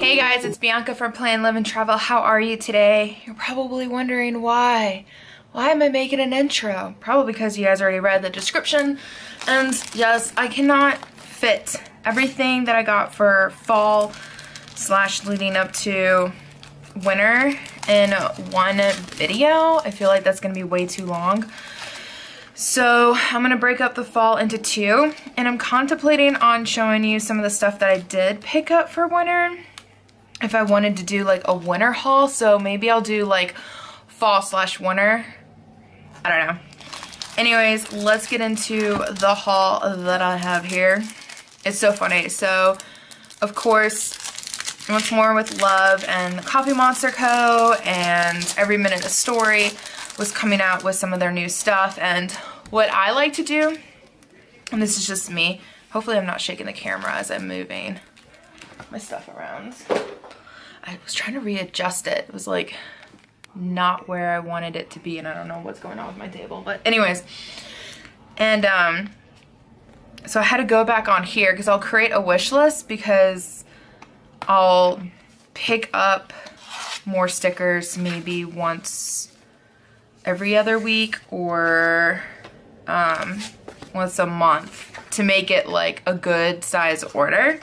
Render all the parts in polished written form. Hey guys, it's Bianca from Plan, Live, and Travel. How are you today? You're probably wondering why. Why am I making an intro? Probably because you guys already read the description. And yes, I cannot fit everything that I got for fall / leading up to winter in one video. I feel like that's going to be way too long. So I'm going to break up the fall into two. And I'm contemplating on showing you some of the stuff that I did pick up for winter. If I wanted to do like a winter haul, so maybe I'll do like fall / winter. I don't know. Anyways, let's get into the haul that I have here. It's so funny. So, of course, Once More With Love and The Coffee Monsterz Co. and Every Minute A Story was coming out with some of their new stuff. And what I like to do, and this is just me, hopefully I'm not shaking the camera as I'm moving my stuff around. I was trying to readjust it. It was like not where I wanted it to be, and I don't know what's going on with my table, but anyways. And so I had to go back on here because I'll create a wish list, because I'll pick up more stickers maybe once every other week or once a month to make it like a good size order.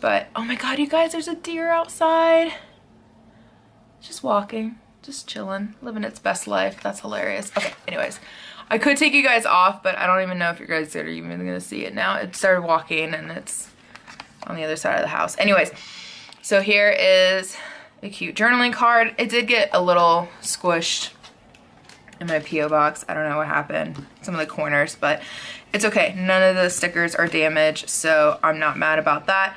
But, oh my god, you guys, there's a deer outside. Just walking, just chilling, living its best life. That's hilarious. Okay, anyways, I could take you guys off, but I don't even know if you guys are even going to see it now. It started walking, and it's on the other side of the house. Anyways, so here is a cute journaling card. It did get a little squished in my P.O. box. I don't know what happened. Some of the corners, but it's okay. None of the stickers are damaged, so I'm not mad about that.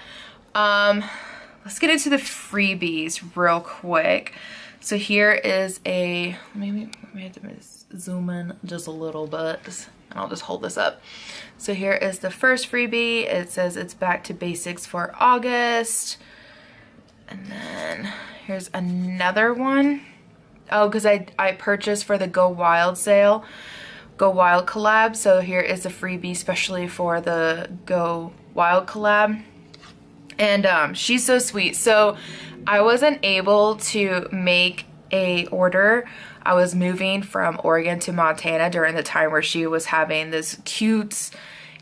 Let's get into the freebies real quick. So here is a, maybe I have to zoom in just a little bit, and I'll just hold this up. So here is the first freebie. It says it's back to basics for August. And then here's another one. Oh, because I purchased for the Go Wild sale, Go Wild collab. So here is the freebie especially for the Go Wild collab. And she's so sweet. So I wasn't able to make a order. I was moving from Oregon to Montana during the time where she was having this cute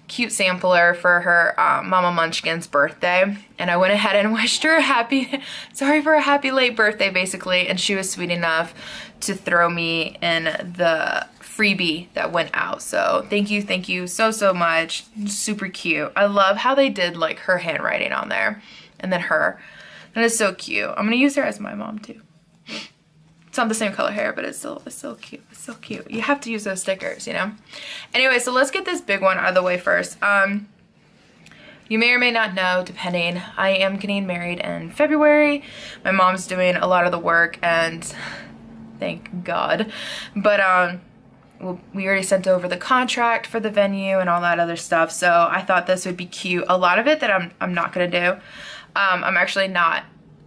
sampler for her Mama Munchkin's birthday. And I went ahead and wished her a happy, sorry for a happy late birthday basically. And she was sweet enough to throw me in the freebie that went out. So thank you so much. Super cute. I love how they did like her handwriting on there, and then her. That is so cute. I'm gonna use her as my mom too. It's not the same color hair, but it's still cute. It's so cute. You have to use those stickers, you know? Anyway, so let's get this big one out of the way first. You may or may not know, depending, I am getting married in February. My mom's doing a lot of the work, and thank God. But we already sent over the contract for the venue and all that other stuff, so I thought this would be cute. A lot of it that I'm not gonna do. I'm actually not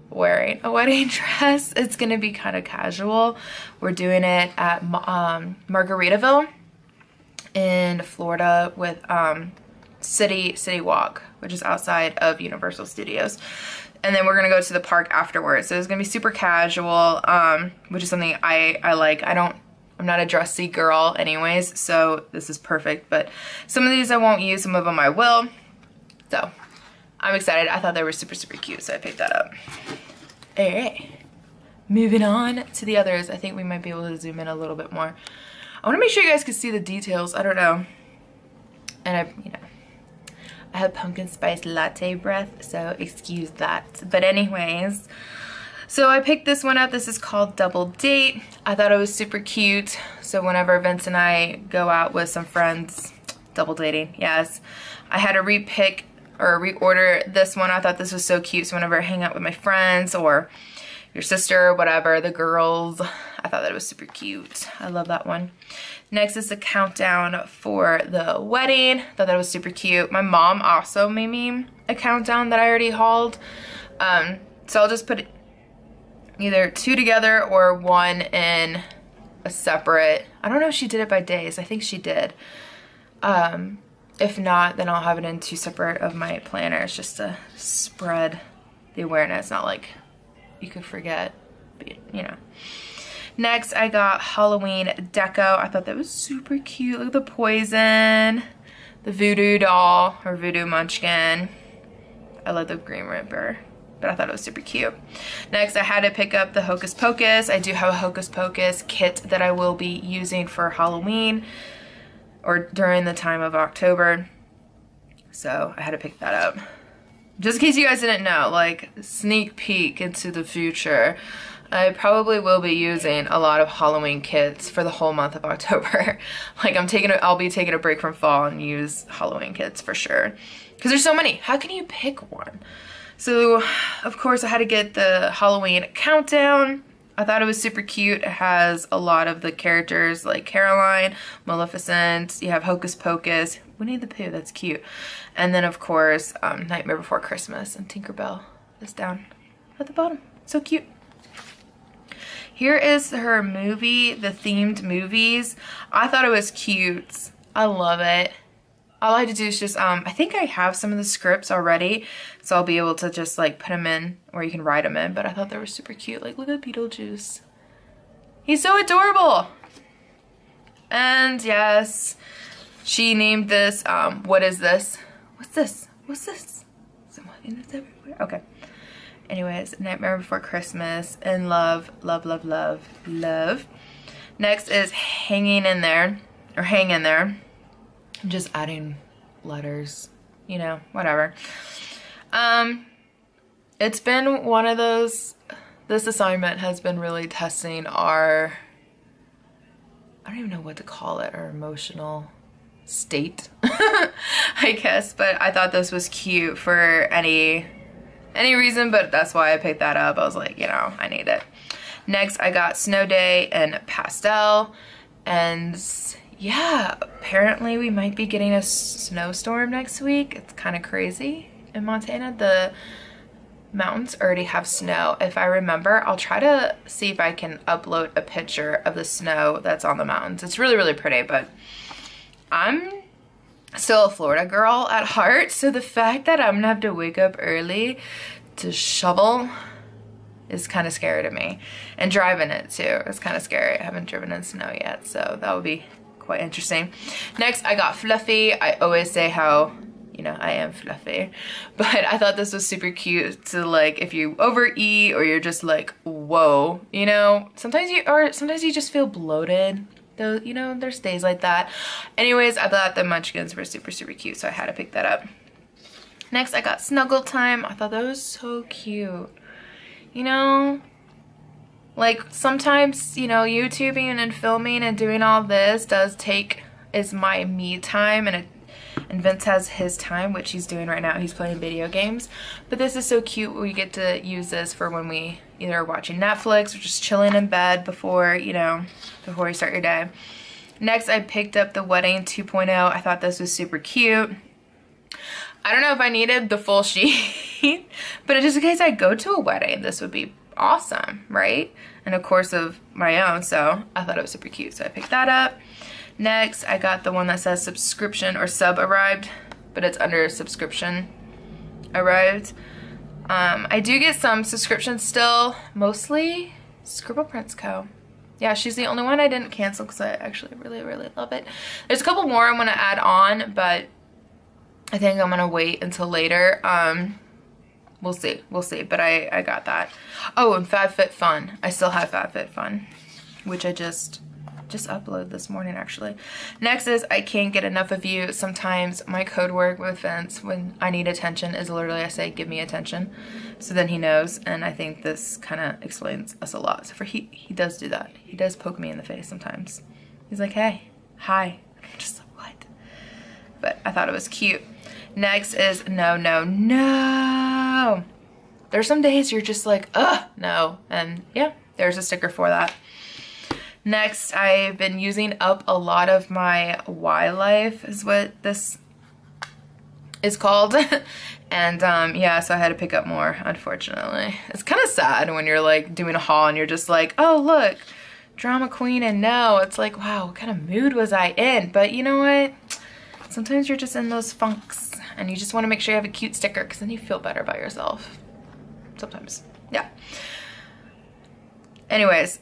wearing a wedding dress. It's gonna be kind of casual. We're doing it at Margaritaville in Florida with City Walk, which is outside of Universal Studios. And then we're gonna go to the park afterwards. So it's gonna be super casual, which is something I like. I'm not a dressy girl anyways, so this is perfect. But some of these I won't use, some of them I will. So I'm excited. I thought they were super cute, so I picked that up. All right, moving on to the others. I think we might be able to zoom in a little bit more. I want to make sure you guys can see the details. I don't know. And I have pumpkin spice latte breath, so excuse that. But anyways, so I picked this one up. This is called Double Date. I thought it was super cute. So whenever Vince and I go out with some friends, double dating, yes. I had to repick or reorder this one. I thought this was so cute. So whenever I hang out with my friends or your sister or whatever, the girls, I thought that it was super cute. I love that one. Next is the countdown for the wedding. I thought that was super cute. My mom also made me a countdown that I already hauled. So I'll just put either two together or one in a separate. I don't know if she did it by days. I think she did. If not, then I'll have it in two separate of my planners just to spread the awareness, not like you could forget, you know. Next, I got Halloween Deco. I thought that was super cute. Look at the poison, the voodoo doll, or voodoo munchkin. I love the Green Ripper, but I thought it was super cute. Next, I had to pick up the Hocus Pocus. I do have a Hocus Pocus kit that I will be using for Halloween or during the time of October. So I had to pick that up. Just in case you guys didn't know, like, sneak peek into the future, I probably will be using a lot of Halloween kits for the whole month of October. Like, I'll be taking a break from fall and use Halloween kits for sure. Because there's so many. How can you pick one? So, of course, I had to get the Halloween countdown. I thought it was super cute. It has a lot of the characters like Caroline, Maleficent, you have Hocus Pocus, Winnie the Pooh, that's cute. And then, of course, Nightmare Before Christmas, and Tinkerbell is down at the bottom. So cute. Here is her movie, the themed movies. I thought it was cute. I love it. All I had to do is just, I think I have some of the scripts already, so I'll be able to just like put them in, or you can write them in, but I thought they were super cute. Like, look at Beetlejuice. He's so adorable. And yes, she named this, what is this? What's this? What's this? Someone is everywhere. Okay. Anyways, Nightmare Before Christmas and love, love, love, love, love. Next is Hanging in There, or Hang in There. I'm just adding letters, you know, whatever. It's been one of those, this assignment has been really testing our, I don't even know what to call it, our emotional state, I guess, but I thought this was cute for any reason, but that's why I picked that up. I was like, you know, I need it. Next, I got Snow Day and Pastel, and yeah, apparently we might be getting a snowstorm next week. It's kind of crazy. In Montana, the mountains already have snow. If I remember, I'll try to see if I can upload a picture of the snow that's on the mountains. It's really, really pretty, but I'm still a Florida girl at heart, so the fact that I'm gonna have to wake up early to shovel is kind of scary to me. And driving it too is kind of scary. I haven't driven in snow yet, so that would be quite interesting. Next, I got Fluffy. I always say how, you know, I am fluffy, but I thought this was super cute to, like, if you overeat or you're just like, whoa, you know, sometimes you just feel bloated. Though, you know, there's days like that. Anyways, I thought the munchkins were super, super cute, so I had to pick that up. Next, I got Snuggle Time. I thought that was so cute. You know, like, sometimes, you know, YouTubing and filming and doing all this does take, is my me time, and Vince has his time, which he's doing right now. He's playing video games. But this is so cute. We get to use this for when we either are watching Netflix or just chilling in bed before, you know, before you start your day. Next, I picked up the Wedding 2.0. I thought this was super cute. I don't know if I needed the full sheet, but just in case I go to a wedding, this would be awesome, right? And of course of my own, so I thought it was super cute, so I picked that up. Next, I got the one that says subscription or sub arrived, but it's under subscription arrived. I do get some subscriptions still, mostly Scribble Prints Co. Yeah, she's the only one I didn't cancel because I actually really, really love it. There's a couple more I'm going to add on, but I think I'm going to wait until later. We'll see. We'll see. But I got that. Oh, and FabFitFun. I still have FabFitFun, which I just uploaded this morning, actually. Next is I Can't Get Enough of You. Sometimes my code word with Vince when I need attention is literally I say, give me attention. So then he knows, and I think this kind of explains us a lot. So for he does do that. He does poke me in the face sometimes. He's like, hey, hi. I'm just like, what? But I thought it was cute. Next is No, No, No. There's some days you're just like, ugh, no. And yeah, there's a sticker for that. Next, I've been using up a lot of my Why Life, is what this is called. And yeah, so I had to pick up more, unfortunately. It's kind of sad when you're like doing a haul and you're just like, oh, look, drama queen and no. It's like, wow, what kind of mood was I in? But you know what? Sometimes you're just in those funks and you just want to make sure you have a cute sticker because then you feel better about yourself. sometimes. Yeah. Anyways,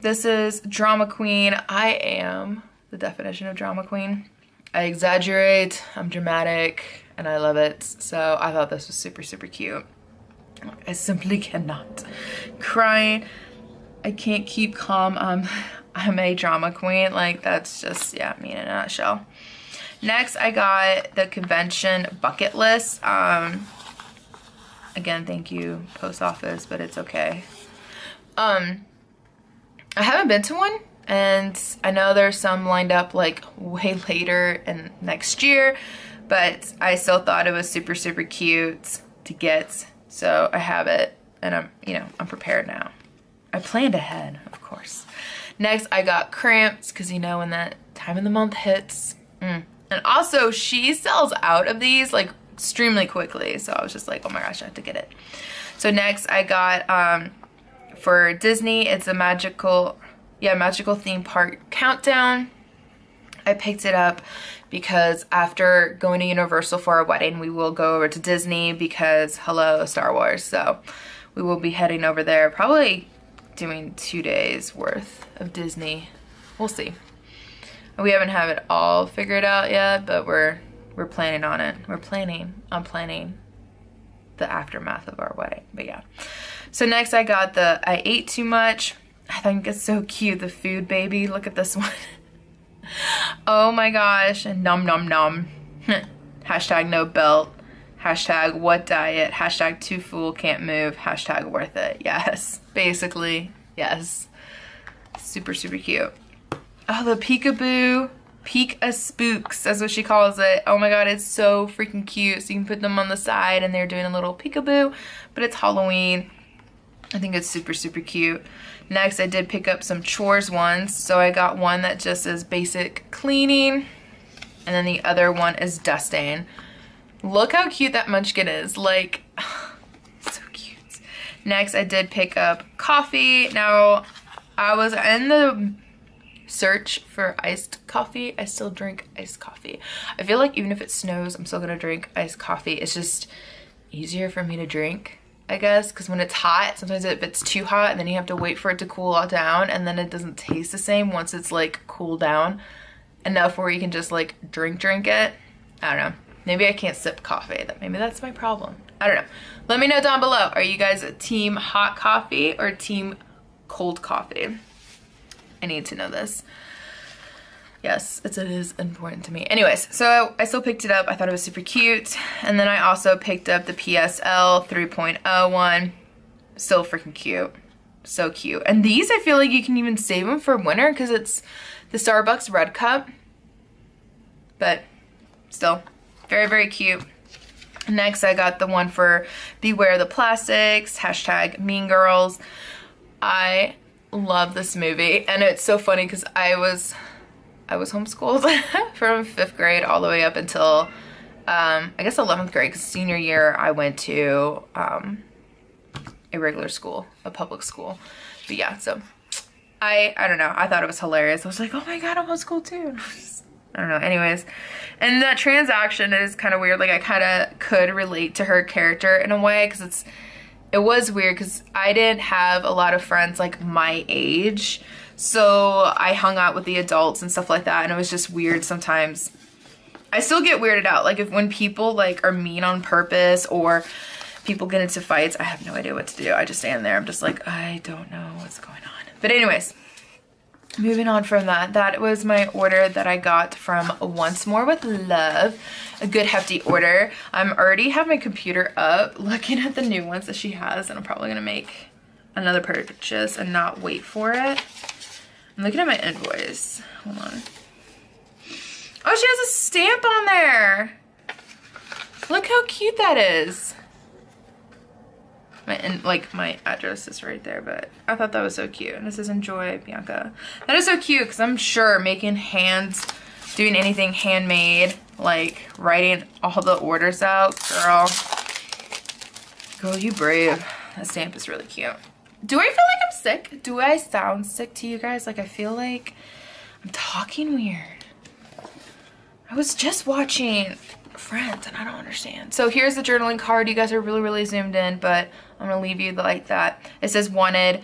this is drama queen. I am the definition of drama queen. I exaggerate, I'm dramatic, and I love it. So I thought this was super, super cute. I simply cannot cry. I can't keep calm. I'm a drama queen. Like, that's just, yeah, me in a nutshell. Next, I got the convention bucket list. Again, thank you, post office, but it's okay. I haven't been to one, and I know there's some lined up like way later in next year, but I still thought it was super, super cute to get. So I have it, and I'm, you know, I'm prepared now. I planned ahead, of course. Next, I got cramps, because you know when that time of the month hits. And also, she sells out of these like extremely quickly, so I was just like, oh my gosh, I have to get it. So next I got, for Disney, it's a magical theme park countdown. I picked it up because after going to Universal for our wedding, we will go over to Disney because, hello, Star Wars. So we will be heading over there, probably doing 2 days worth of Disney. We'll see. We haven't had it all figured out yet, but we're planning on it. We're planning on planning the aftermath of our wedding, but yeah. So next I got the I ate too much. I think it's so cute, the food baby. Look at this one. Oh my gosh, nom nom nom. Hashtag no belt. Hashtag what diet. Hashtag too full, can't move. Hashtag worth it. Yes, basically, yes. Super, super cute. Oh, the peekaboo, peek-a-spooks, that's what she calls it. Oh my god, it's so freaking cute. So you can put them on the side and they're doing a little peekaboo, but it's Halloween. I think it's super, super cute. Next, I did pick up some chores ones. So I got one that just is basic cleaning, and then the other one is dusting. Look how cute that munchkin is. Like, so cute. Next, I did pick up coffee. Now, I was in the search for iced coffee. I still drink iced coffee. I feel like even if it snows, I'm still gonna drink iced coffee. It's just easier for me to drink, I guess, because when it's hot, sometimes if it's too hot and then you have to wait for it to cool all down, and then it doesn't taste the same once it's like cooled down enough where you can just like drink it. I don't know, maybe I can't sip coffee. Maybe that's my problem. I don't know. Let me know down below, are you guys team hot coffee or team cold coffee? I need to know this. Yes, it is important to me. Anyways, so I still picked it up. I thought it was super cute. And then I also picked up the PSL 3.0 one. Still freaking cute. So cute. And these, I feel like you can even save them for winter because it's the Starbucks Red Cup. But still, very, very cute. Next, I got the one for Beware the Plastics, hashtag Mean Girls. I love this movie, and it's so funny because I was homeschooled from 5th grade all the way up until I guess 11th grade, because senior year I went to a regular school, a public school. But yeah, so I don't know, I thought it was hilarious. I was like, oh my god, I'm homeschooled too. I don't know. Anyways, and that transaction is kind of weird. Like, I kind of could relate to her character in a way, because it was weird because I didn't have a lot of friends like my age, so I hung out with the adults and stuff like that, and it was just weird sometimes. I still get weirded out, like when people like are mean on purpose or people get into fights. I have no idea what to do. I just stand there. I'm just like, I don't know what's going on. But anyways, moving on from that, that was my order that I got from Once More With Love. A good hefty order. I'm already have my computer up looking at the new ones that she has, and I'm probably gonna make another purchase and not wait for it. I'm looking at my invoice. Hold on. Oh, she has a stamp on there. Look how cute that is. My address is right there, but I thought that was so cute. And this is Enjoy Bianca. That is so cute, because I'm sure making hands, doing anything handmade, like writing all the orders out, girl, you brave. That stamp is really cute. Do I feel like I'm sick? Do I sound sick to you guys? Like, I feel like I'm talking weird. I was just watching friends and I don't understand. So here's the journaling card. You guys are really, really zoomed in, but I'm gonna leave you like that. It says wanted,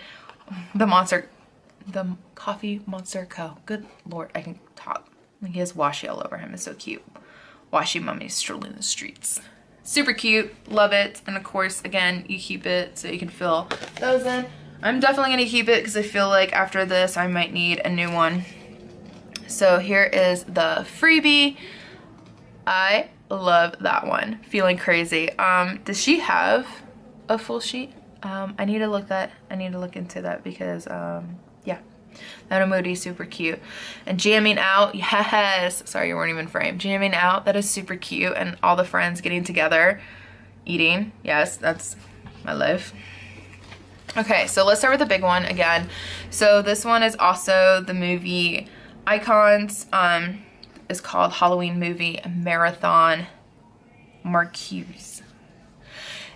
the Coffee Monsterz Co. Good Lord, I can talk. He has washi all over him, it's so cute. Washi mummies strolling the streets. Super cute, love it. And of course, again, you keep it so you can fill those in. I'm definitely gonna keep it because I feel like after this, I might need a new one. So here is the freebie. I love that one, feeling crazy. Does she have a full sheet? I need to look into that because yeah. That emoji is super cute. And jamming out, yes. Sorry, you weren't even framed. Jamming out, that is super cute. And all the friends getting together, eating. Yes, that's my life. Okay, so let's start with the big one again. So this one is also the movie Icons. It's called Halloween Movie Marathon Marquise.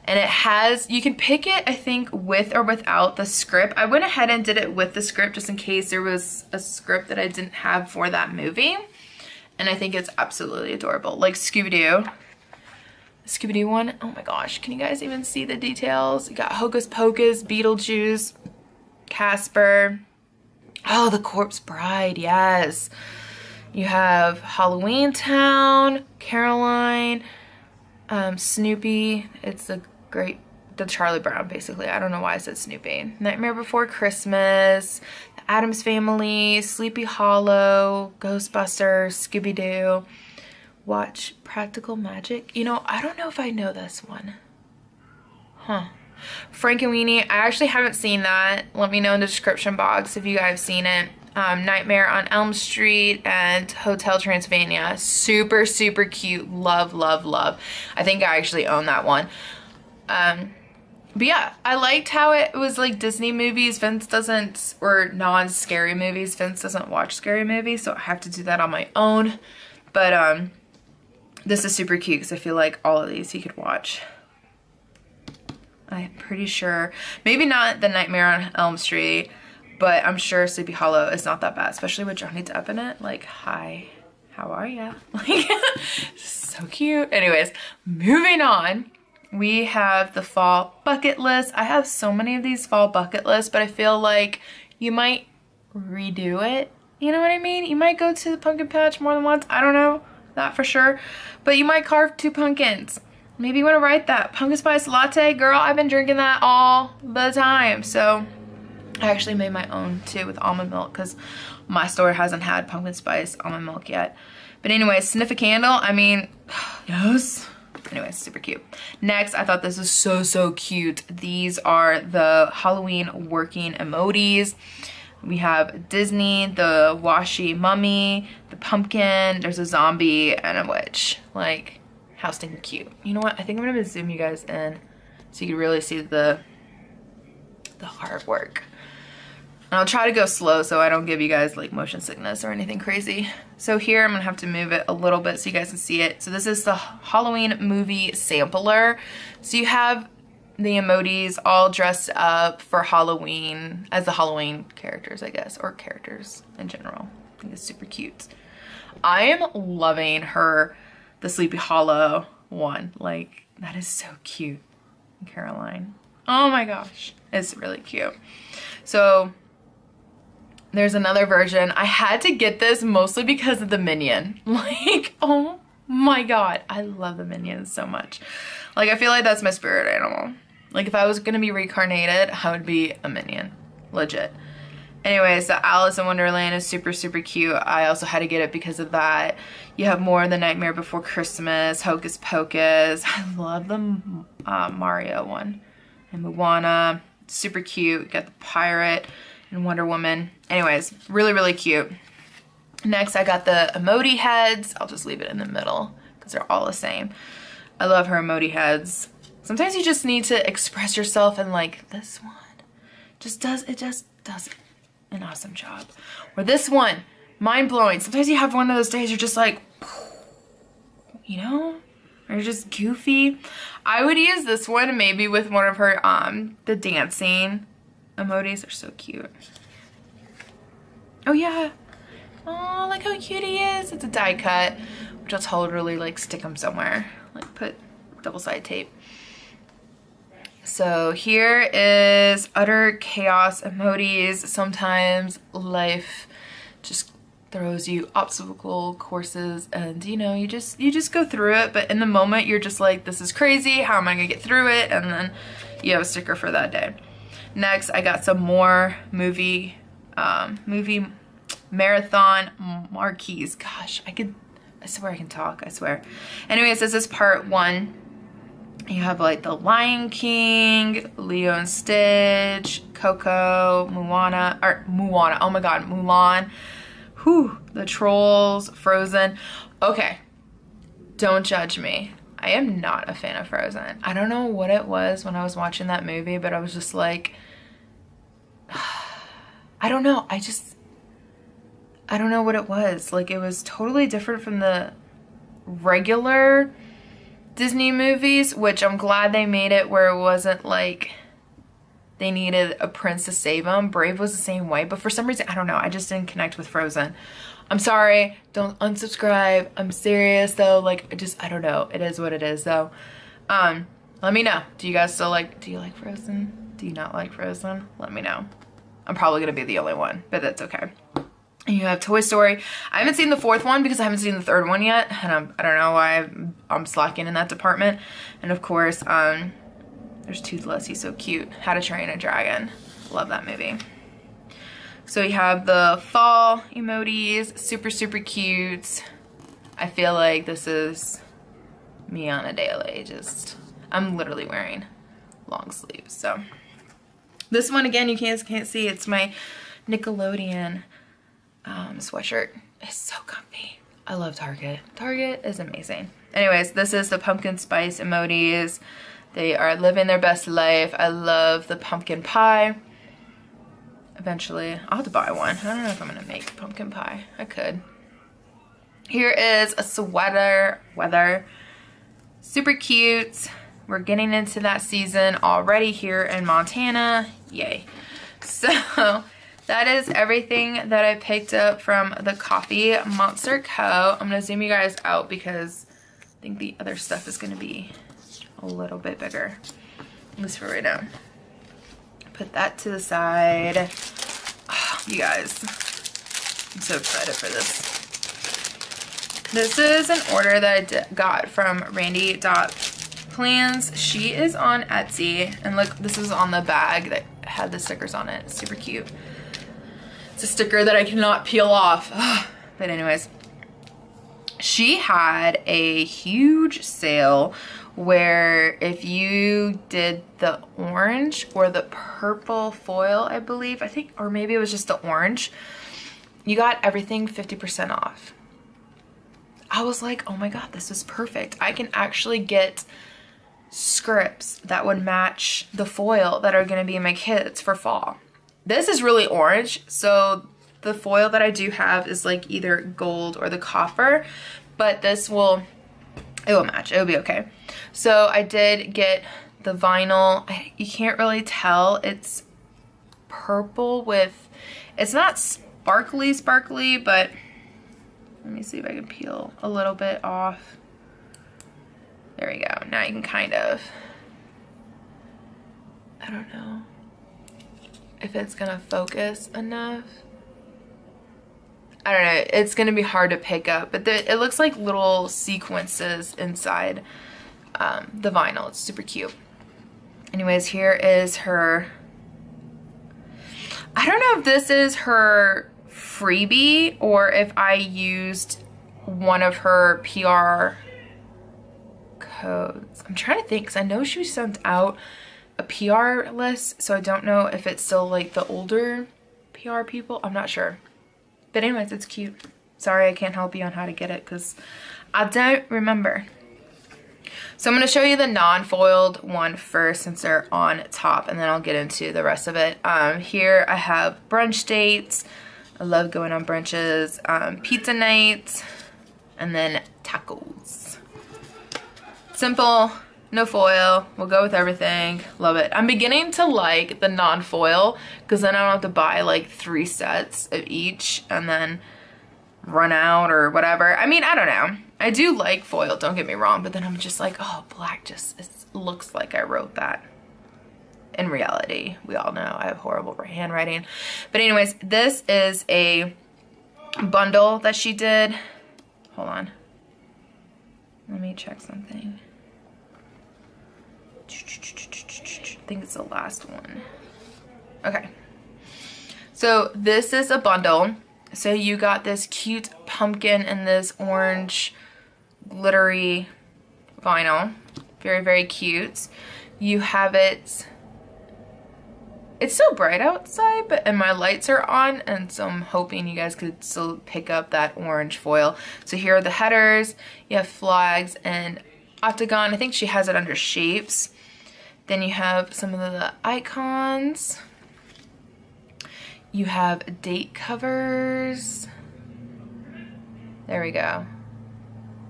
And it has, you can pick it, I think, with or without the script. I went ahead and did it with the script just in case there was a script that I didn't have for that movie. And I think it's absolutely adorable. Like Scooby-Doo. Scooby-Doo one. Oh my gosh. Can you guys even see the details? You got Hocus Pocus, Beetlejuice, Casper. Oh, the Corpse Bride. Yes. You have Halloween Town, Caroline, Snoopy. It's a great, the Charlie Brown basically. I don't know why I said Snoopy. Nightmare Before Christmas, The Addams Family, Sleepy Hollow, Ghostbusters, Scooby-Doo, Watch Practical Magic. You know, I don't know if I know this one. Huh. Frankenweenie, I actually haven't seen that. Let me know in the description box if you guys have seen it. Nightmare on Elm Street and Hotel Transylvania. Super, super cute. Love, love, love. I think I actually own that one. But yeah, I liked how it was like Disney movies. Vince doesn't, or non-scary movies. Vince doesn't watch scary movies, so I have to do that on my own. But this is super cute because I feel like all of these he could watch. I'm pretty sure. Maybe not the Nightmare on Elm Street. But I'm sure Sleepy Hollow is not that bad, especially with Johnny Depp in it. Like, hi, how are ya? Like, so cute. Anyways, moving on. We have the fall bucket list. I have so many of these fall bucket lists, but I feel like you might redo it. You know what I mean? You might go to the pumpkin patch more than once. I don't know, not for sure. But you might carve 2 pumpkins. Maybe you want to write that. Pumpkin spice latte. Girl, I've been drinking that all the time, so... I actually made my own too with almond milk because my store hasn't had pumpkin spice almond milk yet. But anyway, sniff a candle. I mean, yes. Anyway, super cute. Next, I thought this was so, so cute. These are the Halloween working emojis. We have Disney, the washi mummy, the pumpkin, there's a zombie, and a witch. Like, how stinking cute. You know what? I think I'm going to zoom you guys in so you can really see the hard work. And I'll try to go slow so I don't give you guys like motion sickness or anything crazy. So here I'm gonna have to move it a little bit so you guys can see it. So this is the Halloween movie sampler. So you have the emojis all dressed up for Halloween as the Halloween characters, I guess, or characters in general. I think it's super cute. I am loving her, the Sleepy Hollow one. Like, that is so cute. Caroline. Oh my gosh, it's really cute. So there's another version. I had to get this mostly because of the Minion. Like, oh my God. I love the Minions so much. Like, I feel like that's my spirit animal. Like, if I was going to be reincarnated, I would be a Minion. Legit. Anyway, so Alice in Wonderland is super, super cute. I also had to get it because of that. You have more of the Nightmare Before Christmas, Hocus Pocus. I love the Mario one. And Moana. Super cute. You got the pirate. And Wonder Woman. Anyways, really, really cute. Next, I got the emoji heads. I'll just leave it in the middle because they're all the same. I love her emoji heads. Sometimes you just need to express yourself, and like this one just does an awesome job. Or this one, mind-blowing. Sometimes you have one of those days you're just like, you know, or you're just goofy. I would use this one maybe with one of her the dancing. Emojis are so cute. Oh yeah. Oh, look how cute he is. It's a die cut. Just literally like stick them somewhere, like put double side tape. So here is utter chaos emojis. Sometimes life just throws you obstacle courses and you know, you just go through it, but in the moment you're just like, this is crazy, how am I gonna get through it? And then you have a sticker for that day. Next, I got some more movie movie marathon marquees. Gosh, I swear I can talk, I swear. Anyways, this is part one. You have like The Lion King, Lilo and Stitch, Coco, Moana, oh my god, Mulan. Whew, The Trolls, Frozen. Okay, don't judge me. I am not a fan of Frozen. I don't know what it was when I was watching that movie, but I was just like, I don't know, I don't know what it was. Like, it was totally different from the regular Disney movies, which I'm glad they made it where it wasn't like they needed a prince to save them. Brave was the same way, but for some reason, I don't know, I just didn't connect with Frozen. I'm sorry, don't unsubscribe. I'm serious though, like I don't know. It is what it is though. Let me know. Do you guys still do you like Frozen? Do you not like Frozen? Let me know. I'm probably gonna be the only one, but that's okay. And you have Toy Story. I haven't seen the fourth one because I haven't seen the third one yet, and I don't know why I'm slacking in that department. And of course, there's Toothless, he's so cute. How to Train a Dragon, love that movie. So you have the fall emojis, super, super cute. I feel like this is me on a daily, I'm literally wearing long sleeves, so. This one, again, you can't see, it's my Nickelodeon sweatshirt. It's so comfy. I love Target. Target is amazing. Anyways, this is the pumpkin spice emojis. They are living their best life. I love the pumpkin pie. Eventually, I'll have to buy one. I don't know if I'm gonna make pumpkin pie. I could. Here is a sweater, weather. Super cute. We're getting into that season already here in Montana. Yay. So that is everything that I picked up from The Coffee Monsterz Co. I'm gonna zoom you guys out because I think the other stuff is gonna be a little bit bigger, at least for right now. Put that to the side. Oh, you guys, I'm so excited for this. This is an order that I got from Randy Plans. She is on Etsy, and look, this is on the bag that had the stickers on it. It's super cute. It's a sticker that I cannot peel off. But anyways, she had a huge sale where if you did the orange or the purple foil, I believe, or maybe it was just the orange, you got everything 50% off. I was like, oh my god, this is perfect. I can actually get scripts that would match the foil that are gonna be in my kits for fall. This is really orange, so the foil that I do have is like either gold or the copper, but this will, it will match, it will be okay. So I did get the vinyl. You can't really tell, it's purple with, it's not sparkly, but let me see if I can peel a little bit off. There we go, now you can kind of, I don't know if it's gonna focus enough. I don't know, it's gonna be hard to pick up, but it looks like little sequences inside the vinyl. It's super cute. Anyways, here is her, I don't know if this is her freebie or if I used one of her PR codes. I'm trying to think, because I know she sent out a PR list, so I don't know if it's still like the older PR people, I'm not sure. But anyways, it's cute. Sorry, I can't help you on how to get it because I don't remember. So I'm going to show you the non-foiled one first since they're on top, and then I'll get into the rest of it. Here I have brunch dates. I love going on brunches. Pizza nights, and then tacos. Simple, no foil. We'll go with everything. Love it. I'm beginning to like the non-foil because then I don't have to buy like 3 sets of each, and then run out or whatever. I mean, I don't know. I do like foil, don't get me wrong, but then I'm just like, oh, black just, it looks like I wrote that. In reality, we all know I have horrible handwriting. But anyways, this is a bundle that she did. Hold on. Let me check something. I think it's the last one. Okay. So this is a bundle. So you got this cute pumpkin and this orange glittery vinyl. Very, very cute. You have it. It's so bright outside, but and my lights are on, and so I'm hoping you guys could still pick up that orange foil. So here are the headers. You have flags and octagon. I think she has it under shapes. Then you have some of the icons. You have date covers. There we go.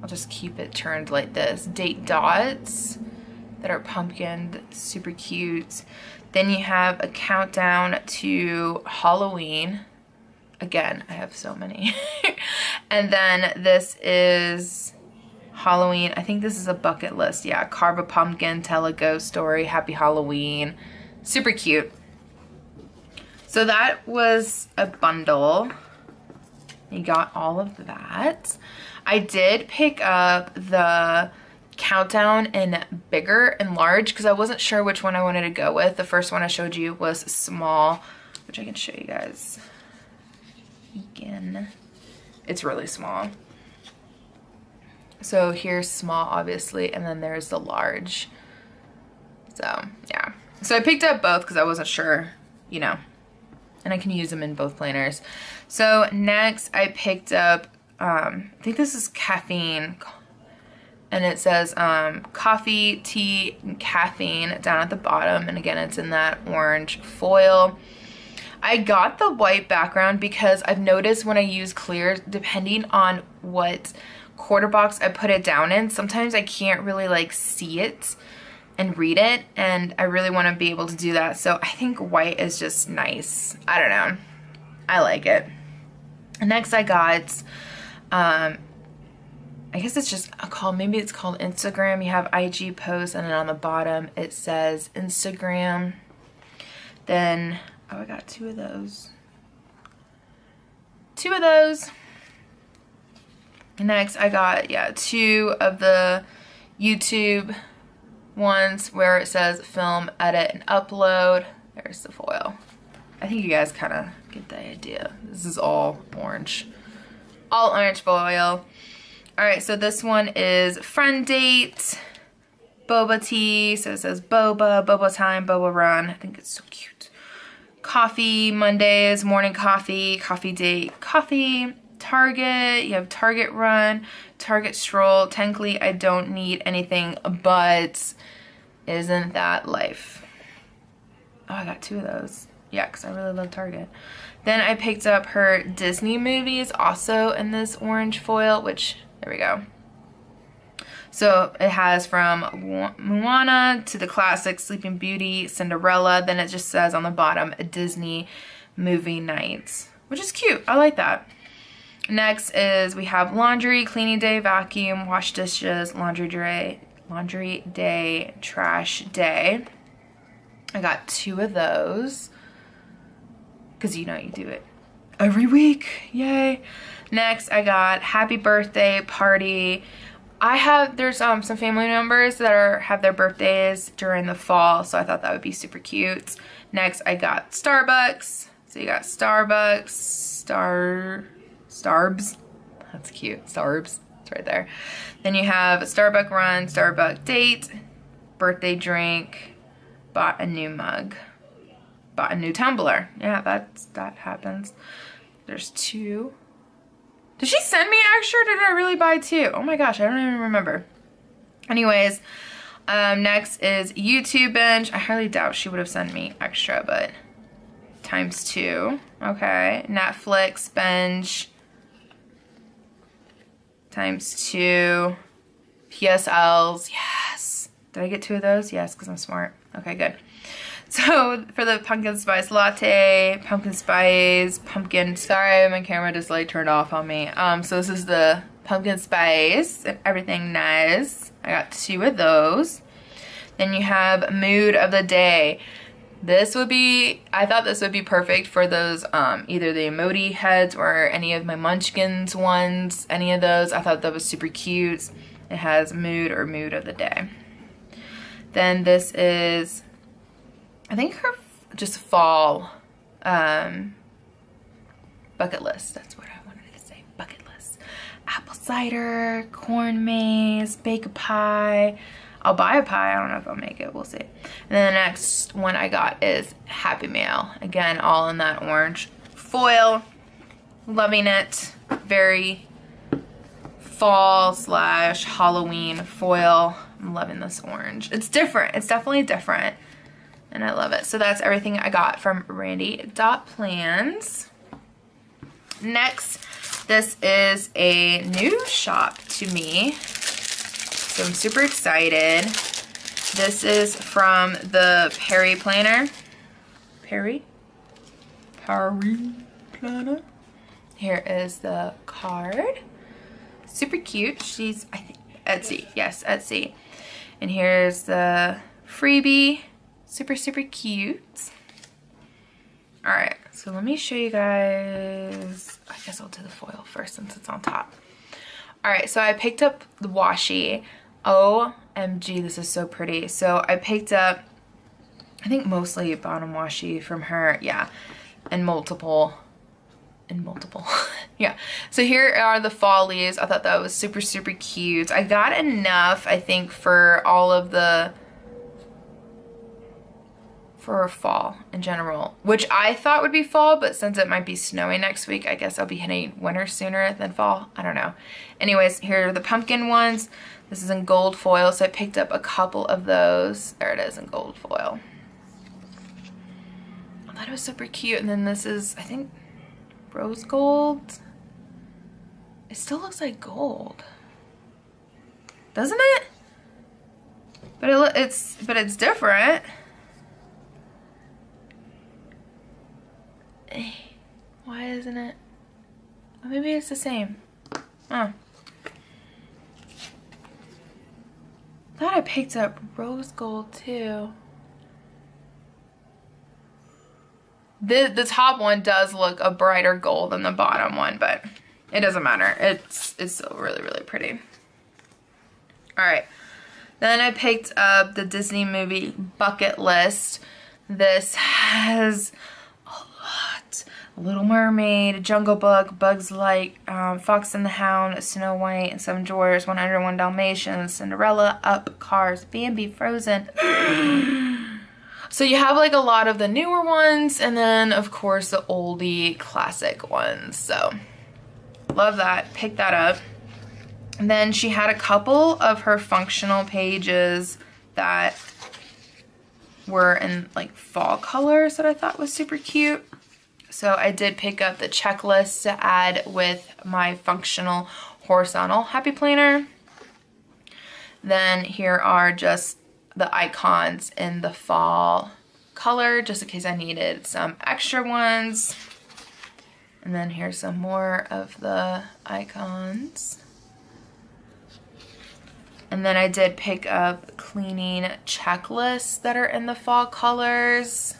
I'll just keep it turned like this. Date dots that are pumpkin, super cute. Then you have a countdown to Halloween. Again, I have so many. And then this is Halloween. I think this is a bucket list. Yeah, carve a pumpkin, tell a ghost story, happy Halloween. Super cute. So that was a bundle. You got all of that. I did pick up the countdown in bigger and large because I wasn't sure which one I wanted to go with. The first one I showed you was small, which I can show you guys again. It's really small. So here's small, obviously, and then there's the large. So yeah, so I picked up both because I wasn't sure, you know, and I can use them in both planners. So next I picked up I think this is caffeine. And it says coffee, tea, and caffeine down at the bottom. And again, it's in that orange foil. I got the white background because I've noticed when I use clear, depending on what quarter box I put it down in, sometimes I can't really like see it and read it. And I really want to be able to do that. So I think white is just nice. I don't know. I like it. Next I got... I guess it's just a call, maybe it's called Instagram. You have IG posts, and then on the bottom it says Instagram. Then, oh, I got two of those. Two of those. Next, I got, yeah, two of the YouTube ones where it says film, edit, and upload. There's the foil. I think you guys kind of get the idea. This is all orange. All orange foil. Alright, so this one is friend date, boba tea, so it says boba, boba time, boba run. I think it's so cute. Coffee Mondays, morning coffee, coffee date, coffee, Target, you have Target run, Target stroll. Technically, I don't need anything, but isn't that life? Oh, I got two of those. Yeah, because I really love Target. Then I picked up her Disney movies, also in this orange foil, which... There we go. So it has from Moana to the classic Sleeping Beauty, Cinderella. Then it just says on the bottom, a Disney movie nights, which is cute. I like that. Next is we have laundry, cleaning day, vacuum, wash dishes, laundry day, trash day. I got two of those because you know you do it every week. Yay. Next, I got happy birthday party. There's some family members that have their birthdays during the fall, so I thought that would be super cute. Next, I got Starbucks. So you got Starbucks, Starbs. That's cute, Starbs, it's right there. Then you have Starbucks run, Starbucks date, birthday drink, bought a new mug, bought a new tumbler. Yeah, that happens. There's two. Did she send me extra or did I really buy two? Oh my gosh, I don't even remember. Anyways, next is YouTube binge. I highly doubt she would have sent me extra, but times two. Okay, Netflix binge times two. PSLs, yes. Did I get two of those? Yes, because I'm smart. Okay, good. So for the pumpkin spice latte, sorry, my camera just like turned off on me. So this is the pumpkin spice and everything nice. I got 2 of those. Then you have mood of the day. This would be, I thought this would be perfect for those, either the emoji heads or any of my munchkins ones, any of those. I thought that was super cute. It has mood or mood of the day. Then this is, I think her just fall bucket list. That's what I wanted to say, bucket list. Apple cider, corn maze, bake a pie. I'll buy a pie. I don't know if I'll make it. We'll see. And then the next one I got is Happy Mail. Again, all in that orange foil. Loving it. Very fall / Halloween foil. I'm loving this orange. It's different. It's definitely different. And I love it. So that's everything I got from randy.plans. Next, this is a new shop to me, so I'm super excited. This is from the Perry Planner. Perry Planner. Here is the card. Super cute. She's, I think, Etsy. Yes, Etsy. And here's the freebie. Super, super cute. All right, so let me show you guys. I guess I'll do the foil first since it's on top. All right, so I picked up the washi. OMG, this is so pretty. So I picked up, I think mostly bottom washi from her, yeah, and multiple, yeah. So here are the fall leaves. I thought that was super, super cute. I got enough, I think, for all of the, for fall in general, which I thought would be fall, but since it might be snowing next week, I guess I'll be hitting winter sooner than fall. I don't know. Anyways, here are the pumpkin ones. This is in gold foil, so I picked up a couple of those. There it is in gold foil. I thought it was super cute. And then this is, I think, rose gold. It still looks like gold, doesn't it? But it's different. Why isn't it? Well, maybe it's the same. Oh. Thought I picked up rose gold too. The top one does look a brighter gold than the bottom one, but it doesn't matter. It's still really, really pretty. All right. Then I picked up the Disney movie bucket list. This has Little Mermaid, Jungle Book, Bugs Light, Fox and the Hound, Snow White, and Some Dwarfs, 101 Dalmatians, Cinderella, Up, Cars, Bambi, Frozen. So you have like a lot of the newer ones, and then of course the oldie classic ones. So love that. Pick that up. And then she had a couple of her functional pages that were in like fall colors that I thought was super cute. So I did pick up the checklist to add with my functional horizontal happy planner. Then here are just the icons in the fall color, just in case I needed some extra ones. And then here's some more of the icons. And then I did pick up cleaning checklists that are in the fall colors.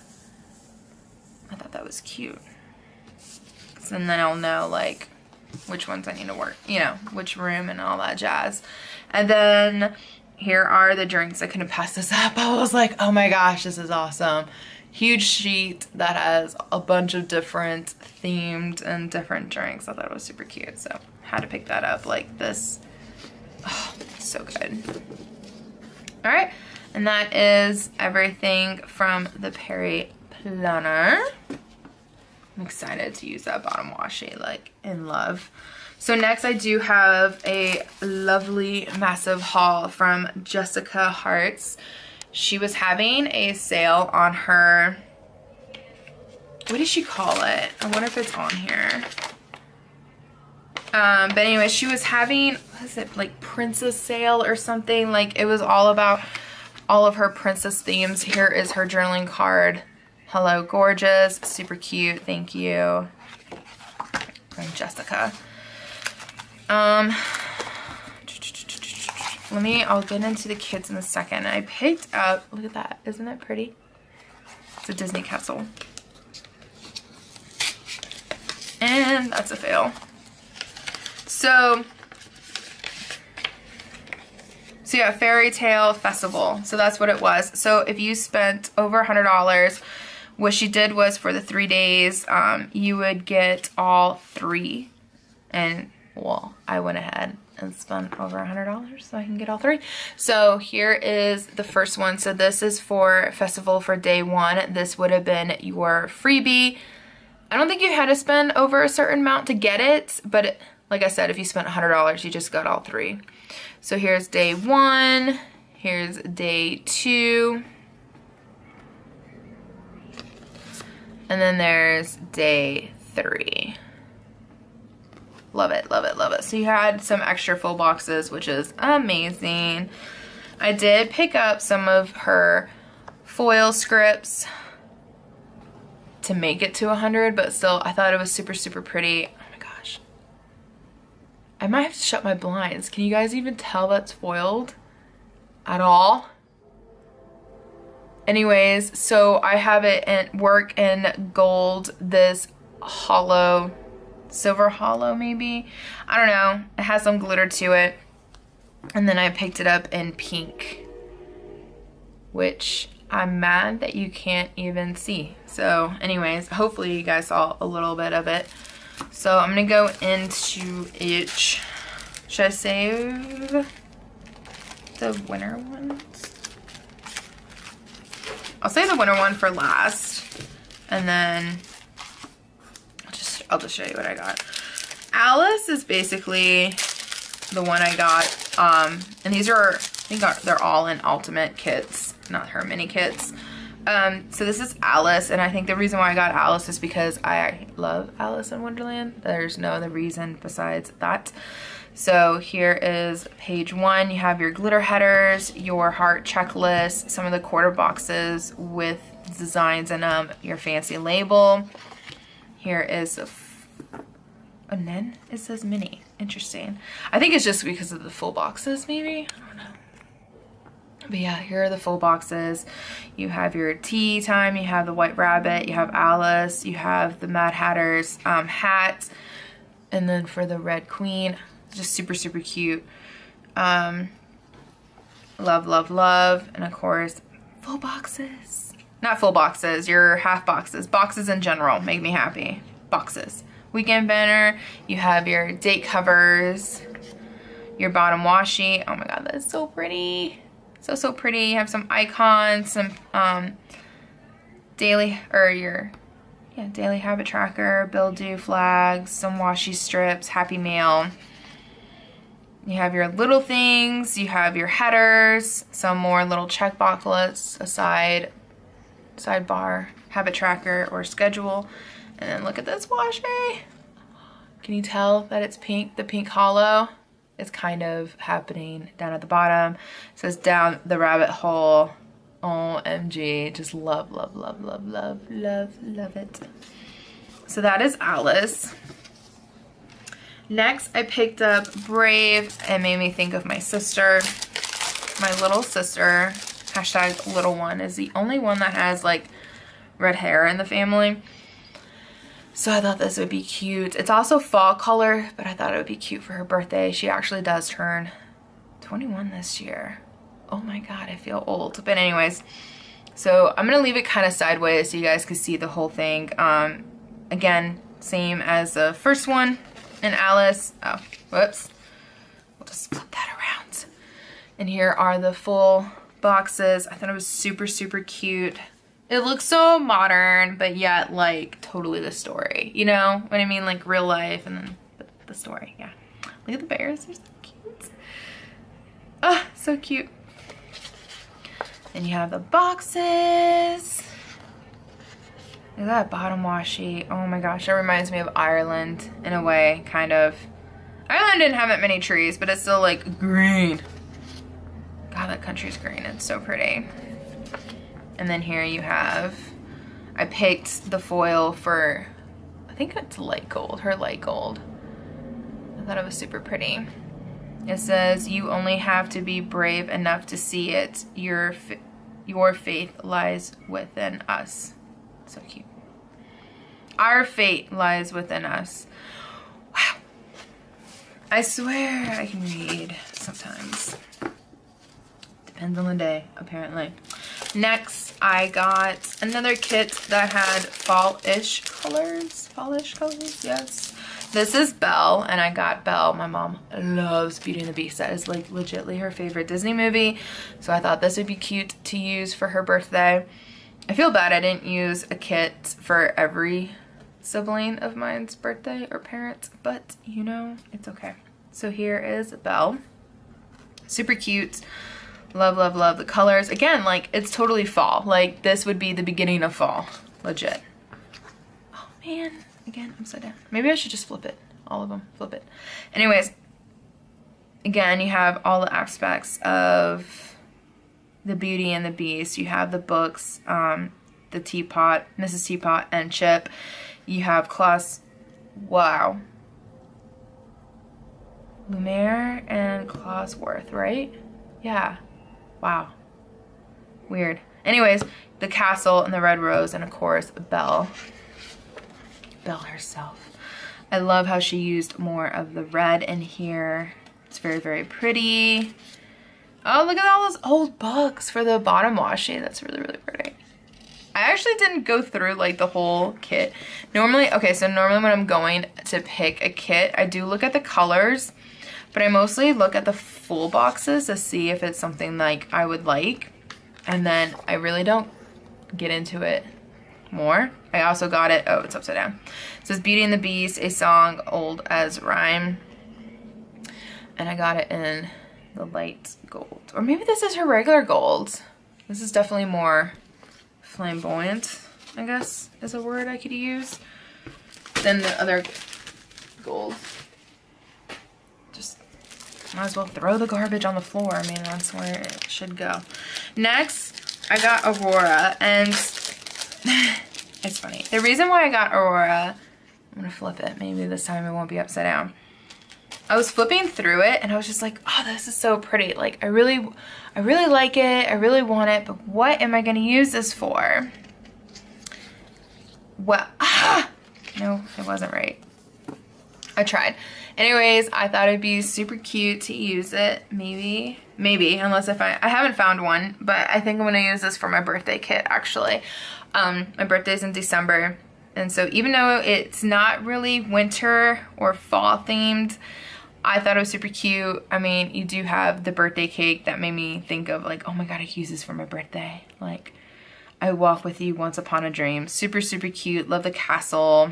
I thought that was cute. And then I'll know like which ones I need to work, you know, which room and all that jazz. And then here are the drinks. I couldn't pass this up. I was like, oh my gosh, this is awesome. Huge sheet that has a bunch of different themed and different drinks. I thought it was super cute. So had to pick that up like this. Oh, so good. All right. And that is everything from the Perry Planner. I'm excited to use that bottom washi, like, in love. So next I do have a lovely massive haul from Jessica Hartz. She was having a sale on her, what did she call it? I wonder if it's on here. But anyway, she was having, what is it, like Princess Sale or something? Like, it was all about all of her princess themes. Here is her journaling card. Hello, gorgeous. Super cute. Thank you. From Jessica. I'll get into the kids in a second. I picked up, look at that. Isn't it pretty? It's a Disney castle. And that's a fail. So yeah, Fairy Tale Festival. So that's what it was. So if you spent over $100, what she did was for the 3 days, you would get all three. And well, I went ahead and spent over $100 so I can get all three. So here is the first one. So this is for festival for day one. This would have been your freebie. I don't think you had to spend over a certain amount to get it, but it, like I said, if you spent $100, you just got all three. So here's day one, here's day two, and then there's day three. Love it, love it, love it. So you had some extra full boxes, which is amazing. I did pick up some of her foil scripts to make it to 100, but still, I thought it was super, super pretty. Oh my gosh. I might have to shut my blinds. Can you guys even tell that's foiled at all? Anyways, so I have it at work in gold, this hollow, silver hollow maybe? I don't know. It has some glitter to it. And then I picked it up in pink, which I'm mad that you can't even see. So anyways, hopefully you guys saw a little bit of it. So I'm gonna go into it. Should I save the winter ones? I'll save the winter one for last, and then I'll just show you what I got. Alice is basically the one I got, and these are, I think they're all in ultimate kits, not her mini kits. So this is Alice, and I think the reason why I got Alice is because I love Alice in Wonderland. There's no other reason besides that. So here is page one. You have your glitter headers, your heart checklist, some of the quarter boxes with designs in them, your fancy label. Here is a and then it says mini. Interesting. I think it's just because of the full boxes, maybe. I don't know. But yeah, here are the full boxes. You have your tea time, you have the White Rabbit, you have Alice, you have the Mad Hatter's hat, and then for the Red Queen, just super, super cute. Love, love, love, and of course, full boxes. Not full boxes, your half boxes. Boxes in general make me happy. Boxes. Weekend banner, you have your date covers, your bottom washi. Oh my god, that's so pretty. So, so pretty. You have some icons, some daily habit tracker, Bill-Do flags, some washi strips, Happy Mail. You have your little things, you have your headers, some more little check boxes, a sidebar, habit tracker, or schedule. And then look at this washi. Can you tell that it's pink, the pink hollow? It's kind of happening down at the bottom. It says down the rabbit hole. OMG, just love, love, love, love, love, love, love it. So that is Alice. Next, I picked up Brave. It made me think of my sister, my little sister. Hashtag little one is the only one that has like red hair in the family. So I thought this would be cute. It's also fall color, but I thought it would be cute for her birthday. She actually does turn 21 this year. Oh my god, I feel old. But anyways, so I'm gonna leave it kind of sideways so you guys can see the whole thing. Again, same as the first one in Alice. Oh, whoops. We'll just flip that around. And here are the full boxes. I thought it was super, super cute. It looks so modern, but yet like totally the story, you know what I mean? Like real life and then the story, yeah. Look at the bears, they're so cute. Oh, so cute. And you have the boxes. Look at that bottom washi. Oh my gosh, that reminds me of Ireland in a way, kind of. Ireland didn't have that many trees, but it's still like green. God, that country's green. It's so pretty. And then here you have, I picked the foil for, I think it's light gold, her light gold. I thought it was super pretty. It says, you only have to be brave enough to see it. Your faith lies within us. So cute. Our fate lies within us. Wow. I swear I can read sometimes. Depends on the day, apparently. Next, I got another kit that had fall-ish colors. Fall-ish colors, yes. This is Belle, and I got Belle. My mom loves Beauty and the Beast. That is like legitly her favorite Disney movie. So I thought this would be cute to use for her birthday. I feel bad I didn't use a kit for every sibling of mine's birthday or parents, but you know, it's okay. So here is Belle. Super cute. Love, love, love the colors. Again, like, it's totally fall. Like, this would be the beginning of fall. Legit. Oh, man. Again, I'm upside down. Maybe I should just flip it. All of them. Flip it. Anyways, again, you have all the aspects of the Beauty and the Beast. You have the books, the teapot, Mrs. Teapot and Chip. You have Klaus, wow. Lumiere and Clausworth, right? Yeah. Wow. Weird. Anyways, the castle and the red rose and, of course, Belle. Belle herself. I love how she used more of the red in here. It's very, very pretty. Oh, look at all those old books for the bottom washi. That's really, really pretty. I actually didn't go through like the whole kit. Normally, okay, so normally when I'm going to pick a kit, I do look at the colors, but I mostly look at the full boxes to see if it's something like I would like. And then I really don't get into it more. I also got it, oh, it's upside down. It says Beauty and the Beast, a song old as rhyme. And I got it in the light gold. Or maybe this is her regular gold. This is definitely more flamboyant, I guess, is a word I could use, than the other gold. Just might as well throw the garbage on the floor. I mean, that's where it should go. Next, I got Aurora, and it's funny. The reason why I got Aurora, I'm gonna flip it. Maybe this time it won't be upside down. I was flipping through it and I was just like, oh, this is so pretty. Like, I really like it. I really want it, but what am I gonna use this for? Well, no, it wasn't right. I tried. Anyways, I thought it'd be super cute to use it. Maybe, unless I haven't found one, but I think I'm gonna use this for my birthday kit, actually. My birthday's in December, and so even though it's not really winter or fall themed, I thought it was super cute. I mean, you do have the birthday cake that made me think of like, oh my god, I could use this for my birthday. Like, I walk with you once upon a dream. Super, super cute. Love the castle.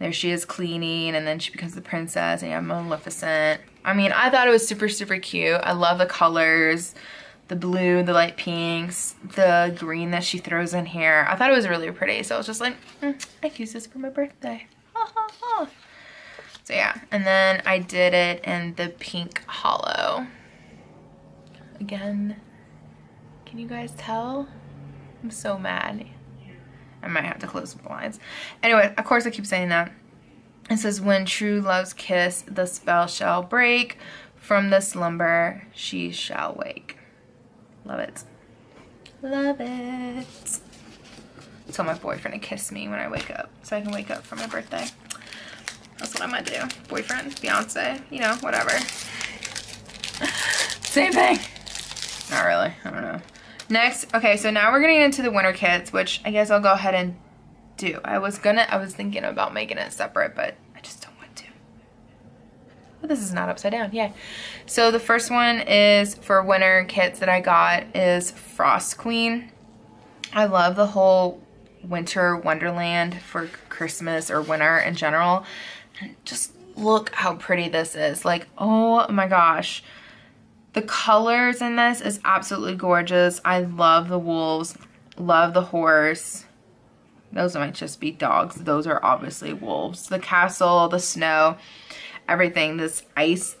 There she is cleaning, and then she becomes the princess, and you have Maleficent. I mean, I thought it was super, super cute. I love the colors. The blue, the light pinks, the green that she throws in here. I thought it was really pretty, so I was just like, I could use this for my birthday. Ha, ha, ha. So yeah, and then I did it in the pink hollow. Again, can you guys tell? I'm so mad. I might have to close the blinds. Anyway, of course I keep saying that. It says, when true love's kiss, the spell shall break. From the slumber, she shall wake. Love it. Love it. Tell my boyfriend to kiss me when I wake up so I can wake up for my birthday. That's what I'm gonna do. Boyfriend, fiance, you know, whatever. Same thing. Not really. I don't know. Next, okay, so now we're getting into the winter kits, which I guess I'll go ahead and do. I was thinking about making it separate, but I just don't want to. But this is not upside down, yay. So the first one is for winter kits that I got is Frost Queen. I love the whole winter wonderland for Christmas or winter in general. Just look how pretty this is. Like, oh my gosh. The colors in this is absolutely gorgeous. I love the wolves, love the horse. Those might just be dogs. Those are obviously wolves. The castle, the snow, everything. This ice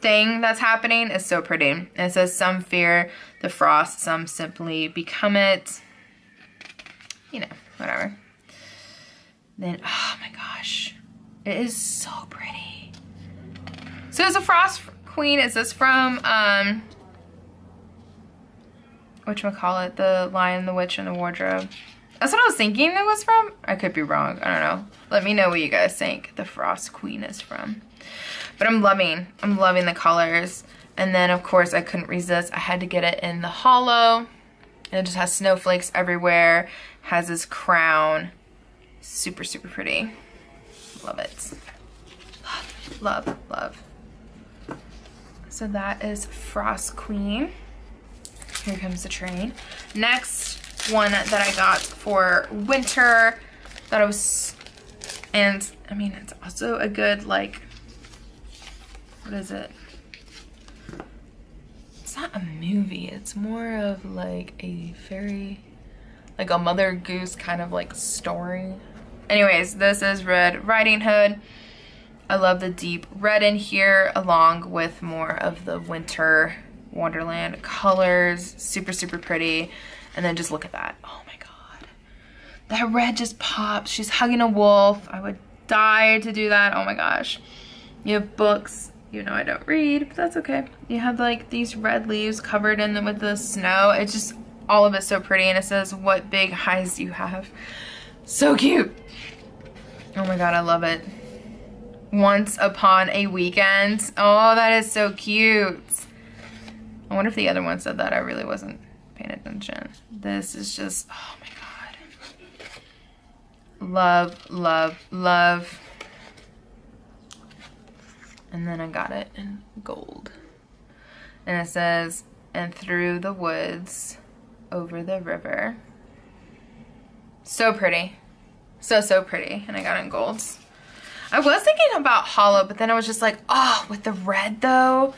thing that's happening is so pretty. And it says, some fear the frost, some simply become it. You know, whatever. Then, oh my gosh. It is so pretty. So it's a Frost Queen. Is this from, whatchamacallit, The Lion, the Witch, and the Wardrobe? That's what I was thinking it was from. I could be wrong. I don't know. Let me know what you guys think the Frost Queen is from. But I'm loving the colors. And then, of course, I couldn't resist. I had to get it in the hollow. And it just has snowflakes everywhere. Has this crown. Super, super pretty. Love it. Love, love, love. So that is Frost Queen. Here comes the train. Next one that I got for winter that I was, and I mean, it's also a good, like, what is it? It's not a movie. It's more of like a fairy, like a Mother Goose kind of like story. Anyways, this is Red Riding Hood. I love the deep red in here along with more of the winter wonderland colors. Super, super pretty. And then just look at that. Oh my God. That red just pops. She's hugging a wolf. I would die to do that. Oh my gosh. You have books. You know I don't read, but that's okay. You have like these red leaves covered in them with the snow. It's just, all of it's so pretty. And it says, what big eyes you have. So cute. Oh my God, I love it. Once Upon a Weekend. Oh, that is so cute. I wonder if the other one said that. I really wasn't paying attention. This is just, oh my God. Love, love, love. And then I got it in gold. And it says, and through the woods, over the river. So pretty. So, so pretty. And I got it in gold. I was thinking about hollow, but then I was just like, oh, with the red though,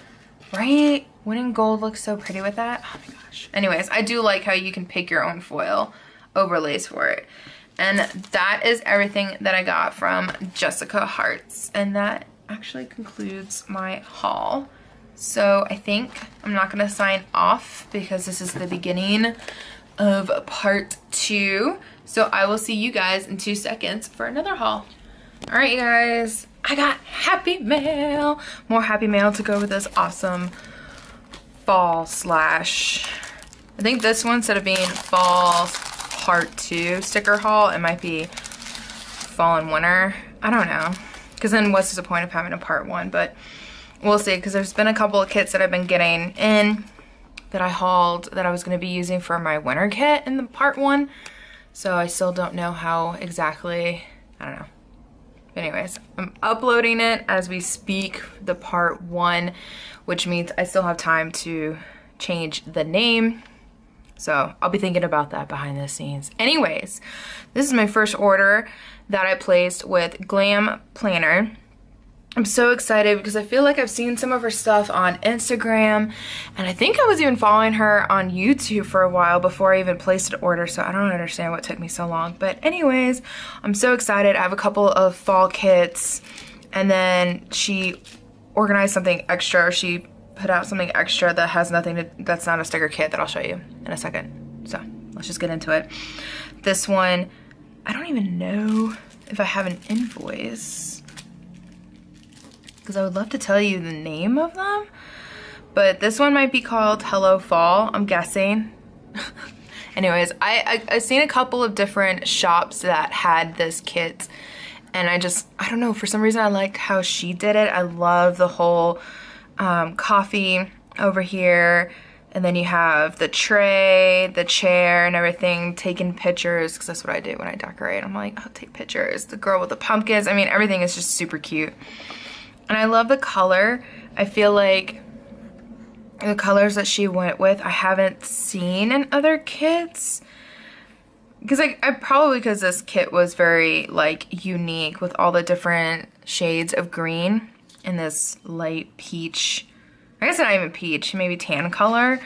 right? Wouldn't gold look so pretty with that? Oh my gosh. Anyways, I do like how you can pick your own foil overlays for it. And that is everything that I got from Jessica Hartz. And that actually concludes my haul. So I think I'm not going to sign off because this is the beginning of part two. So I will see you guys in 2 seconds for another haul. All right, you guys, I got happy mail. More happy mail to go with this awesome fall slash, I think this one, instead of being fall part two sticker haul, it might be fall and winter. I don't know, because then what's the point of having a part one? But we'll see, because there's been a couple of kits that I've been getting in that I hauled that I was going to be using for my winter kit in the part one. So I still don't know how exactly, I don't know. Anyways, I'm uploading it as we speak, the part one, which means I still have time to change the name. So I'll be thinking about that behind the scenes. Anyways, this is my first order that I placed with Glam Planner. I'm so excited because I feel like I've seen some of her stuff on Instagram, and I think I was even following her on YouTube for a while before I even placed an order, so I don't understand what took me so long. But anyways, I'm so excited. I have a couple of fall kits, and then she organized something extra. She put out something extra that has nothing to, that's not a sticker kit, that I'll show you in a second. So let's just get into it. This one, I don't even know if I have an invoice, because I would love to tell you the name of them, but this one might be called Hello Fall, I'm guessing. Anyways, I've seen a couple of different shops that had this kit, and I don't know, for some reason I liked how she did it. I love the whole coffee over here, and then you have the tray, the chair, and everything, taking pictures, because that's what I do when I decorate. I'm like, I'll take pictures. The girl with the pumpkins, I mean, everything is just super cute. And I love the color. I feel like the colors that she went with, I haven't seen in other kits. Because because this kit was very like unique with all the different shades of green and this light peach. I guess not even peach, maybe tan color.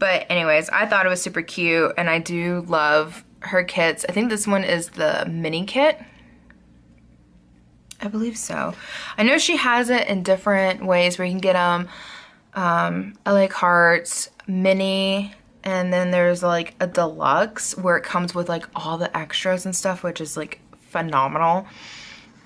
But anyways, I thought it was super cute, and I do love her kits. I think this one is the mini kit. I I believe so. I know she has it in different ways where you can get them. LA Hearts, mini, and then there's like a deluxe where it comes with like all the extras and stuff, which is like phenomenal.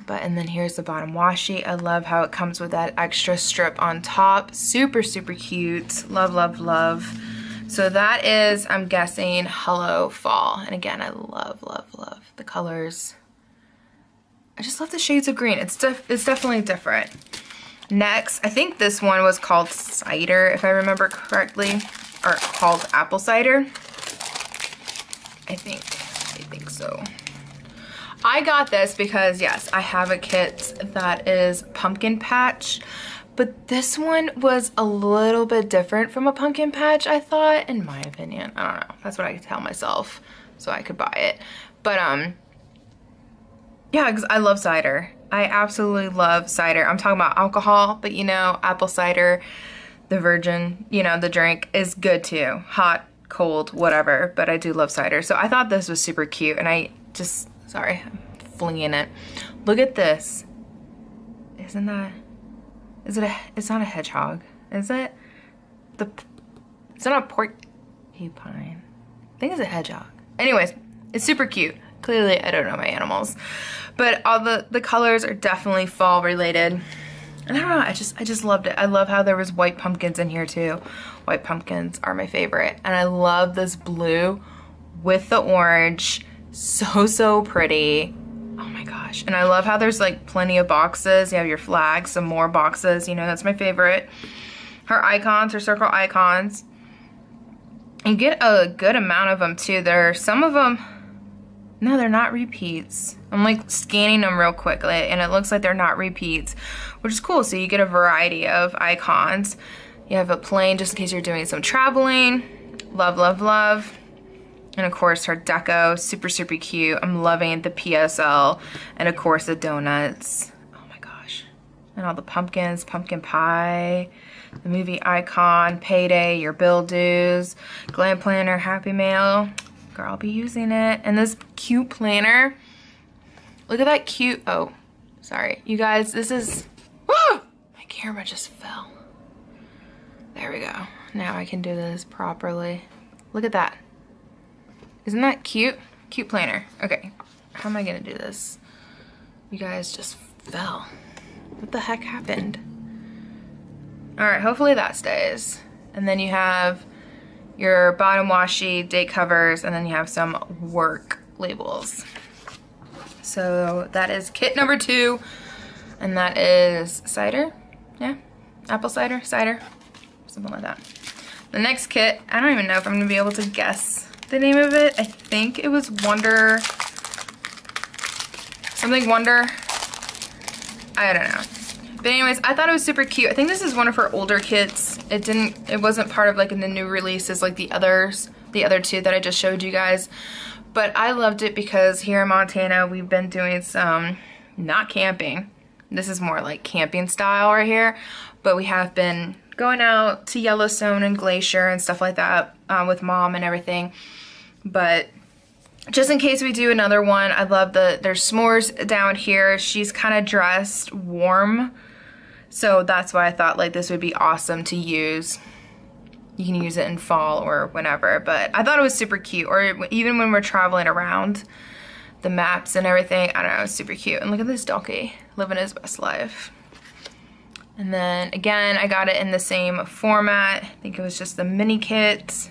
But, and then here's the bottom washi. I love how it comes with that extra strip on top. Super, super cute. Love, love, love. So that is, I'm guessing, Hello Fall. And again, I love, love, love the colors. I just love the shades of green. It's definitely different. Next, I think this one was called Cider, if I remember correctly, or called Apple Cider. I think so. I got this because, yes, I have a kit that is Pumpkin Patch, but this one was a little bit different from a Pumpkin Patch, I thought, in my opinion. I don't know. That's what I could tell myself, so I could buy it. But, yeah, because I love cider. I absolutely love cider. I'm talking about alcohol, but you know, apple cider, the virgin, you know, the drink is good too. Hot, cold, whatever, but I do love cider. So I thought this was super cute, and I just, sorry, I'm flinging it. Look at this. Isn't that, is it a, it's not a hedgehog, is it? It's not a porcupine. I think it's a hedgehog. Anyways, it's super cute. Clearly, I don't know my animals. But all the colors are definitely fall related. And I don't know, I just loved it. I love how there was white pumpkins in here too. White pumpkins are my favorite. And I love this blue with the orange. So, so pretty. Oh my gosh. And I love how there's like plenty of boxes. You have your flags, some more boxes. You know, that's my favorite. Her icons, her circle icons. You get a good amount of them too. There are some of them... No, they're not repeats. I'm like scanning them real quickly and it looks like they're not repeats, which is cool. So you get a variety of icons. You have a plane just in case you're doing some traveling. Love, love, love. And of course her deco, super, super cute. I'm loving the PSL and of course the donuts. Oh my gosh. And all the pumpkins, pumpkin pie, the movie icon, payday, your bill dues, Glam Planner, Happy Mail. I'll be using it. And this cute planner, look at that cute, oh sorry you guys, this is, whoa, my camera just fell. There we go, now I can do this properly. Look at that, isn't that cute? Cute planner. Okay, how am I gonna do this? You guys just fell. What the heck happened? All right, hopefully that stays. And then you have your bottom washi, date covers, and then you have some work labels. So that is kit number 2, and that is cider, yeah? Apple cider, cider, something like that. The next kit, I don't even know if I'm gonna be able to guess the name of it. I think it was Wonder, something Wonder, I don't know. But anyways, I thought it was super cute. I think this is one of her older kits. It wasn't part of like in the new releases like the other two that I just showed you guys. But I loved it because here in Montana, we've been doing some, not camping. This is more like camping style right here. But we have been going out to Yellowstone and Glacier and stuff like that with mom and everything. But just in case we do another one, I love there's s'mores down here. She's kind of dressed warm. So that's why I thought like this would be awesome to use. You can use it in fall or whenever, but I thought it was super cute. Or even when we're traveling around, the maps and everything, I don't know, it's super cute. And look at this donkey, living his best life. And then again, I got it in the same format. I think it was just the mini kit.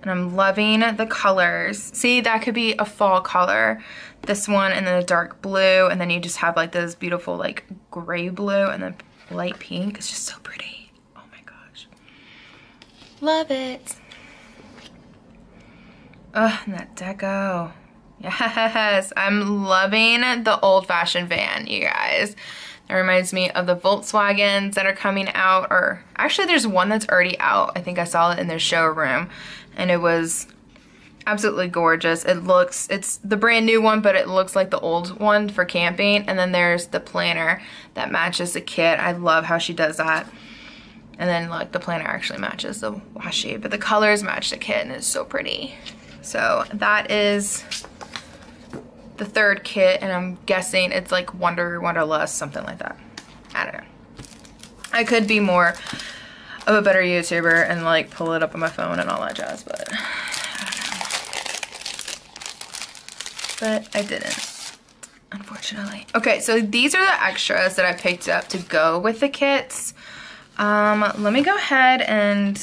And I'm loving the colors. See, that could be a fall color. This one and then a dark blue. And then you just have like those beautiful like gray blue and then light pink. It's just so pretty. Oh my gosh. Love it. Oh, and that deco. Yes, I'm loving the old-fashioned van, you guys. That reminds me of the Volkswagens that are coming out. Or actually, there's one that's already out. I think I saw it in their showroom. And it was absolutely gorgeous. It looks, it's the brand new one, but it looks like the old one for camping. And then there's the planner that matches the kit. I love how she does that. And then like the planner actually matches the washi, but the colors match the kit and it's so pretty. So that is the third kit, and I'm guessing it's like Wonder, Wonderlust, something like that. I don't know. I could be more of a better YouTuber and like pull it up on my phone and all that jazz, but I don't know. But I didn't, unfortunately. Okay, so these are the extras that I picked up to go with the kits. Let me go ahead and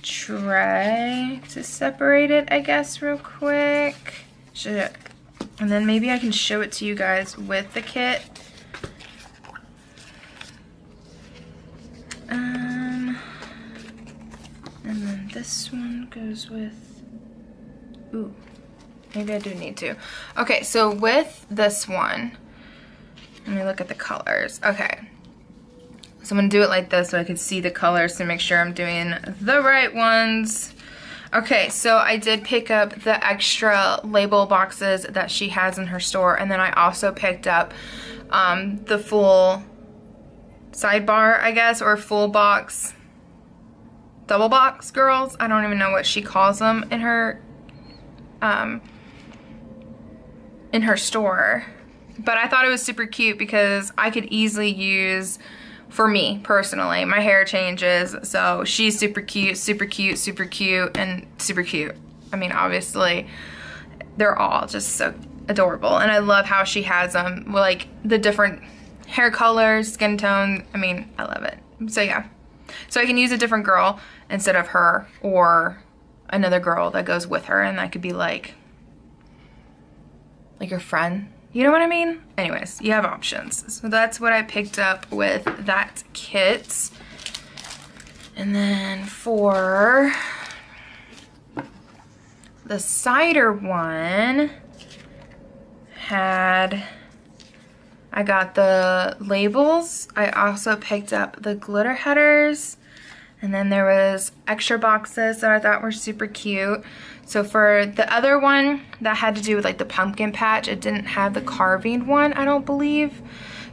try to separate it, I guess, real quick. And then maybe I can show it to you guys with the kit. And then this one goes with, ooh, maybe I do need to. Okay, so with this one, let me look at the colors. Okay. So I'm gonna do it like this so I can see the colors to make sure I'm doing the right ones. Okay, so I did pick up the extra label boxes that she has in her store, and then I also picked up the full sidebar, I guess, or full box, double box girls. I don't even know what she calls them in her store. But I thought it was super cute because I could easily use, for me personally, my hair changes, so she's super cute, super cute, super cute, and super cute. I mean, obviously, they're all just so adorable, and I love how she has them, like the different hair colors, skin tone. I mean, I love it. So yeah, so I can use a different girl instead of her, or another girl that goes with her, and that could be like your friend. You know what I mean? Anyways, you have options. So that's what I picked up with that kit. And then for the cider one, I got the labels. I also picked up the glitter headers. And then there was extra boxes that I thought were super cute. So for the other one that had to do with like the pumpkin patch, it didn't have the carving one, I don't believe.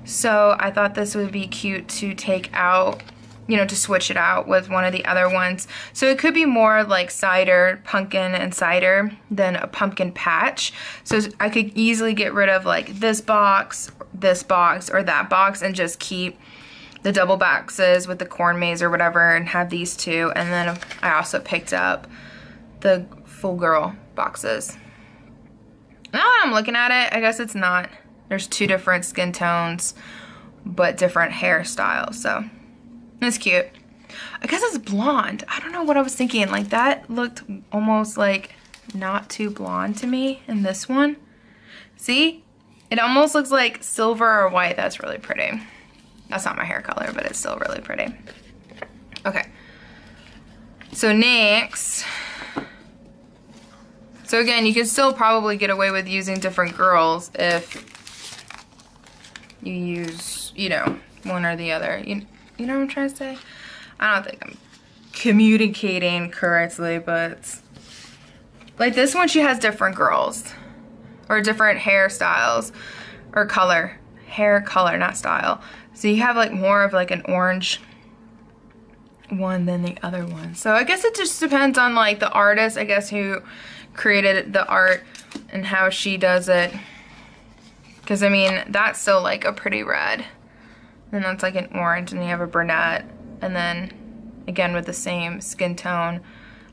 So I thought this would be cute to take out, you know, to switch it out with one of the other ones. So it could be more like cider, pumpkin and cider than a pumpkin patch. So I could easily get rid of like this box, or that box, and just keep the double boxes with the corn maze or whatever and have these two. And then I also picked up the full girl boxes. Now that I'm looking at it, I guess it's not. There's two different skin tones, but different hairstyles, so it's cute. I guess it's blonde. I don't know what I was thinking. Like, that looked almost like not too blonde to me in this one. See? It almost looks like silver or white. That's really pretty. That's not my hair color, but it's still really pretty. Okay. So next. So again, you can still probably get away with using different girls if you use, you know, one or the other. You know what I'm trying to say? I don't think I'm communicating correctly, but like this one, she has different girls or different hairstyles or color. Hair color, not style. So you have like more of like an orange one than the other one. So I guess it just depends on like the artist, I guess, who created the art and how she does it. Because I mean, that's still like a pretty red. Then that's like an orange, and you have a brunette. And then again with the same skin tone.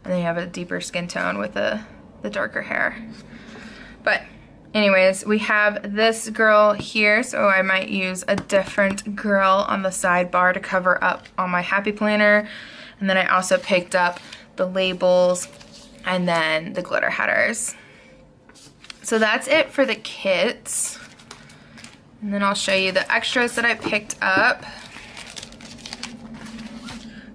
And then you have a deeper skin tone with the darker hair. But anyways, we have this girl here, so I might use a different girl on the sidebar to cover up on my Happy Planner. And then I also picked up the labels and then the glitter headers. So that's it for the kits. And then I'll show you the extras that I picked up.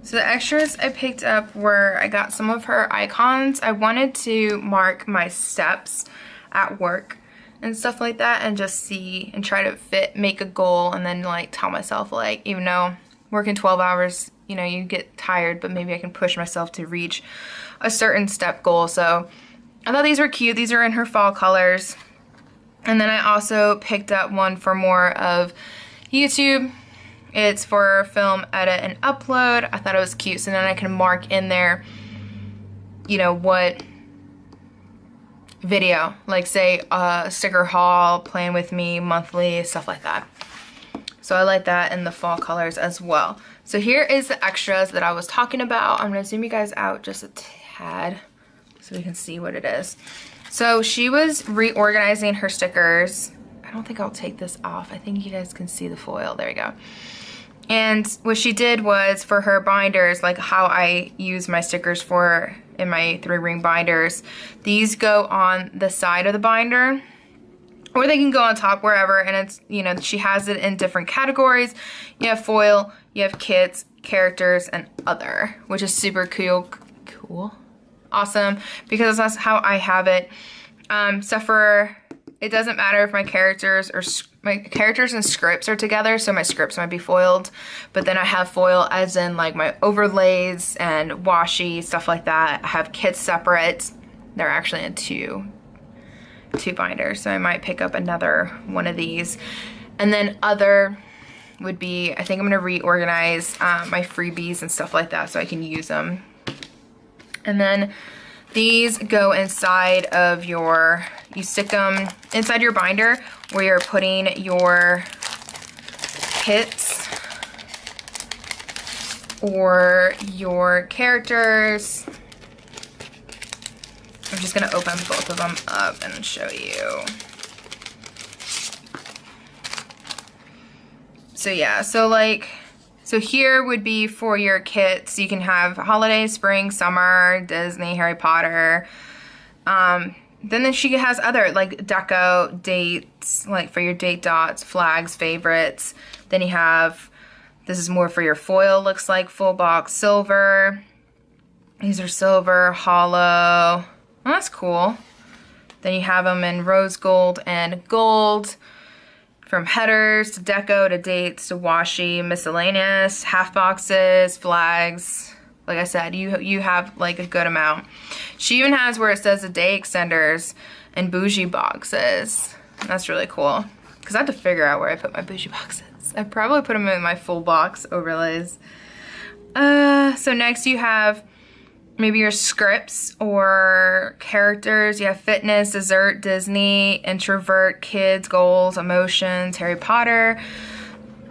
So the extras I picked up were, I got some of her icons. I wanted to mark my steps at work and stuff like that, and just see and try to make a goal, and then like tell myself, like, even though working 12 hours, you know, you get tired, but maybe I can push myself to reach a certain step goal. So I thought these were cute. These are in her fall colors. And then I also picked up one for more of YouTube. It's for film, edit, and upload. I thought it was cute, so then I can mark in there, you know, what video, like say sticker haul, plan with me, monthly, stuff like that. So I like that in the fall colors as well. So here is the extras that I was talking about. I'm gonna zoom you guys out just a tad so we can see what it is. So she was reorganizing her stickers. I don't think I'll take this off. I think you guys can see the foil, there we go. And what she did was for her binders, like how I use my stickers for in my 3-ring binders, these go on the side of the binder, or they can go on top, wherever. And it's, you know, she has it in different categories. You have foil, you have kits, characters, and other, which is super cool, awesome, because that's how I have it. So for, it doesn't matter if my characters or my characters and scripts are together, so my scripts might be foiled, but then I have foil as in like my overlays and washi, stuff like that. I have kits separate. They're actually in two binders, so I might pick up another one of these. And then other would be, I think I'm gonna reorganize my freebies and stuff like that so I can use them. And then these go inside of your, you stick them inside your binder where you're putting your kits or your characters. I'm just gonna open both of them up and show you. So yeah, so like, so here would be for your kits. You can have holiday, spring, summer, Disney, Harry Potter. Then she has other like deco, dates, like for your date dots, flags, favorites. Then you have, this is more for your foil, looks like full box silver. These are silver, hollow. Oh, that's cool. Then you have them in rose gold and gold. From headers to deco to dates to washi, miscellaneous, half boxes, flags. Like I said, you have like a good amount. She even has where it says the day extenders and bougie boxes. That's really cool. Because I have to figure out where I put my bougie boxes. I probably put them in my full box overlays. So next you have maybe your scripts or characters. You have fitness, dessert, Disney, introvert, kids, goals, emotions, Harry Potter,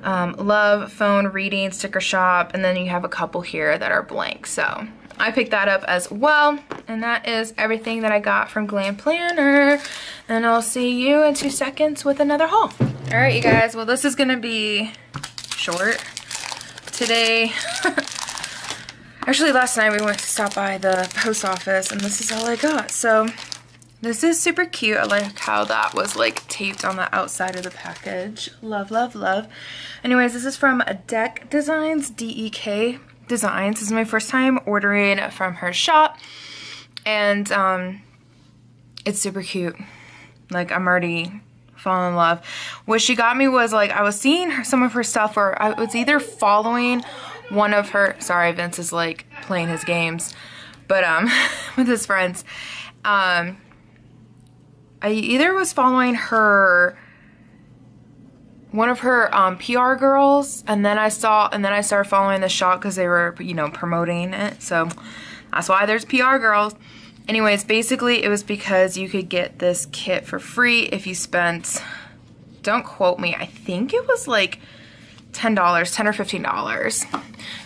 love, phone, reading, sticker shop, and then you have a couple here that are blank. So I picked that up as well, and that is everything that I got from Glam Planner, and I'll see you in 2 seconds with another haul. All right, you guys, well, this is gonna be short today. Actually, last night we went to stop by the post office and this is all I got. So this is super cute. I like how that was like taped on the outside of the package. Love, love, love. Anyways, this is from Dek Designs, D-E-K Designs. This is my first time ordering from her shop, and it's super cute. Like, I'm already falling in love. What she got me was like, I was seeing some of her stuff, or I was either following one of her, sorry, Vince is like playing his games, but with his friends. I either was following her, one of her PR girls, and then I started following the shop because they were, you know, promoting it. So that's why there's PR girls. Anyways, basically it was because you could get this kit for free if you spent, don't quote me, I think it was like $10 or $15.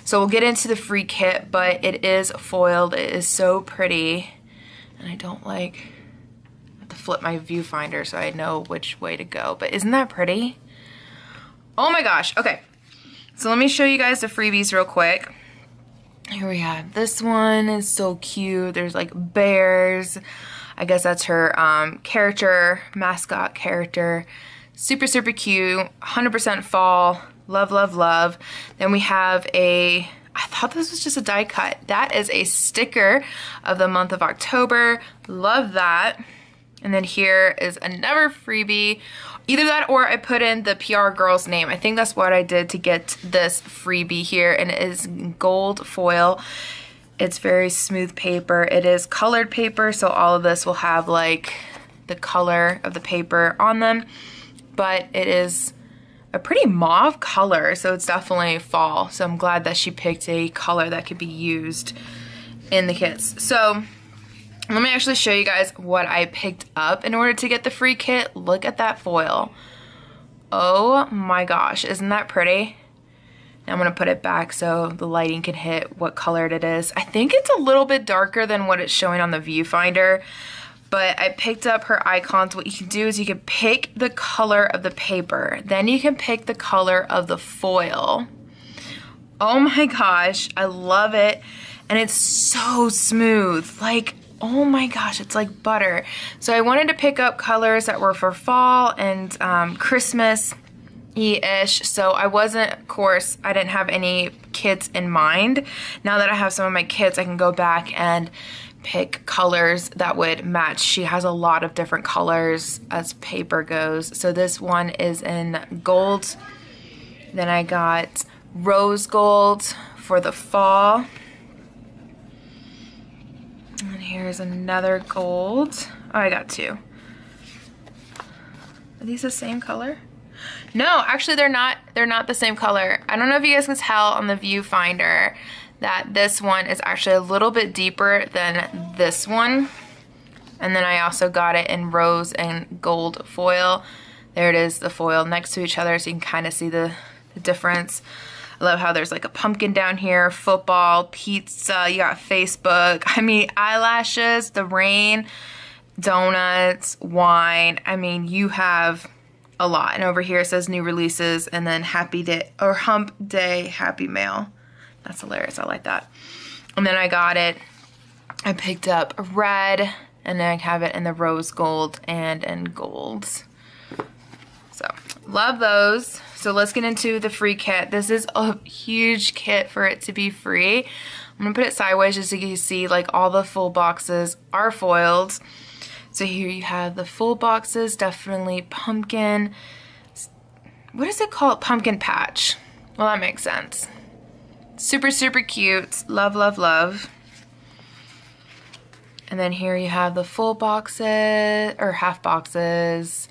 So we'll get into the free kit, but it is foiled. It is so pretty, and I don't like, I have to flip my viewfinder so I know which way to go, but isn't that pretty? Oh my gosh. Okay, so let me show you guys the freebies real quick. Here we have, this one is so cute. There's like bears, I guess that's her character, mascot character. Super, super cute, 100% fall, love, love, love. Then we have a, I thought this was just a die cut. That is a sticker of the month of October, love that. And then here is another freebie. Either that or I put in the PR girl's name. I think that's what I did to get this freebie here, and it is gold foil. It's very smooth paper. It is colored paper, so all of this will have like the color of the paper on them. But it is a pretty mauve color, so it's definitely fall. So I'm glad that she picked a color that could be used in the kits. So Let me actually show you guys what I picked up in order to get the free kit. Look at that foil. Oh my gosh, isn't that pretty? Now I'm gonna put it back so the lighting can hit what color it is. I think it's a little bit darker than what it's showing on the viewfinder, but I picked up her icons. What you can do is you can pick the color of the paper, then you can pick the color of the foil. Oh my gosh, I love it. And it's so smooth, like, oh my gosh, it's like butter. So I wanted to pick up colors that were for fall and Christmas-ish, so I wasn't, of course, I didn't have any kits in mind. Now that I have some of my kits, I can go back and pick colors that would match. She has a lot of different colors as paper goes. So this one is in gold. Then I got rose gold for the fall. And here's another gold. Oh, I got two. Are these the same color? No, actually they're not. They're not the same color. I don't know if you guys can tell on the viewfinder that this one is actually a little bit deeper than this one. And then I also got it in rose and gold foil. There it is, the foil next to each other, so you can kind of see the difference. I love how there's like a pumpkin down here, football, pizza, you got Facebook, I mean eyelashes, the rain, donuts, wine, I mean you have a lot. And over here it says new releases and then happy day or hump day happy mail. That's hilarious, I like that. And then I got it, I picked up red and then I have it in the rose gold and in golds. So love those. So let's get into the free kit. This is a huge kit for it to be free. I'm gonna put it sideways just so you can see like all the full boxes are foiled. So here you have the full boxes, definitely pumpkin. What is it called? Pumpkin patch. Well, that makes sense. Super, super cute. Love, love, love. And then here you have the full boxes or half boxes.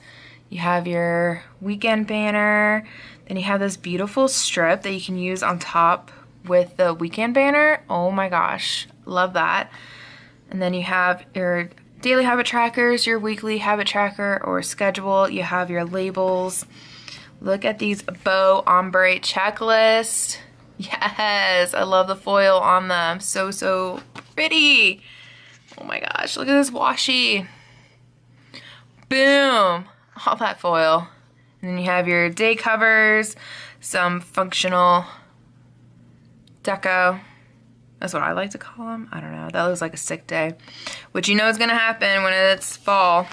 You have your weekend banner, then you have this beautiful strip that you can use on top with the weekend banner. Oh my gosh, love that. And then you have your daily habit trackers, your weekly habit tracker or schedule. You have your labels. Look at these bow ombre checklist. Yes, I love the foil on them. So, so pretty. Oh my gosh, look at this washi. Boom. All that foil. And then you have your day covers, some functional deco. That's what I like to call them. I don't know. That looks like a sick day, which you know is going to happen when it's fall.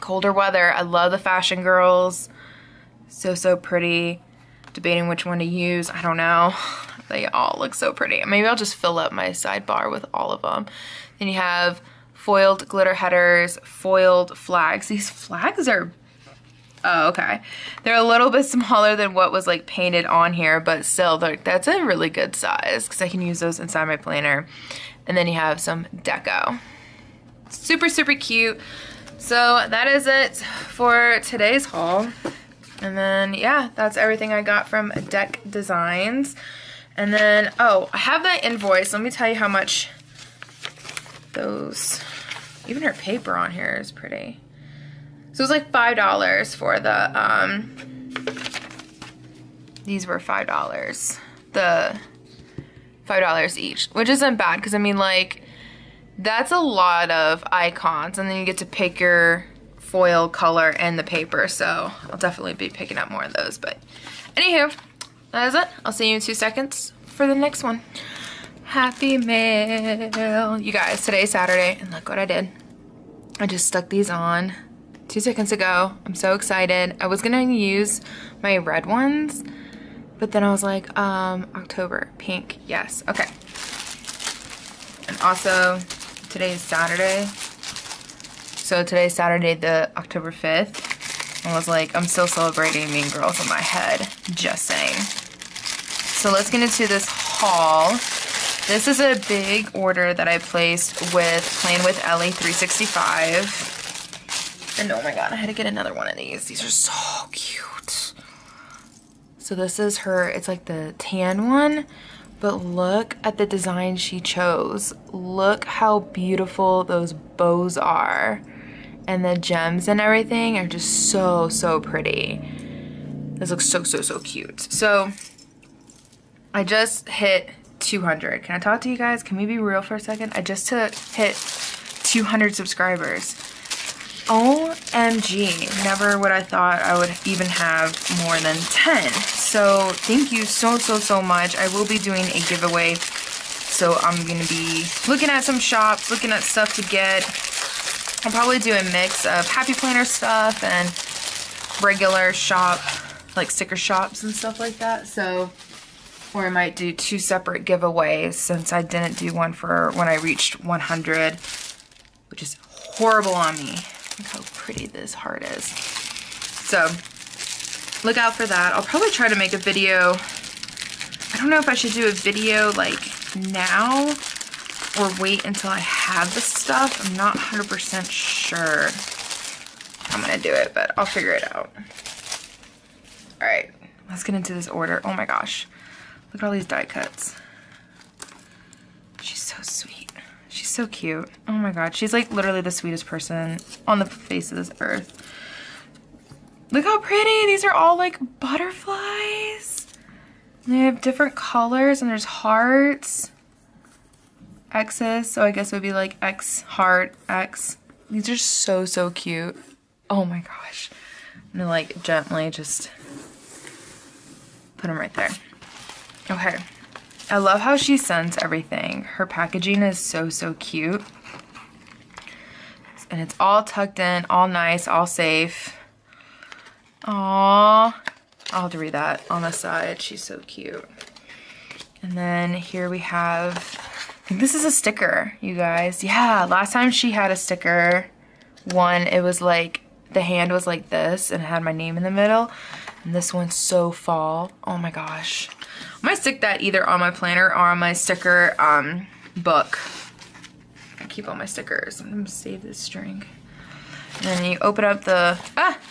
Colder weather. I love the fashion girls. So, so pretty. Debating which one to use. I don't know. They all look so pretty. Maybe I'll just fill up my sidebar with all of them. Then you have foiled glitter headers, foiled flags. These flags are, oh, okay. They're a little bit smaller than what was like painted on here, but still, that's a really good size because I can use those inside my planner. And then you have some deco. Super, super cute. So that is it for today's haul. And then, yeah, that's everything I got from Deck Designs. And then, oh, I have that invoice. Let me tell you how much those, even her paper on here is pretty. So it was like $5 for the, these were $5. The $5 each, which isn't bad because I mean like, that's a lot of icons and then you get to pick your foil color and the paper. So I'll definitely be picking up more of those, but anywho, that is it. I'll see you in 2 seconds for the next one. Happy mail. You guys, today's Saturday, and look what I did. I just stuck these on 2 seconds ago. I'm so excited. I was gonna use my red ones, but then I was like, October, pink, yes, okay. And also, today's Saturday. So today's Saturday, the October 5th. I was like, I'm still celebrating Mean Girls in my head, just saying. So let's get into this haul. This is a big order that I placed with Playing With Ellie 365. And oh my god, I had to get another one of these. These are so cute. So this is her, it's like the tan one But look at the design she chose. Look how beautiful those bows are. And the gems and everything are just so, so pretty. This looks so, so, so cute. So I just hit 200. Can I talk to you guys? Can we be real for a second? I just hit 200 subscribers. OMG, never would I thought I would even have more than 10. So thank you so, so, so much. I will be doing a giveaway. So I'm gonna be looking at some shops, looking at stuff to get. I'll probably do a mix of Happy Planner stuff and regular shop, like sticker shops and stuff like that. So, or I might do two separate giveaways since I didn't do one for when I reached 100, which is horrible on me. Look how pretty this heart is. So, look out for that. I'll probably try to make a video. I don't know if I should do a video like now or wait until I have the stuff. I'm not 100% sure I'm gonna do it, but I'll figure it out. All right, let's get into this order. Oh my gosh, look at all these die cuts. She's so sweet. She's so cute. Oh my God, she's like literally the sweetest person on the face of this earth. Look how pretty, these are all like butterflies. They have different colors and there's hearts. X's, so I guess it would be like X, heart, X. These are so, so cute. Oh my gosh. I'm gonna like gently just put them right there. Okay. I love how she sends everything. Her packaging is so, so cute. And it's all tucked in, all nice, all safe. Aww. I'll have to read that on the side. She's so cute. And then here we have... This is a sticker, you guys. Yeah, last time she had a sticker one, it was like the hand was like this and it had my name in the middle, and this one's so fall. Oh my gosh, I might stick that either on my planner or on my sticker book. I keep all my stickers. I'm gonna save this string. And then you open up the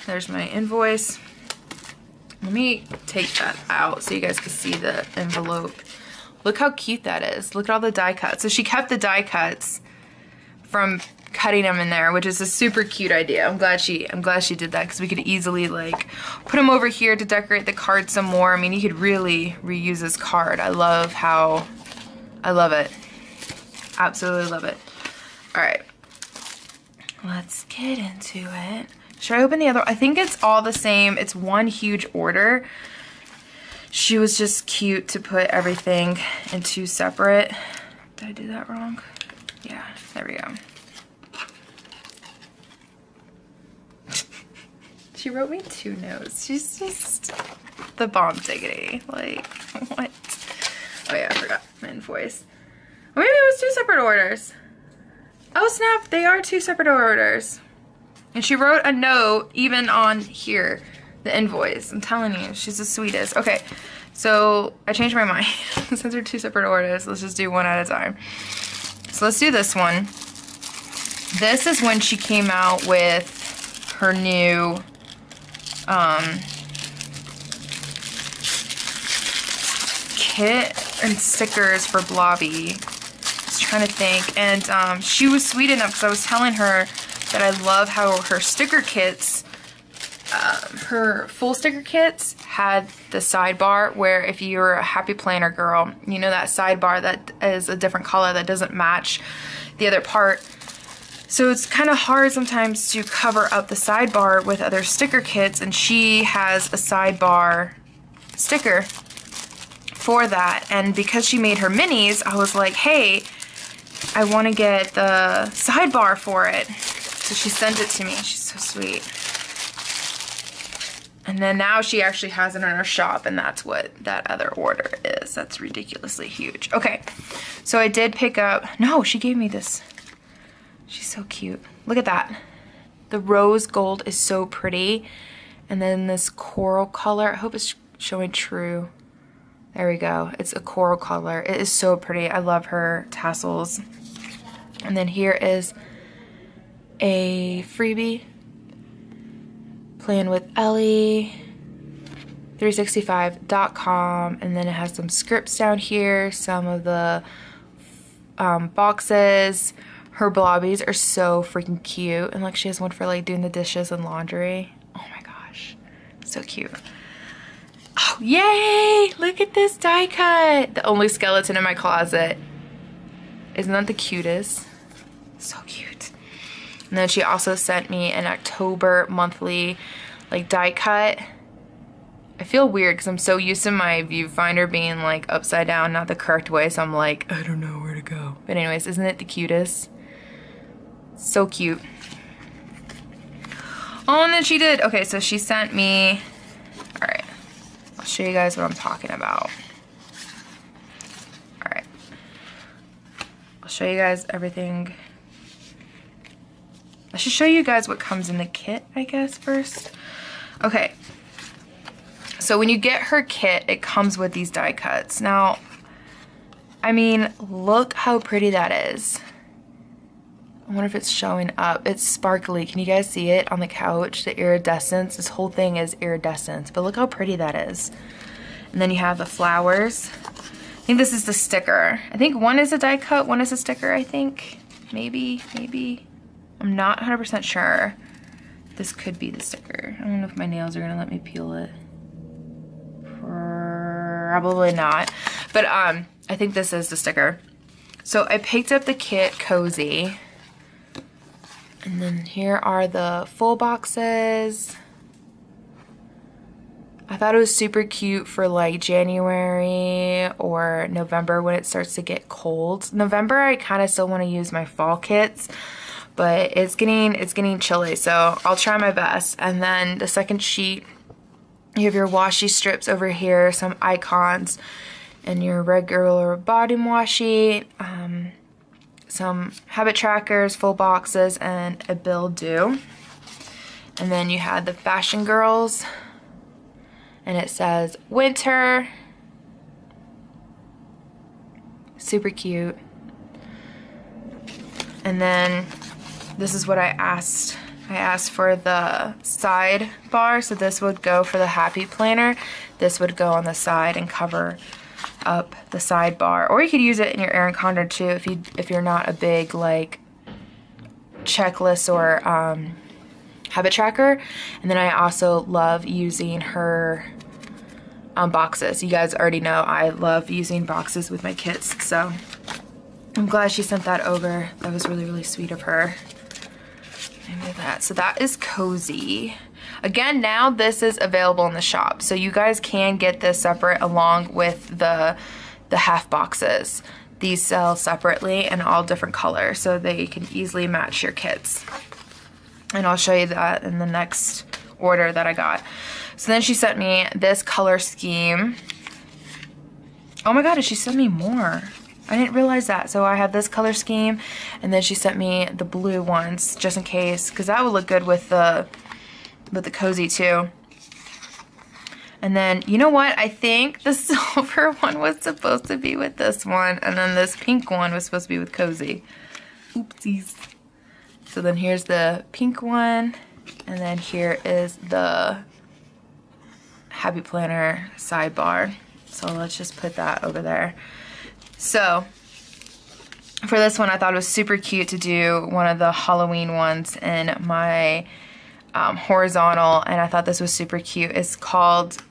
there's my invoice. Let me take that out so you guys can see the envelope. Look how cute that is. Look at all the die cuts. So she kept the die cuts from cutting them in there, which is a super cute idea. I'm glad she did that because we could easily like put them over here to decorate the card some more. I mean, you could really reuse this card. I love it. Absolutely love it. All right, let's get into it. Should I open the other? I think it's all the same. It's one huge order. She was just cute to put everything in two separate. Did I do that wrong? Yeah, there we go. She wrote me two notes. She's just the bomb diggity. Like, what? Oh yeah, I forgot my invoice. Maybe it was two separate orders. Oh snap, they are two separate orders. And she wrote a note even on here. The invoice, I'm telling you, she's the sweetest. Okay, so I changed my mind. Since they're two separate orders, let's just do one at a time. So let's do this one. This is when she came out with her new kit and stickers for Blobby. I was trying to think, and she was sweet enough because I was telling her that I love how her sticker kits, her full sticker kits had the sidebar where if you're a Happy Planner girl, you know that sidebar that is a different color that doesn't match the other part. So it's kind of hard sometimes to cover up the sidebar with other sticker kits, and she has a sidebar sticker for that. And because she made her minis, I was like, hey, I want to get the sidebar for it. So she sent it to me. She's so sweet. And then now she actually has it in her shop, and that's what that other order is. That's ridiculously huge. Okay, so I did pick up, no, she gave me this. She's so cute. Look at that. The rose gold is so pretty. And then this coral color, I hope it's showing true. There we go, it's a coral color. It is so pretty, I love her tassels. And then here is a freebie. Playing with Ellie. 365.com, and then it has some scripts down here, some of the boxes. Her blobbies are so freaking cute, and like she has one for like doing the dishes and laundry. Oh my gosh, so cute. Oh yay, look at this die cut. The only skeleton in my closet. Isn't that the cutest? So cute. And then she also sent me an October monthly like die cut. I feel weird because I'm so used to my viewfinder being like upside down, not the correct way, so I'm like, I don't know where to go. But anyways, isn't it the cutest? So cute. Oh, and then she did, okay, so she sent me, all right, I'll show you guys what I'm talking about. All right, I'll show you guys everything. I should show you guys what comes in the kit, I guess, first. Okay, so when you get her kit, it comes with these die cuts. Now, I mean, look how pretty that is. I wonder if it's showing up. It's sparkly. Can you guys see it on the couch? The iridescence. This whole thing is iridescence, but look how pretty that is. And then you have the flowers. I think this is the sticker. I think one is a die cut, one is a sticker, I think. Maybe. I'm not 100% sure. This could be the sticker. I don't know if my nails are gonna let me peel it. Probably not. But I think this is the sticker. So I picked up the kit cozy. And then here are the full boxes. I thought it was super cute for like January or November when it starts to get cold. November I kind of still want to use my fall kits, but it's getting chilly, so I'll try my best. And then the second sheet, you have your washi strips over here, some icons, and your regular bottom washi, some habit trackers, full boxes, and a build do. And then you had the Fashion Girls, and it says winter. Super cute. And then this is what I asked. I asked for the sidebar, so this would go for the Happy Planner. This would go on the side and cover up the sidebar. Or you could use it in your Erin Condren too if you're not a big like checklist or habit tracker. And then I also love using her boxes. You guys already know I love using boxes with my kits, so I'm glad she sent that over. That was really, really sweet of her. That. So that is cozy. Again, now this is available in the shop, so you guys can get this separate along with the half boxes. These sell separately in all different colors, so they can easily match your kits. And I'll show you that in the next order that I got. So then she sent me this color scheme. Oh my god, did she send me more? I didn't realize that. So I have this color scheme, and then she sent me the blue ones just in case, because that would look good with the cozy too. And then, you know what? I think the silver one was supposed to be with this one, and then this pink one was supposed to be with cozy. Oopsies. So then here's the pink one, and then here is the Happy Planner sidebar. So let's just put that over there. So for this one, I thought it was super cute to do one of the Halloween ones in my horizontal, and I thought this was super cute. It's called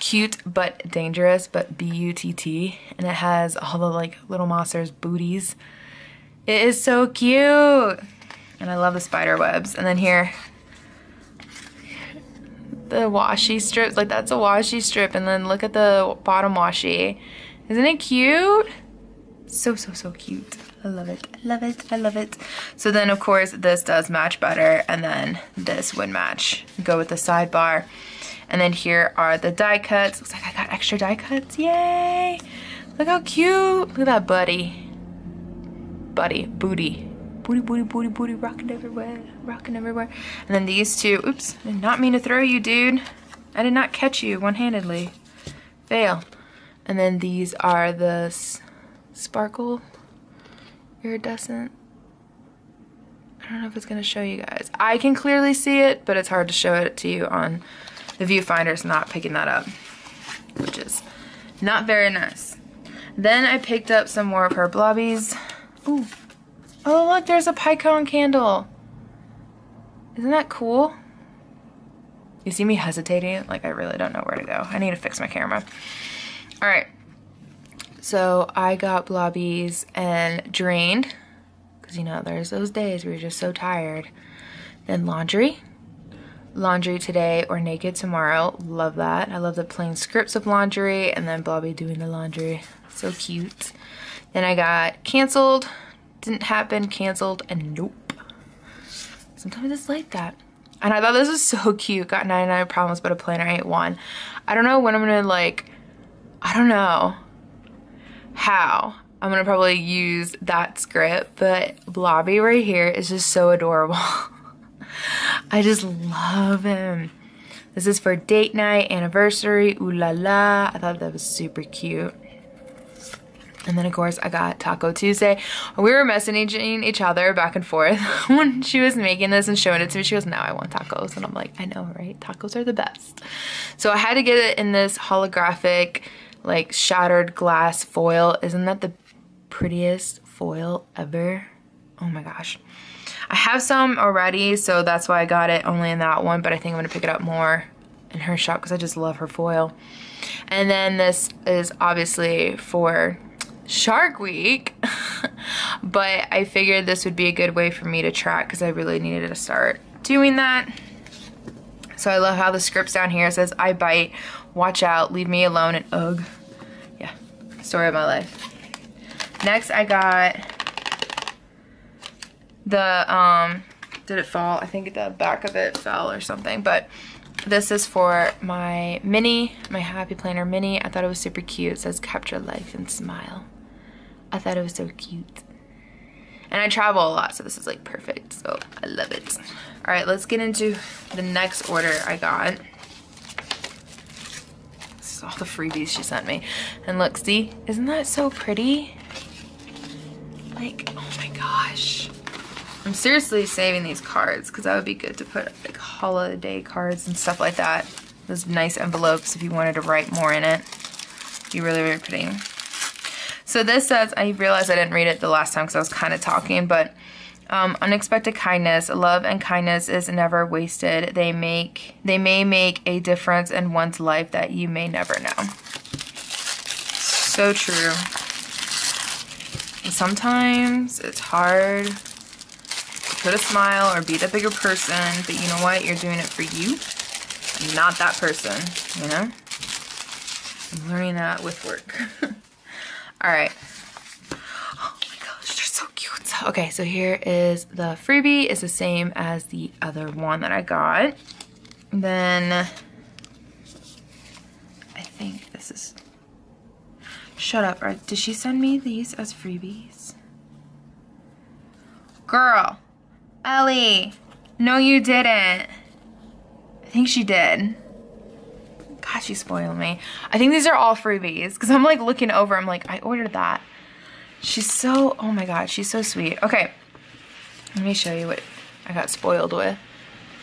Cute But Dangerous, but B-U-T-T, and it has all the like little monsters' booties. It is so cute, and I love the spider webs. And then here, the washi strips, like that's a washi strip, and then look at the bottom washi. Isn't it cute? So cute. I love it, I love it, I love it. So then of course this does match better, and then this would match, go with the sidebar. And then here are the die cuts. Looks like I got extra die cuts, yay! Look how cute, look at that buddy. Buddy, booty. Booty, booty, booty, booty, rocking everywhere, rocking everywhere. And then these two, oops, I did not mean to throw you, dude. I did not catch you one-handedly, fail. And then these are the sparkle iridescent. I don't know if it's gonna show you guys. I can clearly see it, but it's hard to show it to you on the viewfinder. It's not picking that up. Not very nice. Then I picked up some more of her blobbies. Ooh. Oh, look, there's a pie cone candle. Isn't that cool? You see me hesitating? Like, I really don't know where to go. I need to fix my camera. All right. So I got blobbies and drained, because, you know, there's those days where you're just so tired. Then laundry. Laundry today or naked tomorrow. Love that. I love the plain scripts of laundry and then Blobby doing the laundry. So cute. Then I got canceled. Didn't happen. Canceled. And nope. Sometimes it's like that. And I thought this was so cute. Got 99 problems, but a planner ain't one. I don't know when I'm going to, like, I don't know how I'm going to probably use that script, but Blobby right here is just so adorable. I just love him. This is for date night, anniversary, ooh la la. I thought that was super cute. And then of course I got Taco Tuesday. We were messaging each other back and forth when she was making this and showing it to me. She goes, now I want tacos. And I'm like, I know, right? Tacos are the best. So I had to get it in this holographic, like, shattered glass foil. Isn't that the prettiest foil ever? Oh my gosh. I have some already, so that's why I got it only in that one, but I think I'm going to pick it up more in her shop because I just love her foil. And then this is obviously for Shark Week, but I figured this would be a good way for me to track because I really needed to start doing that. So I love how the scripts down here says, I bite, watch out, leave me alone, and ugh. Yeah, story of my life. Next I got... the, did it fall? I think the back of it fell or something, but this is for my mini, my Happy Planner mini. I thought it was super cute. It says capture life and smile. I thought it was so cute. And I travel a lot, so this is like perfect. So I love it. All right, let's get into the next order I got. This is all the freebies she sent me. And look, see, isn't that so pretty? Like, oh my gosh. I'm seriously saving these cards because that would be good to put like holiday cards and stuff like that. Those nice envelopes if you wanted to write more in it. It'd be really, really pretty. So this says, I realized I didn't read it the last time because I was kind of talking, but unexpected kindness. Love and kindness is never wasted. They may make a difference in one's life that you may never know. So true. And sometimes it's hard. Put a smile or be the bigger person, but you know what? You're doing it for you. I'm not that person, you know? I'm learning that with work. All right. Oh my gosh, they're so cute. Okay, so here is the freebie. It's the same as the other one that I got. And then I think this is... Shut up. Right? Did she send me these as freebies? Girl. Ellie, no you didn't. I think she did. God, she spoiled me. I think these are all freebies because I'm like looking over. I'm like, I ordered that. She's so, oh my God, she's so sweet. Okay, let me show you what I got spoiled with.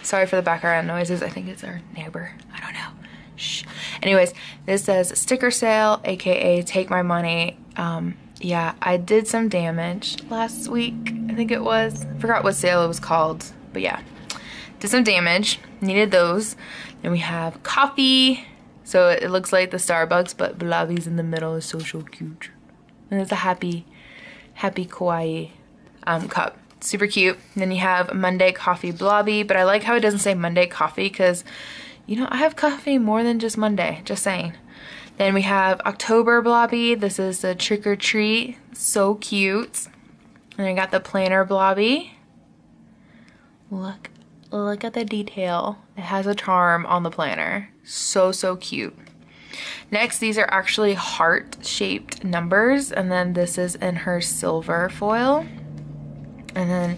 Sorry for the background noises. I think it's our neighbor. I don't know. Shh. Anyways, this says sticker sale, AKA take my money. Yeah, I did some damage last week, I think it was. I forgot what sale it was called, but yeah. Did some damage, needed those. Then we have coffee. So it looks like the Starbucks, but Blobby's in the middle is so cute. And it's a happy kawaii cup. Super cute. And then you have Monday Coffee Blobby, but I like how it doesn't say Monday Coffee because, you know, I have coffee more than just Monday, just saying. Then we have October Blobby. This is the trick or treat. So cute. And I got the planner Blobby. Look at the detail. It has a charm on the planner. So cute. Next, these are actually heart-shaped numbers. And then this is in her silver foil. And then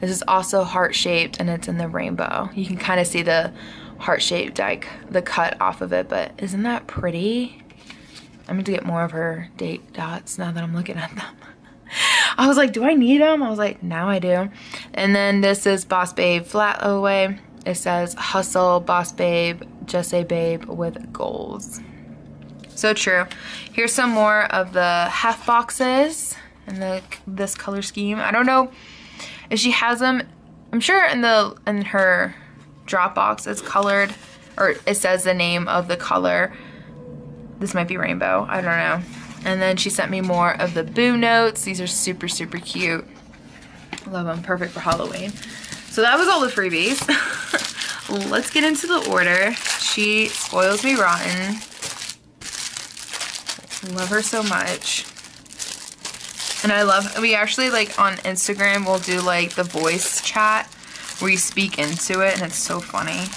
this is also heart-shaped and it's in the rainbow. You can kind of see the heart-shaped, like the cut off of it, but isn't that pretty? I'm going to get more of her date dots now that I'm looking at them. I was like, do I need them? I was like, now I do. And then this is Boss Babe Flat Away. It says, hustle, Boss Babe, just a babe with goals. So true. Here's some more of the half boxes and this color scheme. I don't know if she has them. I'm sure in her Dropbox it's colored, or it says the name of the color. This might be rainbow, I don't know. And then she sent me more of the Boo Notes. These are super, super cute. Love them, perfect for Halloween. So that was all the freebies. Let's get into the order. She spoils me rotten. Love her so much. And I love, we actually like on Instagram, we'll do like the voice chat where you speak into it, and it's so funny.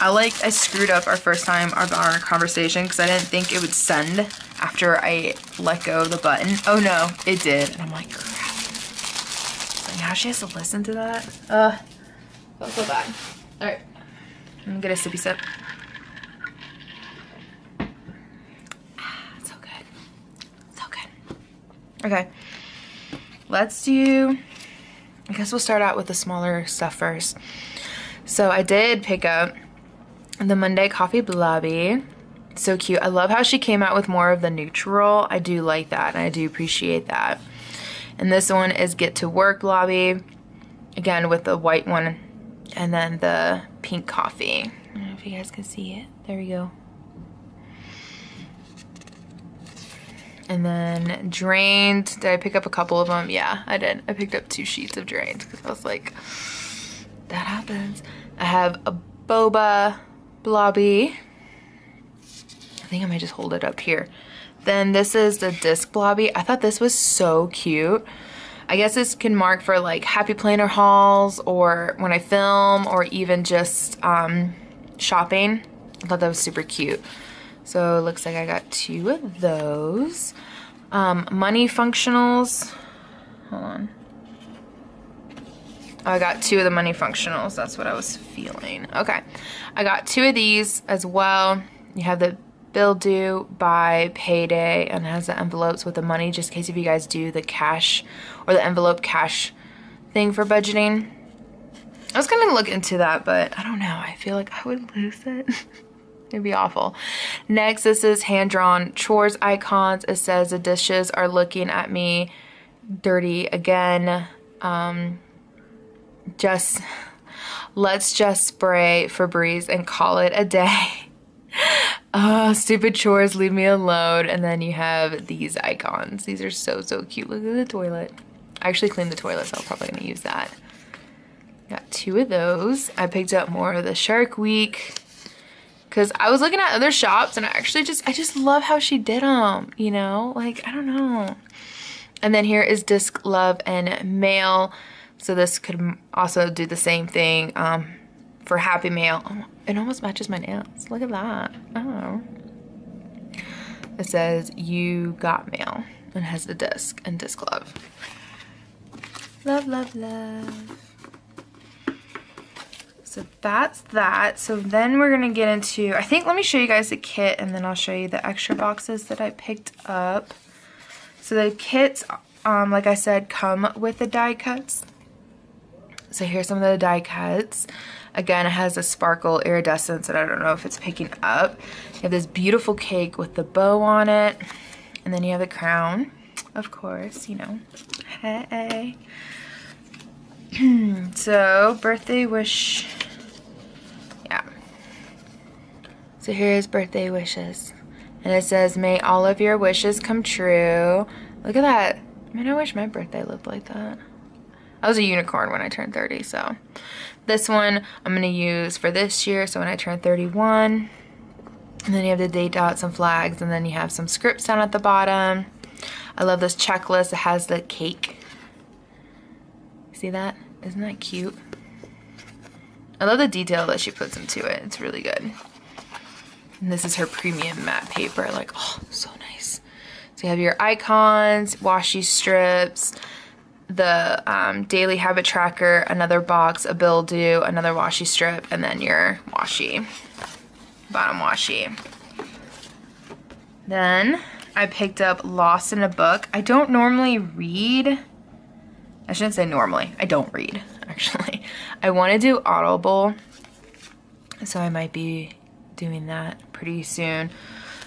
I screwed up our first time of our conversation because I didn't think it would send after I let go of the button. Oh no, it did. And I'm like, crap. But now she has to listen to that. Don't feel bad. All right, I'm gonna get a sippy sip. Okay, let's do, I guess we'll start out with the smaller stuff first. So I did pick up the Monday Coffee Blobby. So cute. I love how she came out with more of the neutral. I do like that, and I do appreciate that. And this one is Get to Work Blobby, again with the white one, and then the pink coffee. I don't know if you guys can see it. There we go. And then Drained, did I pick up a couple of them? Yeah, I did. I picked up 2 sheets of Drained because I was like, that happens. I have a Boba Blobby. I think I might just hold it up here. Then this is the Disc Blobby. I thought this was so cute. I guess this can mark for like Happy Planner hauls, or when I film, or even just shopping. I thought that was super cute. So it looks like I got 2 of those. Money Functionals, hold on. I got 2 of the Money Functionals, that's what I was feeling. Okay, I got 2 of these as well. You have the Bill Due by Payday, and it has the envelopes with the money, just in case if you guys do the cash or the envelope cash thing for budgeting. I was gonna look into that, but I don't know, I feel like I would lose it. It'd be awful. Next, this is hand-drawn chores icons. It says the dishes are looking at me dirty again. Let's just spray Febreze and call it a day. Oh, stupid chores, leave me alone. And then you have these icons. These are so, so cute. Look at the toilet. I actually cleaned the toilet, so I'm probably gonna use that. Got 2 of those. I picked up more of the Shark Week, because I was looking at other shops, and I just love how she did them, you know? Like, I don't know. And then here is Disc Love and Mail. So this could also do the same thing for Happy Mail. Oh, it almost matches my nails. Look at that. Oh. It says, you got mail. And has the disc and Disc Love. Love, love, love. So that's that. So then we're gonna get into, I think, let me show you guys the kit, and then I'll show you the extra boxes that I picked up. So the kits, like I said, come with the die cuts. So here's some of the die cuts. Again, it has a sparkle iridescence that I don't know if it's picking up. You have this beautiful cake with the bow on it. And then you have the crown, of course, you know, hey. So birthday wish. So here's birthday wishes. And it says, may all of your wishes come true. Look at that. Man, I wish my birthday looked like that. I was a unicorn when I turned 30, so. This one I'm gonna use for this year, so when I turn 31. And then you have the date dots and flags, and then you have some scripts down at the bottom. I love this checklist. It has the cake. See that? Isn't that cute? I love the detail that she puts into it. It's really good. And this is her premium matte paper, like, oh, so nice. So you have your icons, washi strips, the daily habit tracker, another box, a bill due, another washi strip, and then your washi, bottom washi. Then I picked up Lost in a Book. I don't normally read. I shouldn't say normally. I don't read, actually. I want to do Audible, so I might be doing that pretty soon.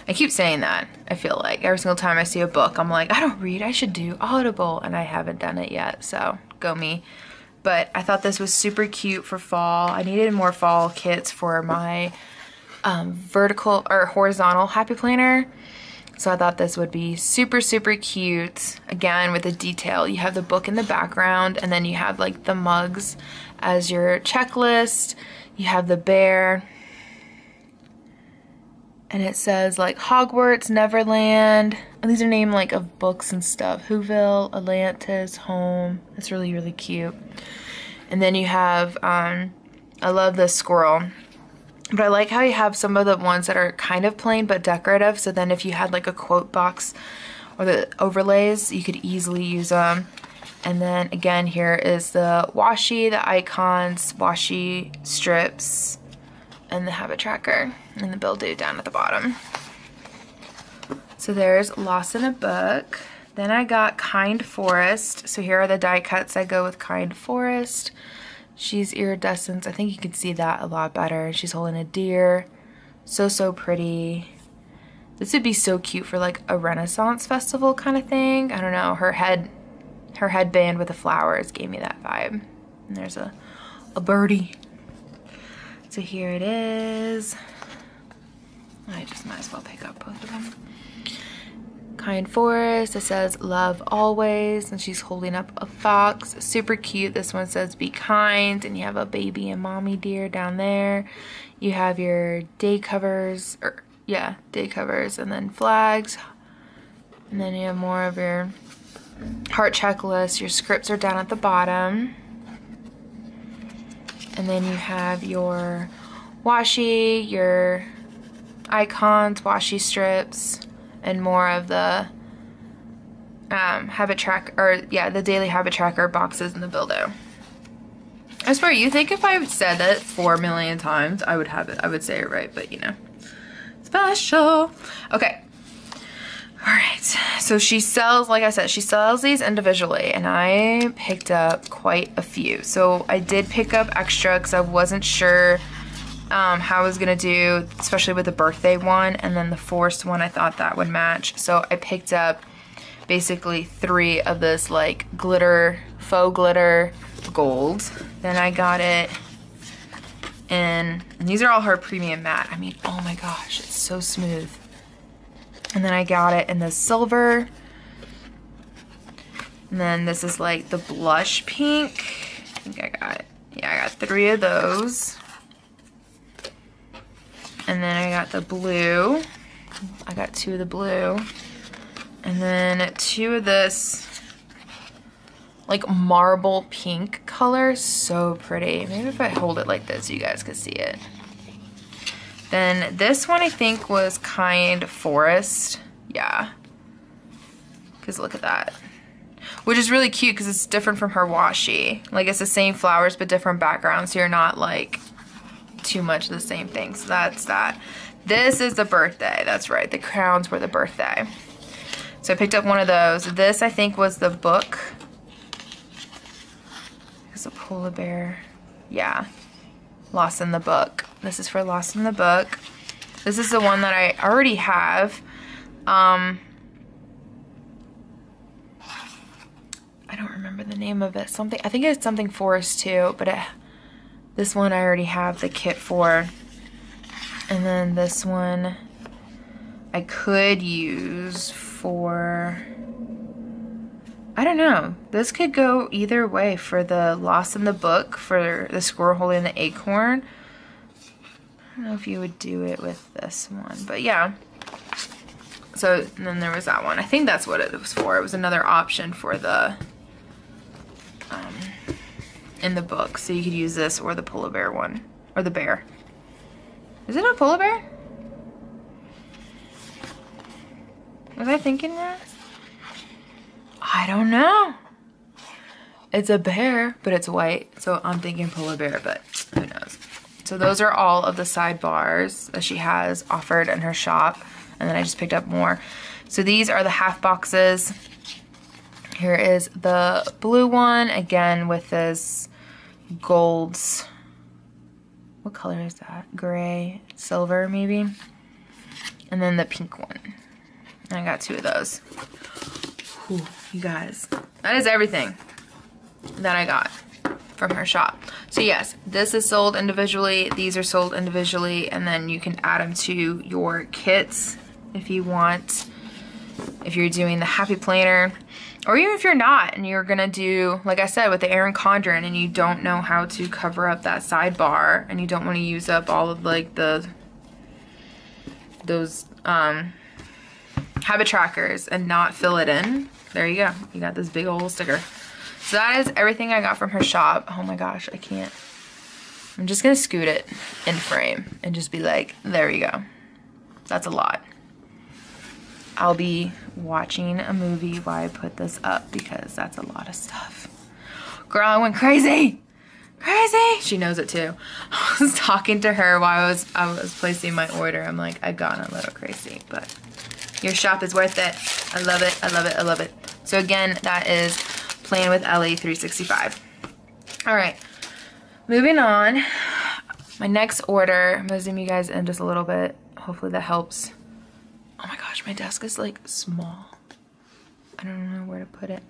I keep saying that. I feel like every single time I see a book, I'm like, I don't read, I should do Audible, and I haven't done it yet, so go me. But I thought this was super cute for fall. I needed more fall kits for my vertical or horizontal Happy Planner, so I thought this would be super, super cute. Again, with the detail, you have the book in the background, and then you have like the mugs as your checklist. You have the bear, and it says like Hogwarts, Neverland, and these are named like of books and stuff. Whoville, Atlantis, Home. It's really, really cute. And then you have, I love this squirrel. But I like how you have some of the ones that are kind of plain but decorative, so then if you had like a quote box or the overlays, you could easily use them. And then again, here is the washi, the icons, washi strips, and the habit tracker, and the Bill-Do down at the bottom. So there's Lost in a Book. Then I got Kind Forest. So here are the die cuts that go with Kind Forest. She's iridescent. I think you can see that a lot better. She's holding a deer. So, so pretty. This would be so cute for like a Renaissance festival kind of thing. I don't know. Her headband with the flowers gave me that vibe. And there's a birdie. So here it is. I just might as well pick up both of them. Kind Forest, it says love always, and she's holding up a fox. Super cute. This one says be kind, and you have a baby and mommy deer down there. You have your day covers, or yeah, day covers, and then flags, and then you have more of your heart checklist. Your scripts are down at the bottom, and then you have your washi, your icons, washi strips, and more of the habit tracker, or yeah, the daily habit tracker boxes in the Buildo. I swear, you think if I said that 4 million times, I would have it, I would say it right, but you know, special. Okay, all right, so she sells, like I said, she sells these individually, and I picked up quite a few. So I did pick up extra because I wasn't sure how I was gonna do, especially with the birthday one, and then the forest one. I thought that would match, so I picked up basically 3 of this like glitter, faux glitter gold. Then I got it in, and these are all her premium matte. I mean, oh my gosh, it's so smooth. And then I got it in the silver, and then this is like the blush pink. I think I got, yeah, I got 3 of those. And then I got the blue. I got 2 of the blue. And then 2 of this like marble pink color. So pretty. Maybe if I hold it like this, you guys could see it. Then this one I think was Kind Forest. Yeah. Because look at that. Which is really cute because it's different from her washi. Like it's the same flowers but different backgrounds, so you're not like too much of the same thing. So that's that. This is the birthday. That's right, the crowns were the birthday. So I picked up 1 of those. This I think was the book. It's a polar bear. Yeah, Lost in the Book. This is for Lost in the Book. This is the one that I already have. I don't remember the name of it. Something, I think it's something forest too, but it, this one I already have the kit for. And then this one I could use for, I don't know. This could go either way for the Lost in the Book, for the squirrel holding the acorn. I don't know if you would do it with this one, but yeah. So then there was that one. I think that's what it was for. It was another option for the, in the book, so you could use this or the polar bear one, or the bear. Is it a polar bear? Was I thinking that? I don't know. It's a bear, but it's white, so I'm thinking polar bear, but who knows. So those are all of the sidebars that she has offered in her shop, and then I just picked up more. So these are the half boxes. Here is the blue one, again with this golds. What color is that? Gray, silver maybe? and then the pink one. And I got two of those. Ooh, you guys, that is everything that I got from her shop. So yes, this is sold individually, these are sold individually, and then you can add them to your kits if you want, if you're doing the Happy Planner, or even if you're not and you're gonna do, like I said, with the Erin Condren and you don't know how to cover up that sidebar and you don't want to use up all of like the those habit trackers and not fill it in. There you go, you got this big old sticker. So that is everything I got from her shop. Oh my gosh, I can't. I'm just gonna scoot it in frame and just be like, there you go. That's a lot. I'll be watching a movie while I put this up because that's a lot of stuff. Girl, I went crazy. Crazy. She knows it too. I was talking to her while I was placing my order. I'm like, I've gone a little crazy, but your shop is worth it. I love it, I love it, I love it. So again, that is Plan with Ellie 365. All right, moving on. My next order, I'm gonna zoom you guys in just a little bit. Hopefully that helps. Oh my gosh, my desk is like small. I don't know where to put it.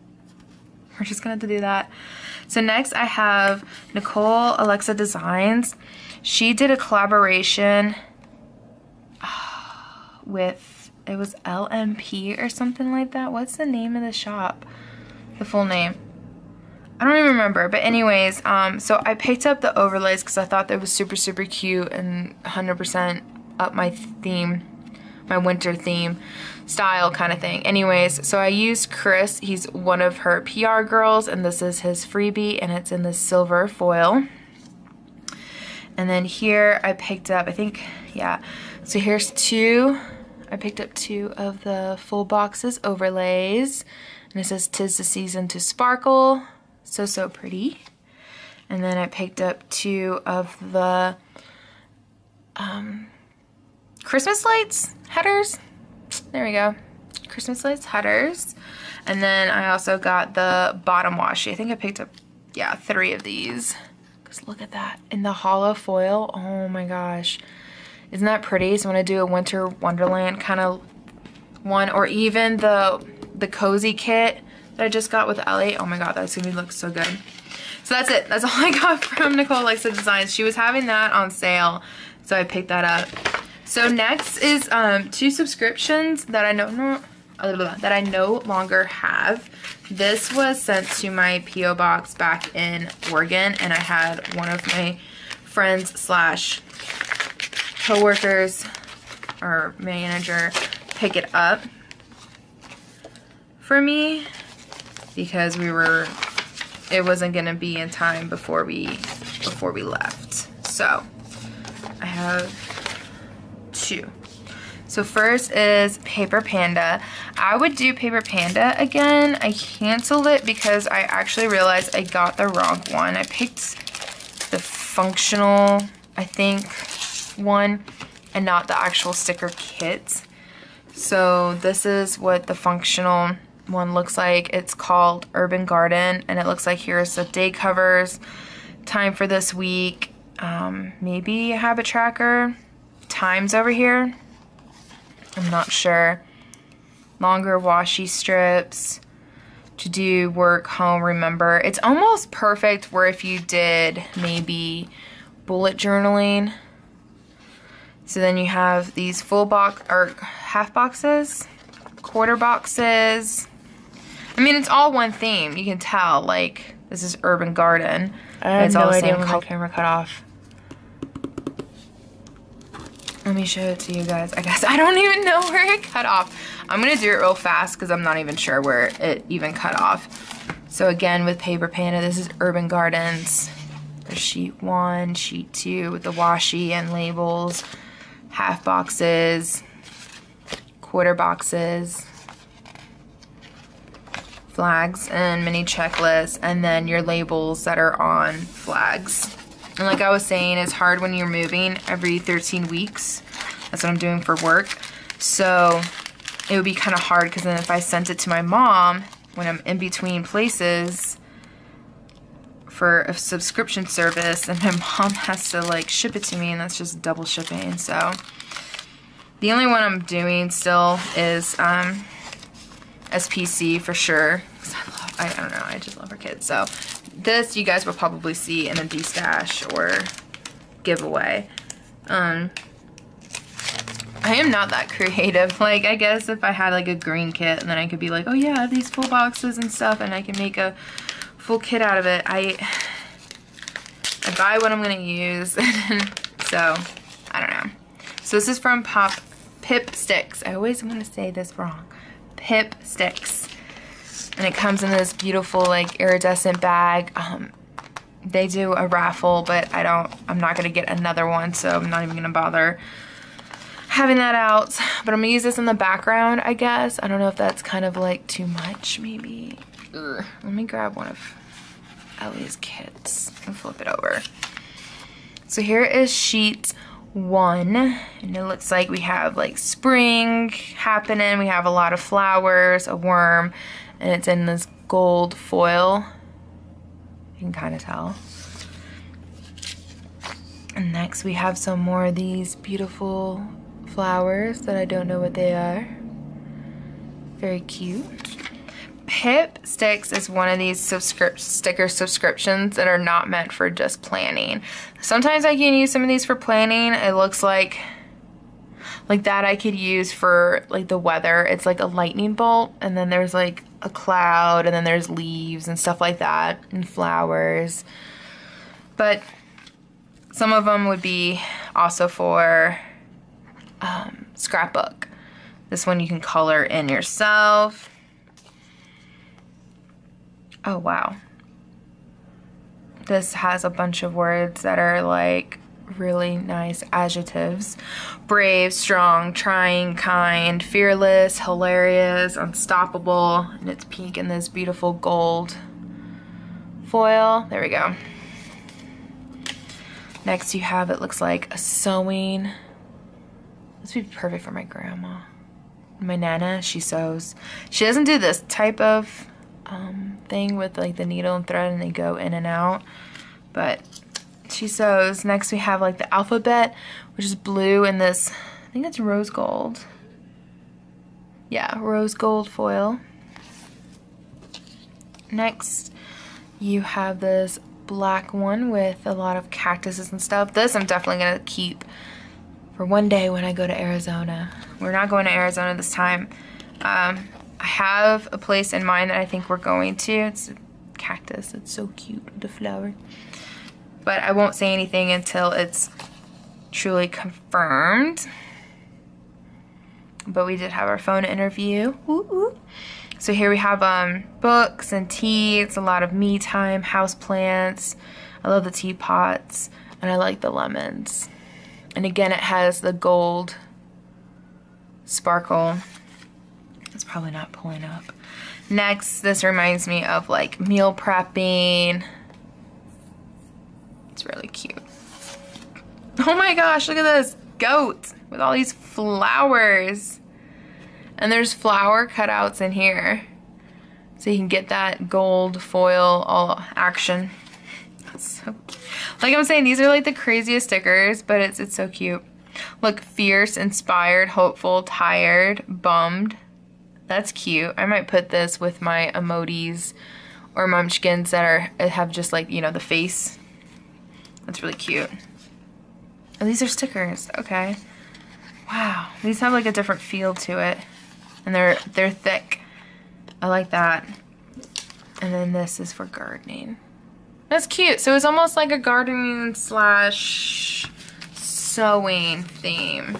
We're just gonna have to do that. So next I have Nicole Alexia Designs. She did a collaboration with, it was LMP or something like that. What's the name of the shop? The full name. I don't even remember, but anyways, so I picked up the overlays because I thought that was super, super cute and 100% up my theme, my winter theme style kind of thing. Anyways, so I used Chris. He's one of her PR girls, and this is his freebie, and it's in the silver foil. And then here I picked up, I think, yeah, so here's two. I picked up two of the full boxes overlays. And it says, "'Tis the season to sparkle." So, so pretty. And then I picked up two of the Christmas lights headers. There we go. Christmas lights headers. And then I also got the bottom washi. I think I picked up, yeah, three of these. Because look at that. In the hollow foil. Oh, my gosh. Isn't that pretty? So I want to do a winter wonderland kind of one. Or even the cozy kit that I just got with Ellie. Oh my god, that's gonna look so good. So that's it. That's all I got from Nicole Alexia Designs. She was having that on sale, so I picked that up. So next is two subscriptions that I no longer have. This was sent to my P.O. box back in Oregon, and I had one of my friends / co-workers or manager pick it up for me because it wasn't gonna be in time before we left. So I have two. So first is Paper Panda. I would do Paper Panda again. I canceled it because I actually realized I got the wrong one. I picked the functional, I think, one and not the actual sticker kit. So this is what the functional one looks like. It's called Urban Garden, and it looks like here's the day covers, time for this week, maybe a habit tracker, times over here, I'm not sure, longer washi strips, to do, work, home, remember. It's almost perfect where if you did maybe bullet journaling. So then you have these full box or half boxes, quarter boxes. I mean, it's all one theme. You can tell, like, this is Urban Garden. It's all the same color. Camera cut off. Let me show it to you guys. I guess I don't even know where it cut off. I'm gonna do it real fast because I'm not even sure where it even cut off. So again, with Paper Panda, this is Urban Gardens. There's sheet 1, sheet 2 with the washi and labels, half boxes, quarter boxes, flags and mini checklists, and then your labels that are on flags. And like I was saying, it's hard when you're moving every 13 weeks. That's what I'm doing for work. So it would be kind of hard because then if I sent it to my mom when I'm in between places for a subscription service, and my mom has to like ship it to me, and that's just double shipping. So The only one I'm doing still is SPC for sure. Cause I don't know, I just love her kids. So this you guys will probably see in a de-stash or giveaway. I am not that creative. Like, I guess if I had like a green kit and then I could be like, oh yeah, these full boxes and stuff, and I can make a full kit out of it. I buy what I'm gonna use. So I don't know. So this is from Pip Sticks. I always want to say this wrong. Pip Sticks. And it comes in this beautiful like iridescent bag. They do a raffle, but I'm not gonna get another one, so I'm not even gonna bother having that out. But I'm gonna use this in the background, I guess. I don't know if that's kind of like too much, maybe. Ugh. Let me grab one of Ellie's kits and flip it over. So here is sheet one, and it looks like we have like spring happening. We have a lot of flowers, a worm, and it's in this gold foil. You can kind of tell. And next we have some more of these beautiful flowers that I don't know what they are. Very cute. Pip Sticks is one of these sticker subscriptions that are not meant for just planning. Sometimes I can use some of these for planning. It looks like that I could use for like the weather. It's like a lightning bolt, and then there's like a cloud, and then there's leaves and stuff like that, and flowers. But some of them would be also for scrapbook. This one you can color in yourself. Oh wow, this has a bunch of words that are like really nice adjectives. Brave, strong, trying, kind, fearless, hilarious, unstoppable, and it's pink in this beautiful gold foil. There we go. Next you have, it looks like a sewing. This would be perfect for my grandma. My nana, she sews. She doesn't do this type of thing with like the needle and thread and they go in and out, but she sews. Next we have like the alphabet, which is blue in this, I think it's rose gold. Yeah, rose gold foil. Next you have this black one with a lot of cactuses and stuff. This I'm definitely gonna keep for one day when I go to Arizona. We're not going to Arizona this time. I have a place in mind that I think we're going to. It's a cactus. It's so cute, the flower. But I won't say anything until it's truly confirmed. But we did have our phone interview. Ooh, ooh. So here we have books and tea. It's a lot of me time, house plants. I love the teapots, and I like the lemons. And again, it has the gold sparkle. It's probably not pulling up. Next, this reminds me of like meal prepping. It's really cute. Oh my gosh, look at this goat with all these flowers. And there's flower cutouts in here. So you can get that gold foil all action. That's so cute. Like I'm saying, these are like the craziest stickers, but it's so cute. Look, fierce, inspired, hopeful, tired, bummed. That's cute. I might put this with my Emoties or Munchkins that have just like, you know, the face. That's really cute. Oh, these are stickers. Okay. Wow. These have like a different feel to it. And they're thick. I like that. And then this is for gardening. That's cute. So it's almost like a gardening / sewing theme.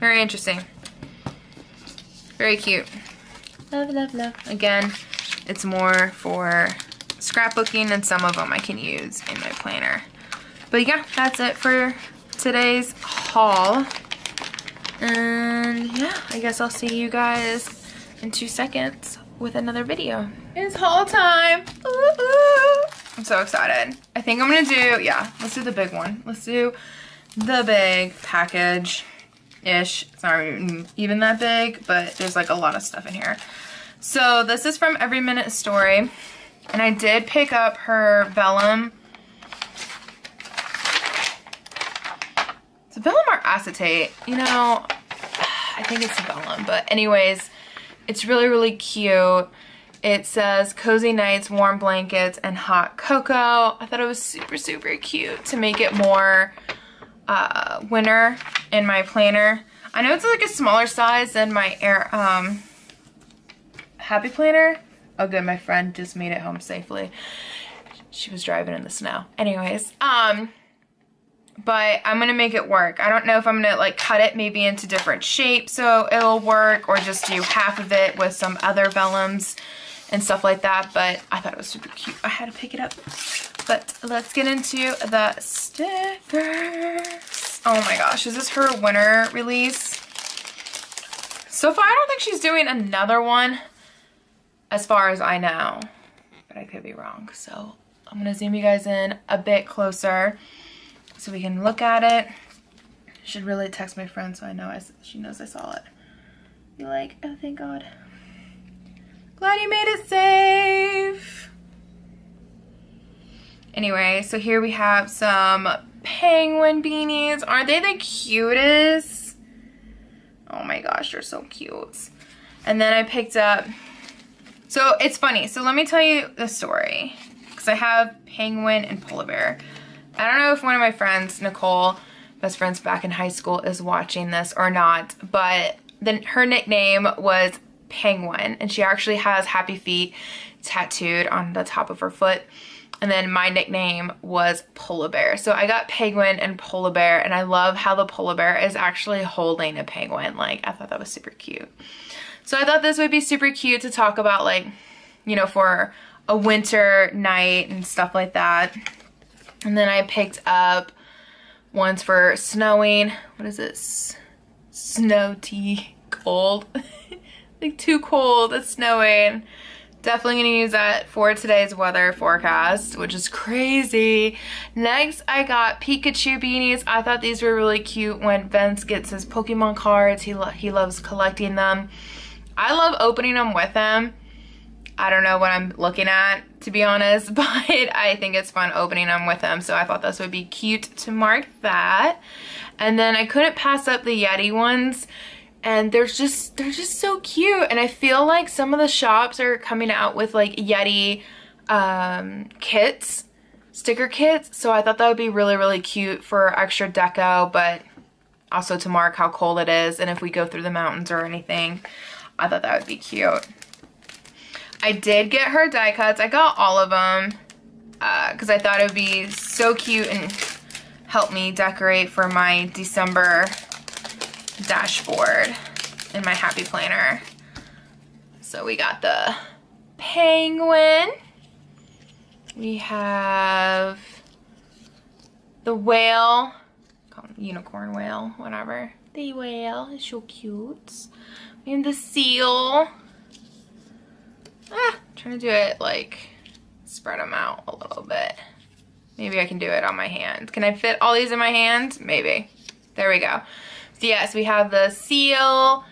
Very interesting. Very cute. Love, love, love. Again, it's more for scrapbooking, and some of them I can use in my planner. But yeah, that's it for today's haul. And yeah, I guess I'll see you guys in 2 seconds with another video. It's haul time. Ooh, ooh. I'm so excited. I think I'm gonna do, yeah, let's do the big one. Let's do the big package. Ish. It's not even that big, but there's like a lot of stuff in here. So this is from Every Minute A Story, and I did pick up her vellum. It's vellum or acetate. You know, I think it's vellum, but anyways, it's really, really cute. It says cozy nights, warm blankets, and hot cocoa. I thought it was super, super cute to make it more winter in my planner. I know it's like a smaller size than my Happy Planner. Oh good, my friend just made it home safely. She was driving in the snow. Anyways, but I'm gonna make it work. I don't know if I'm gonna like cut it maybe into different shapes so it'll work, or just do half of it with some other vellums and stuff like that, but I thought it was super cute. I had to pick it up. But let's get into the stickers. Oh my gosh, is this her winter release? So far I don't think she's doing another one as far as I know, but I could be wrong. So I'm gonna zoom you guys in a bit closer so we can look at it. I should really text my friend so I know she knows I saw it. Be like, oh thank God. Glad you made it safe. Anyway, so here we have some penguin beanies. Aren't they the cutest? Oh my gosh, they're so cute. And then I picked up, so it's funny. So let me tell you the story, because I have penguin and polar bear. I don't know if one of my friends, Nicole, best friends back in high school, is watching this or not, but then her nickname was Penguin, and she actually has happy feet tattooed on the top of her foot. And then my nickname was Polar Bear. So I got Penguin and Polar Bear, and I love how the polar bear is actually holding a penguin. Like, I thought that was super cute. So I thought this would be super cute to talk about, like, you know, for a winter night and stuff like that. And then I picked up ones for snowing. What is this? Snow tea. Cold. Like, too cold. It's snowing. Definitely gonna use that for today's weather forecast, which is crazy. Next, I got Pikachu beanies. I thought these were really cute. When Vince gets his Pokemon cards, he loves collecting them. I love opening them with him. I don't know what I'm looking at, to be honest, but I think it's fun opening them with him, so I thought this would be cute to mark that. And then I couldn't pass up the Yeti ones. And they're just so cute. And I feel like some of the shops are coming out with like Yeti kits, sticker kits. So I thought that would be really, really cute for extra deco, but also to mark how cold it is. And if we go through the mountains or anything, I thought that would be cute. I did get her die cuts. I got all of them because I thought it would be so cute and help me decorate for my December dashboard in my Happy Planner. So we got the penguin, we have the whale, call him unicorn whale, whatever. The whale is so cute. We have the seal. I'm trying to do it like spread them out a little bit. Maybe I can do it on my hand. Can I fit all these in my hand? Maybe. There we go. So yes, we have the seal,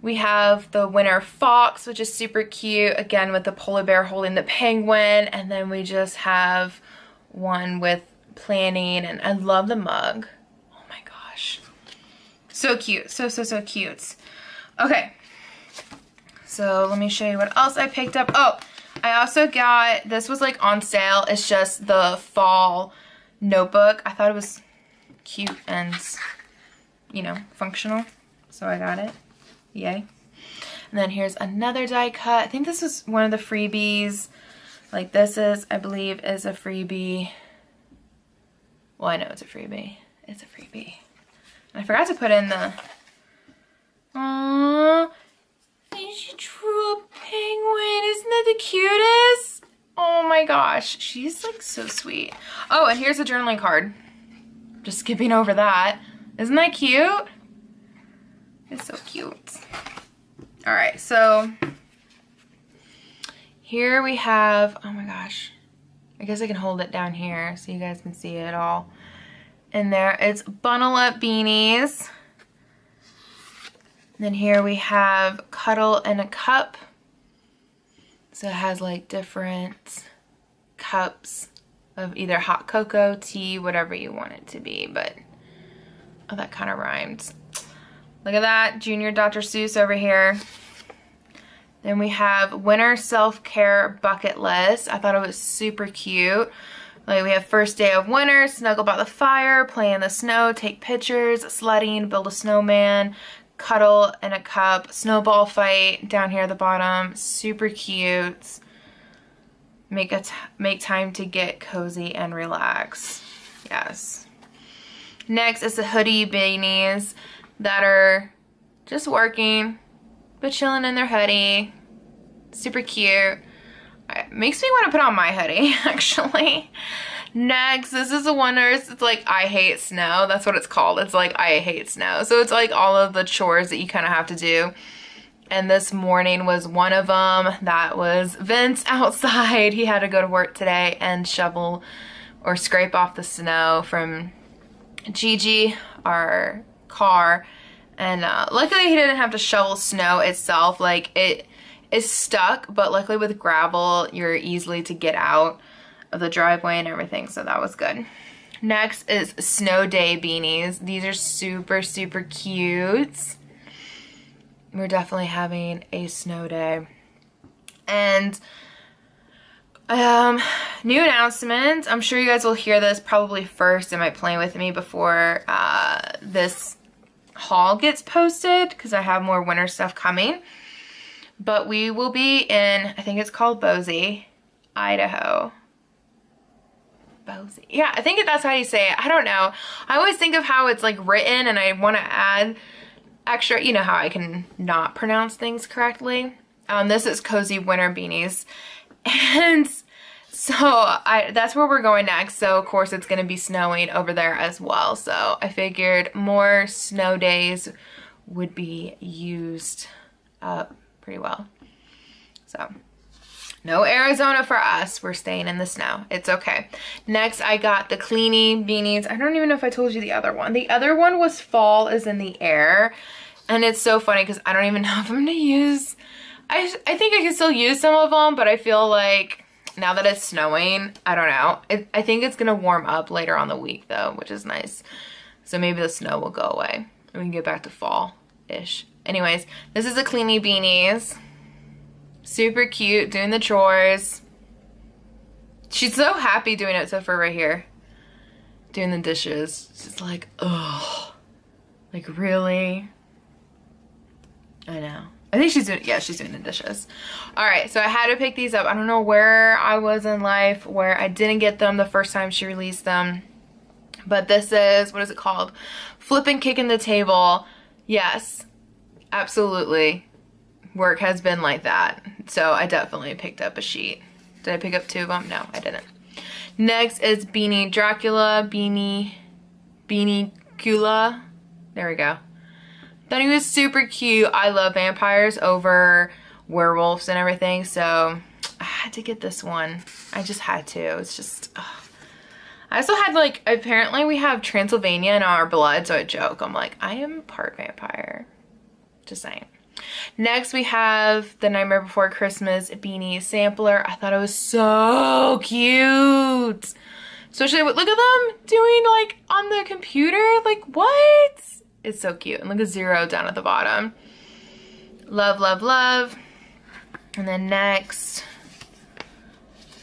we have the winter fox, which is super cute, again with the polar bear holding the penguin, and then we just have one with planning, and I love the mug. Oh my gosh. So cute. So, so, so cute. Okay. So let me show you what else I picked up. Oh, I also got, this was like on sale, it's just the fall notebook. I thought it was cute and, you know, functional, so I got it. Yay. And then here's another die cut. I think this was one of the freebies. Like this is, I believe, is a freebie. Well, I know it's a freebie. It's a freebie. And I forgot to put in the, aww, she drew a penguin. Isn't that the cutest? Oh my gosh, she's like so sweet. Oh, and here's a journaling card. Just skipping over that. Isn't that cute? It's so cute. All right, so here we have, oh my gosh, I guess I can hold it down here so you guys can see it all in there. It's bundle up beanies. And then here we have cuddle in a cup. So it has like different cups of either hot cocoa, tea, whatever you want it to be, but oh, that kind of rhymed. Look at that, Junior Dr. Seuss over here. Then we have Winter Self-Care Bucket List. I thought it was super cute. Like we have First Day of Winter, Snuggle by the Fire, Play in the Snow, Take Pictures, Sledding, Build a Snowman, Cuddle in a Cup, Snowball Fight down here at the bottom. Super cute. Make time to get cozy and relax. Yes. Next is the hoodie beanies that are just working, but chilling in their hoodie. Super cute. It makes me want to put on my hoodie, actually. Next, this is the one where it's like, I hate snow. That's what it's called. It's like, I hate snow. So it's like all of the chores that you kind of have to do. And this morning was one of them. That was Vince outside. He had to go to work today and shovel or scrape off the snow from Gigi, our car. And luckily he didn't have to shovel snow itself. Like it is stuck, but luckily with gravel, you're easily to get out of the driveway and everything. So that was good. Next is snow day beanies. These are super, super cute. We're definitely having a snow day. And new announcements. I'm sure you guys will hear this probably first in my Playing With Me before this haul gets posted, because I have more winter stuff coming. But we will be in, I think it's called Boise, Idaho. Boise. Yeah, I think that's how you say it. I don't know. I always think of how it's like written and I want to add extra, you know how I can not pronounce things correctly. This is Cozy Winter Beanies. And so that's where we're going next. So of course it's going to be snowing over there as well. So I figured more snow days would be used up pretty well. So no Arizona for us. We're staying in the snow. It's okay. Next, I got the Cleanie beanies. I don't even know if I told you the other one. The other one was Fall is in the Air. And it's so funny because I don't even know if I'm going to use... I think I can still use some of them, but I feel like now that it's snowing, I don't know. I think it's going to warm up later on the week though, which is nice. So maybe the snow will go away and we can get back to fall-ish. Anyways, this is the Cleanie beanies. Super cute, doing the chores. She's so happy doing it, except for right here. Doing the dishes. She's like, oh, like really? I know. I think she's doing, yeah, she's doing the dishes. All right, so I had to pick these up. I don't know where I was in life, where I didn't get them the first time she released them. But this is, what is it called? Flippin' Kickin' the Table. Yes, absolutely. Work has been like that. So I definitely picked up a sheet. Did I pick up two of them? No, I didn't. Next is Beanie Dracula, Beanie Cula. There we go. Thought he was super cute. I love vampires over werewolves and everything. So I had to get this one. I just had to. It's just, ugh. I also had like, apparently we have Transylvania in our blood. So I joke. I'm like, I am part vampire. Just saying. Next, we have the Nightmare Before Christmas beanie sampler. I thought it was so cute. Especially, look at them doing like on the computer. Like what? It's so cute. And look at Zero down at the bottom. Love, love, love. And then next,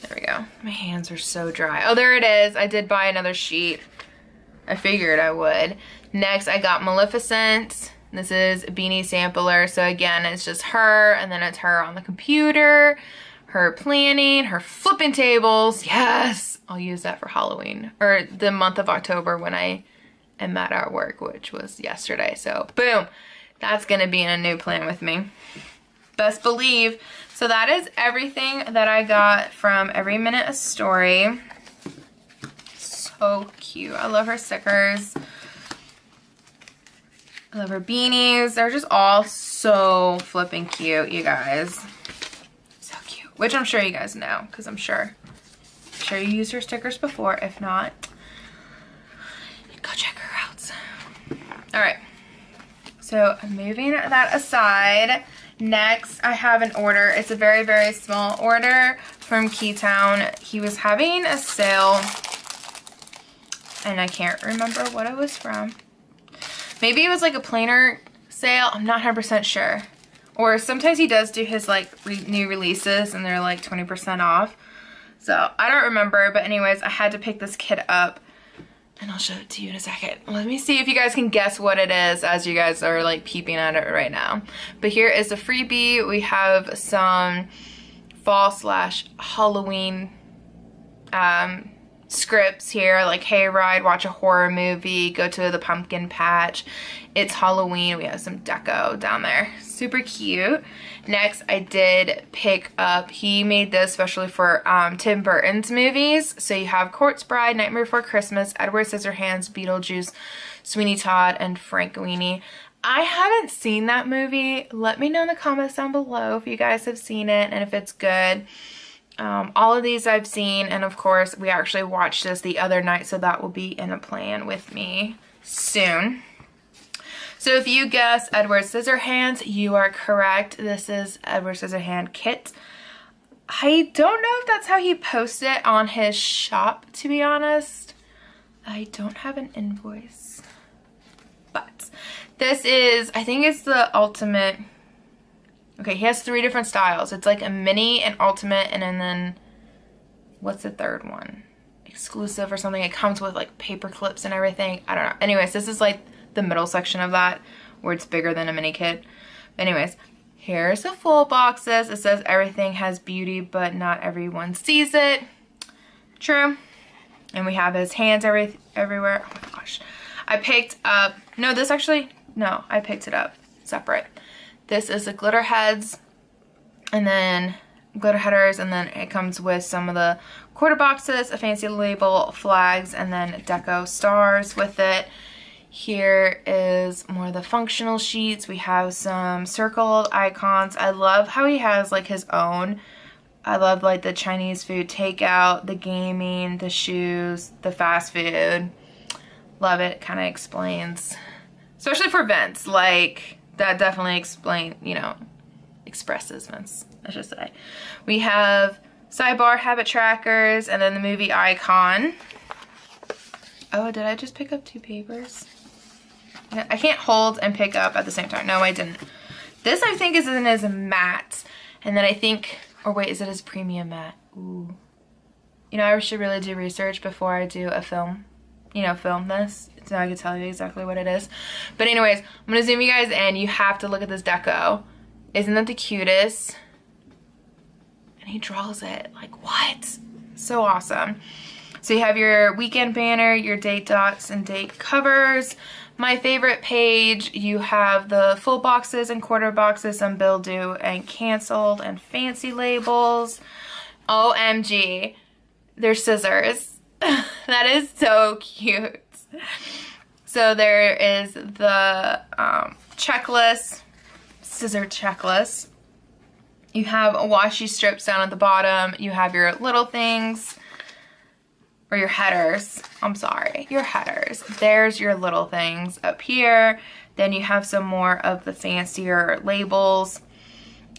there we go. My hands are so dry. Oh, there it is. I did buy another sheet. I figured I would. Next, I got Maleficent. This is Beanie Sampler. So again, it's just her, and then it's her on the computer, her planning, her flipping tables. Yes! I'll use that for Halloween, or the month of October when I am at our work, which was yesterday. So boom! That's going to be in a new plan with me. Best believe. So that is everything that I got from Every Minute A Story. So cute. I love her stickers. I love her beanies. They're just all so flipping cute, you guys. So cute. Which I'm sure you guys know, because I'm sure you used her stickers before. If not, go check her out. All right. So moving that aside, next I have an order. It's a very, very small order from Keytown. He was having a sale, and I can't remember what it was from. Maybe it was like a planner sale. I'm not 100% sure. Or sometimes he does do his like new releases and they're like 20% off. So I don't remember, but anyways, I had to pick this kid up and I'll show it to you in a second. Let me see if you guys can guess what it is as you guys are like peeping at it right now. But here is a freebie. We have some fall/Halloween scripts here, like Hayride, watch a horror movie, go to the pumpkin patch, it's Halloween. We have some deco down there, super cute. Next I did pick up, he made this especially for Tim Burton's movies, so you have Court's Bride, Nightmare Before Christmas, Edward Scissorhands, Beetlejuice, Sweeney Todd, and Frankenweenie. I haven't seen that movie. Let me know in the comments down below if you guys have seen it and if it's good. All of these I've seen, and of course we actually watched this the other night, so that will be in a plan with me soon. So if you guessed Edward Scissorhands, you are correct. This is Edward Scissorhands kit. I don't know if that's how he posted it on his shop, to be honest. I don't have an invoice, but this is, I think it's the ultimate. Okay, he has 3 different styles. It's like a mini, an ultimate, and then what's the third one? Exclusive or something. It comes with like paper clips and everything. I don't know. Anyways, this is like the middle section of that where it's bigger than a mini kit. Anyways, here's the full boxes. It says everything has beauty, but not everyone sees it. True. And we have his hands everywhere. Oh my gosh. I picked up, no, this actually, no, I picked it up separate. This is the glitter heads, and then glitter headers, and then it comes with some of the quarter boxes, a fancy label, flags, and then deco stars with it. Here is more of the functional sheets. We have some circled icons. I love how he has like his own. I love like the Chinese food takeout, the gaming, the shoes, the fast food. Love it. Kind of explains, especially for Vince, like that definitely explains, you know, expresses Vince, I should say. We have sidebar habit trackers and then the movie icon. Oh, did I just pick up 2 papers? I can't hold and pick up at the same time. No, I didn't. This I think is in his matte, and then I think, or wait, is it his premium matte? Ooh. You know, I should really do research before I do a film. You know, film this, so I can tell you exactly what it is. But anyways, I'm gonna zoom you guys in. You have to look at this deco. Isn't that the cutest? And he draws it, like what? So awesome. So you have your weekend banner, your date dots and date covers. My favorite page, you have the full boxes and quarter boxes, some bill due and canceled and fancy labels. OMG, they're scissors. That is so cute. So there is the checklist, scissor checklist. You have washi strips down at the bottom. You have your little things, or your headers. I'm sorry, your headers. There's your little things up here. Then you have some more of the fancier labels.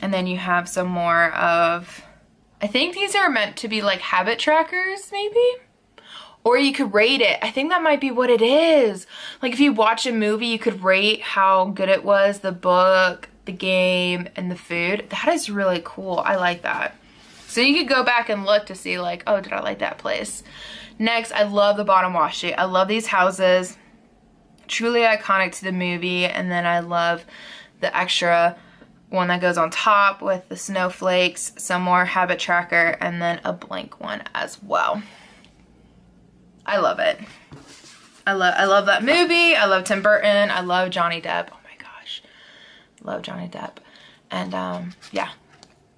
And then you have some more of, I think these are meant to be like habit trackers, maybe? Or you could rate it. I think that might be what it is. Like if you watch a movie, you could rate how good it was, the book, the game, and the food. That is really cool. I like that. So you could go back and look to see like, oh, did I like that place? Next, I love the bottom washi. I love these houses. Truly iconic to the movie. And then I love the extra one that goes on top with the snowflakes, some more habit tracker, and then a blank one as well. I love it. I love that movie. I love Tim Burton. I love Johnny Depp. Oh my gosh. Love Johnny Depp. And yeah,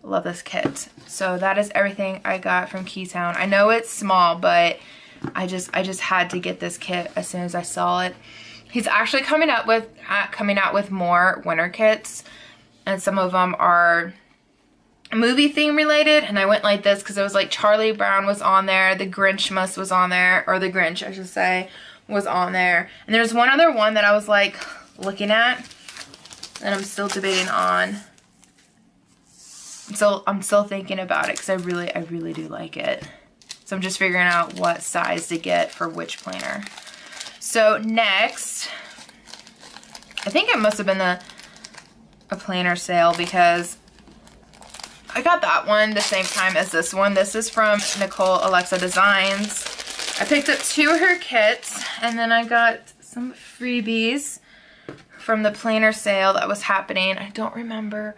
love this kit. So that is everything I got from Keytown. I know it's small, but I just had to get this kit as soon as I saw it. He's actually coming out with more winter kits, and some of them are movie theme related, and I went like this because it was like Charlie Brown was on there, the Grinchmas was on there, or the Grinch I should say was on there, and there's one other one that I was like looking at and I'm still debating on, so I'm still thinking about it because I really do like it, so I'm just figuring out what size to get for which planner. So next I think it must have been a planner sale because I got that one the same time as this one. This is from Nicole Alexia Designs. I picked up two of her kits, and then I got some freebies from the planner sale that was happening. I don't remember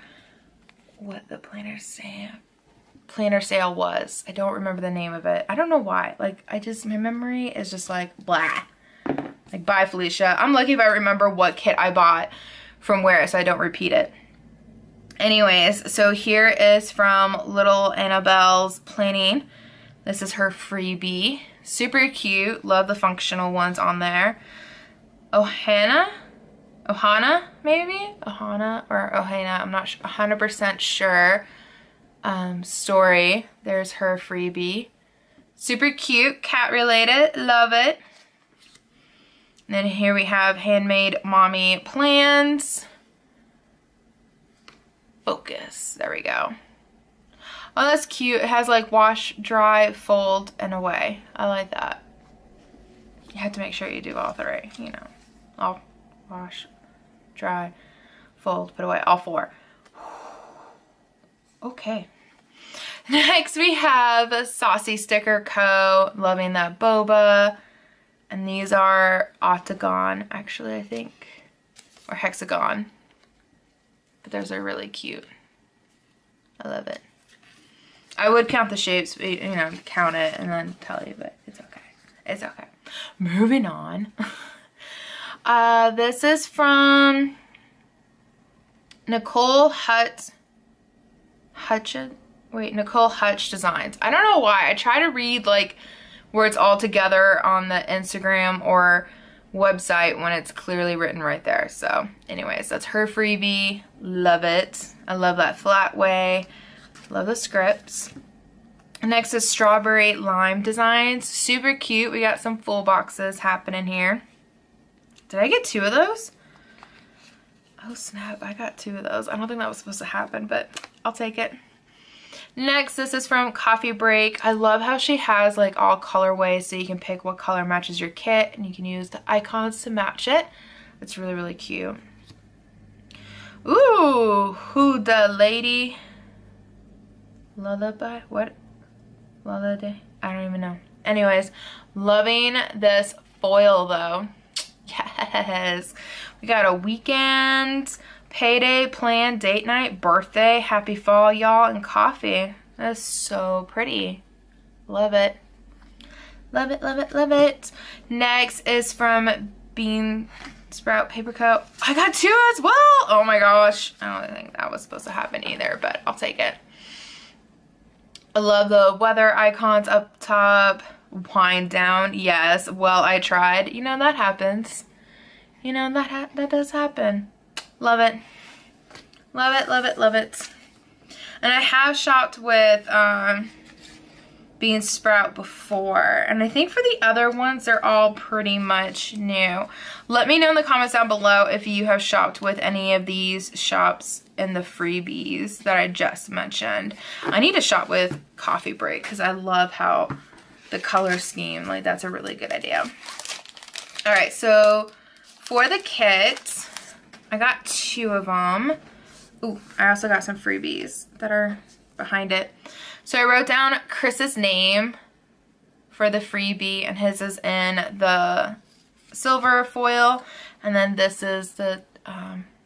what the planner sale was. I don't remember the name of it. I don't know why. Like, I just, my memory is just like, blah. Like, bye, Felicia. I'm lucky if I remember what kit I bought from where so I don't repeat it. Anyways, so here is from Little Annabelle's Planning. This is her freebie. Super cute. Love the functional ones on there. Ohana, maybe? Ohana or Ohana. I'm not 100% sure. Story. There's her freebie. Super cute. Cat related. Love it. And then here we have Handmade Mommy Plans. Focus. There we go. Oh, that's cute. It has like wash, dry, fold, and away. I like that. You have to make sure you do all three, you know. All wash, dry, fold, put away. All four. Okay. Next we have Saucy Sticker Co. Loving that boba. And these are octagon, actually, I think. Or hexagon. But those are really cute. I love it. I would count the shapes, but, you know, count it and then tell you, but it's okay. It's okay. Moving on. This is from Nicole Hutch Designs. I don't know why. I try to read, like, where it's all together on the Instagram or website when it's clearly written right there. So, anyways, that's her freebie. Love it. I love that flat way. Love the scripts. Next is Strawberry Lime Designs. Super cute. We got some full boxes happening here. Did I get two of those? Oh, snap. I got two of those. I don't think that was supposed to happen, but I'll take it. Next, this is from Coffee Break. I love how she has like all colorways so you can pick what color matches your kit and you can use the icons to match it. It's really, really cute. Ooh, Who the Lady Lullaby? What? Lullaby? I don't even know. Anyways, loving this foil though. Yes. We got a weekend, payday, plan, date night, birthday, happy fall, y'all, and coffee. That is so pretty. Love it. Love it, love it, love it. Next is from Bean Sprout Paper Co. I got two as well. Oh my gosh. I don't think that was supposed to happen either, but I'll take it. I love the weather icons up top. Wind down. Yes. Well, I tried. You know, that happens. You know, that does happen. Love it. Love it, love it, love it. And I have shopped with Bean Sprout before. And I think for the other ones, they're all pretty much new. Let me know in the comments down below if you have shopped with any of these shops in the freebies that I just mentioned. I need to shop with Coffee Break because I love how the color scheme, like, that's a really good idea. All right, so for the kits, I got two of them. Ooh, I also got some freebies that are behind it. So I wrote down Chris's name for the freebie, and his is in the silver foil. And then this is the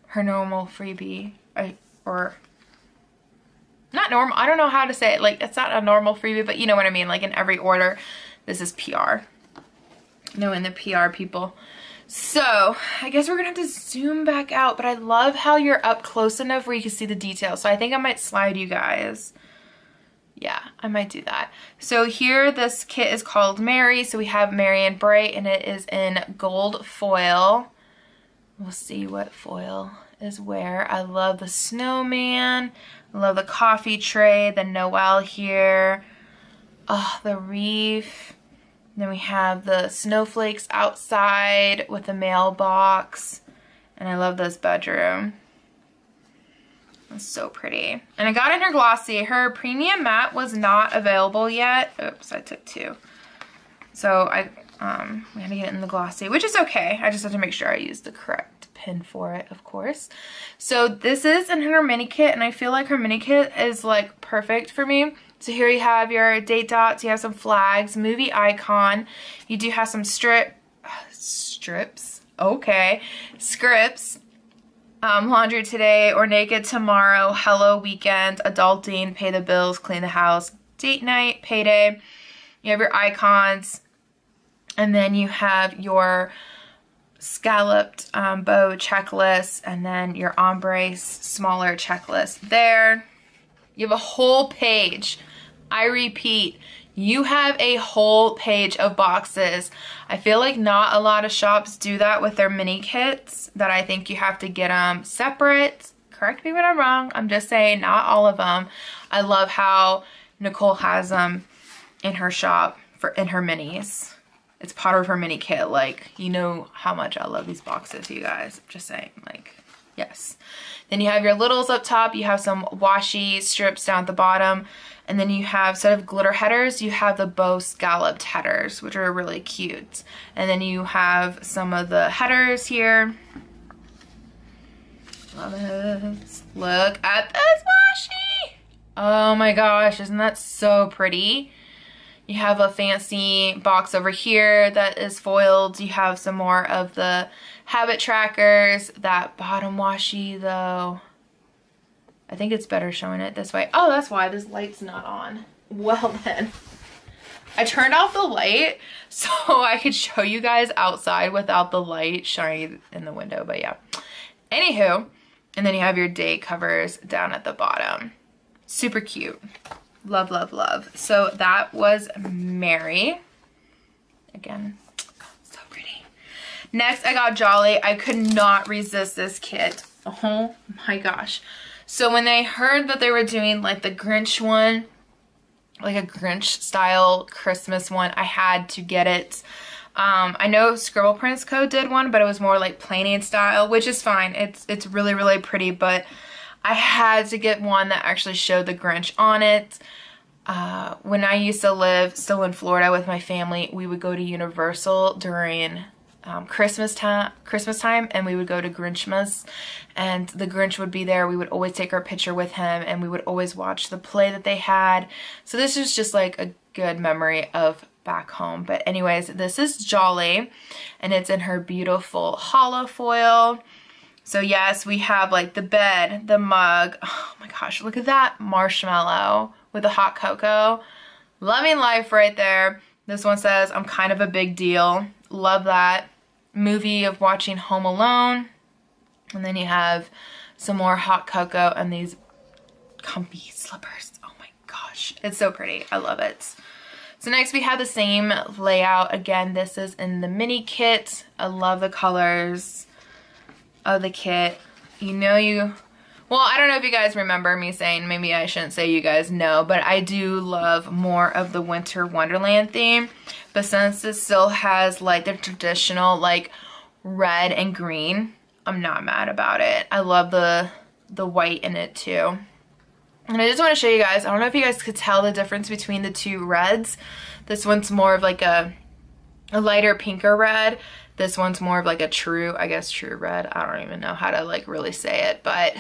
her normal freebie, or not normal. I don't know how to say it. Like, it's not a normal freebie, but you know what I mean. Like, in every order, this is PR. No, in the PR people. So, I guess we're going to have to zoom back out, but I love how you're up close enough where you can see the details. So, I think I might slide you guys. Yeah, I might do that. So, here this kit is called Mary. So, we have Mary and Bright, and it is in gold foil. We'll see what foil is where. I love the snowman. I love the coffee tray, the Noel here. Oh, the wreath. Then we have the snowflakes outside with the mailbox. And I love this bedroom. It's so pretty. And I got in her glossy. Her premium matte was not available yet. Oops, I took two. So I we had to get it in the glossy, which is okay. I just have to make sure I use the correct pin for it, of course. So this is in her mini kit, and I feel like her mini kit is like perfect for me. So here you have your date dots, you have some flags, movie icon, you do have some scripts, laundry today or naked tomorrow, hello weekend, adulting, pay the bills, clean the house, date night, payday. You have your icons, and then you have your scalloped bow checklist, and then your ombre smaller checklist there. You have a whole page. I repeat, you have a whole page of boxes. I feel like not a lot of shops do that with their mini kits, that I think you have to get them separate. Correct me when I'm wrong. I'm just saying not all of them. I love how Nicole has them in her shop in her minis. It's part of her mini kit. Like, you know how much I love these boxes, you guys. I'm just saying, like, yes. Then you have your littles up top. You have some washi strips down at the bottom. And then you have, instead of glitter headers, you have the bow scalloped headers, which are really cute. And then you have some of the headers here. Love it. Look at this washi. Oh my gosh, isn't that so pretty? You have a fancy box over here that is foiled. You have some more of the habit trackers. That bottom washi though, I think it's better showing it this way. Oh, that's why this light's not on. Well then, I turned off the light so I could show you guys outside without the light shining in the window, but yeah. Anywho, and then you have your day covers down at the bottom. Super cute. Love, love, love. So that was Mary. Again, so pretty. Next, I got Jolly. I could not resist this kit. Oh my gosh. So when they heard that they were doing like the Grinch one, like a Grinch style Christmas one, I had to get it. I know Scribble Prints Co. did one, but it was more like plain style, which is fine. It's really, really pretty, but I had to get one that actually showed the Grinch on it. When I used to live still in Florida with my family, we would go to Universal during Christmas time, and we would go to Grinchmas, and the Grinch would be there. We would always take our picture with him, and we would always watch the play that they had. So this is just like a good memory of back home. But anyways, this is Jolly, and it's in her beautiful holo foil. So yes, we have like the bed, the mug. Oh my gosh, look at that marshmallow with the hot cocoa. Loving life right there. This one says, I'm kind of a big deal. Love that. Movie of watching Home Alone. And then you have some more hot cocoa and these comfy slippers. Oh my gosh, it's so pretty. I love it. So next we have the same layout. Again, this is in the mini kit. I love the colors of the kit. Well, I don't know if you guys remember me saying, maybe I shouldn't say you guys know, but I do love more of the Winter Wonderland theme. But since this still has like the traditional like red and green, I'm not mad about it. I love the white in it too. And I just want to show you guys, I don't know if you guys could tell the difference between the two reds. This one's more of like a lighter pinker red. This one's more of like a true, I guess, true red. I don't even know how to like really say it, but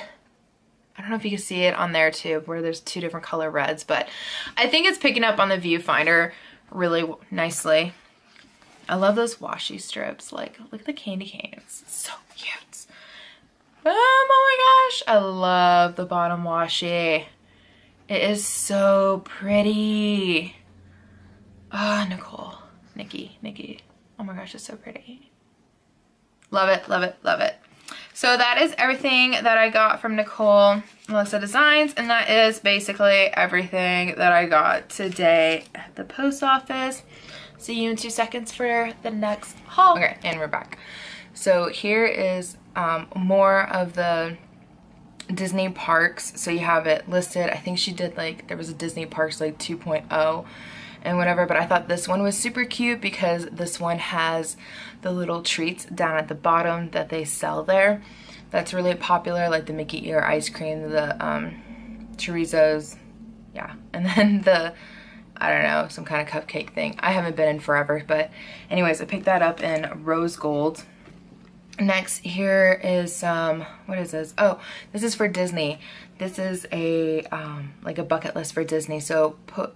I don't know if you can see it on there too, where there's two different color reds, but I think it's picking up on the viewfinder really nicely. I love those washi strips. Like, look at the candy canes. It's so cute. Oh my gosh. I love the bottom washi. It is so pretty. Ah, Nicole. Nikki. Oh my gosh, it's so pretty. Love it, love it, love it. So that is everything that I got from Nicole Alexia Designs, and that is basically everything that I got today at the post office. See you in 2 seconds for the next haul. Okay, and we're back. So here is more of the Disney parks. So you have it listed. I think she did like, there was a Disney parks like 2.0. and whatever, but I thought this one was super cute because this one has the little treats down at the bottom that they sell there. That's really popular, like the Mickey ear ice cream, the Chorizo's, yeah, and then the, I don't know, some kind of cupcake thing. I haven't been in forever, but anyways, I picked that up in rose gold. Next, here is some, what is this? Oh, this is for Disney. This is a, like a bucket list for Disney. So put,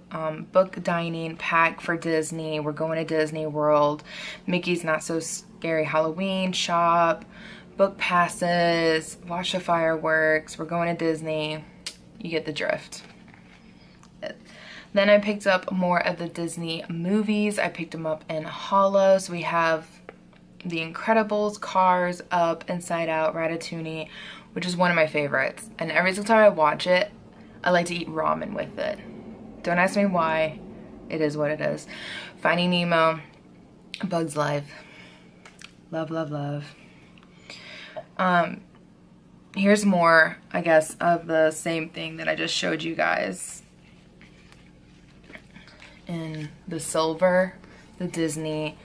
book dining pack for Disney. We're going to Disney World. Mickey's Not So Scary Halloween shop. Book passes. Watch the fireworks. We're going to Disney. You get the drift. Then I picked up more of the Disney movies. I picked them up in Hollow. So we have The Incredibles, Cars, Up, Inside Out, Ratatouille, which is one of my favorites. And every single time I watch it, I like to eat ramen with it. Don't ask me why. It is what it is. Finding Nemo, Bug's Life. Love, love, love. Here's more, I guess, of the same thing that I just showed you guys. In the silver, the Disney.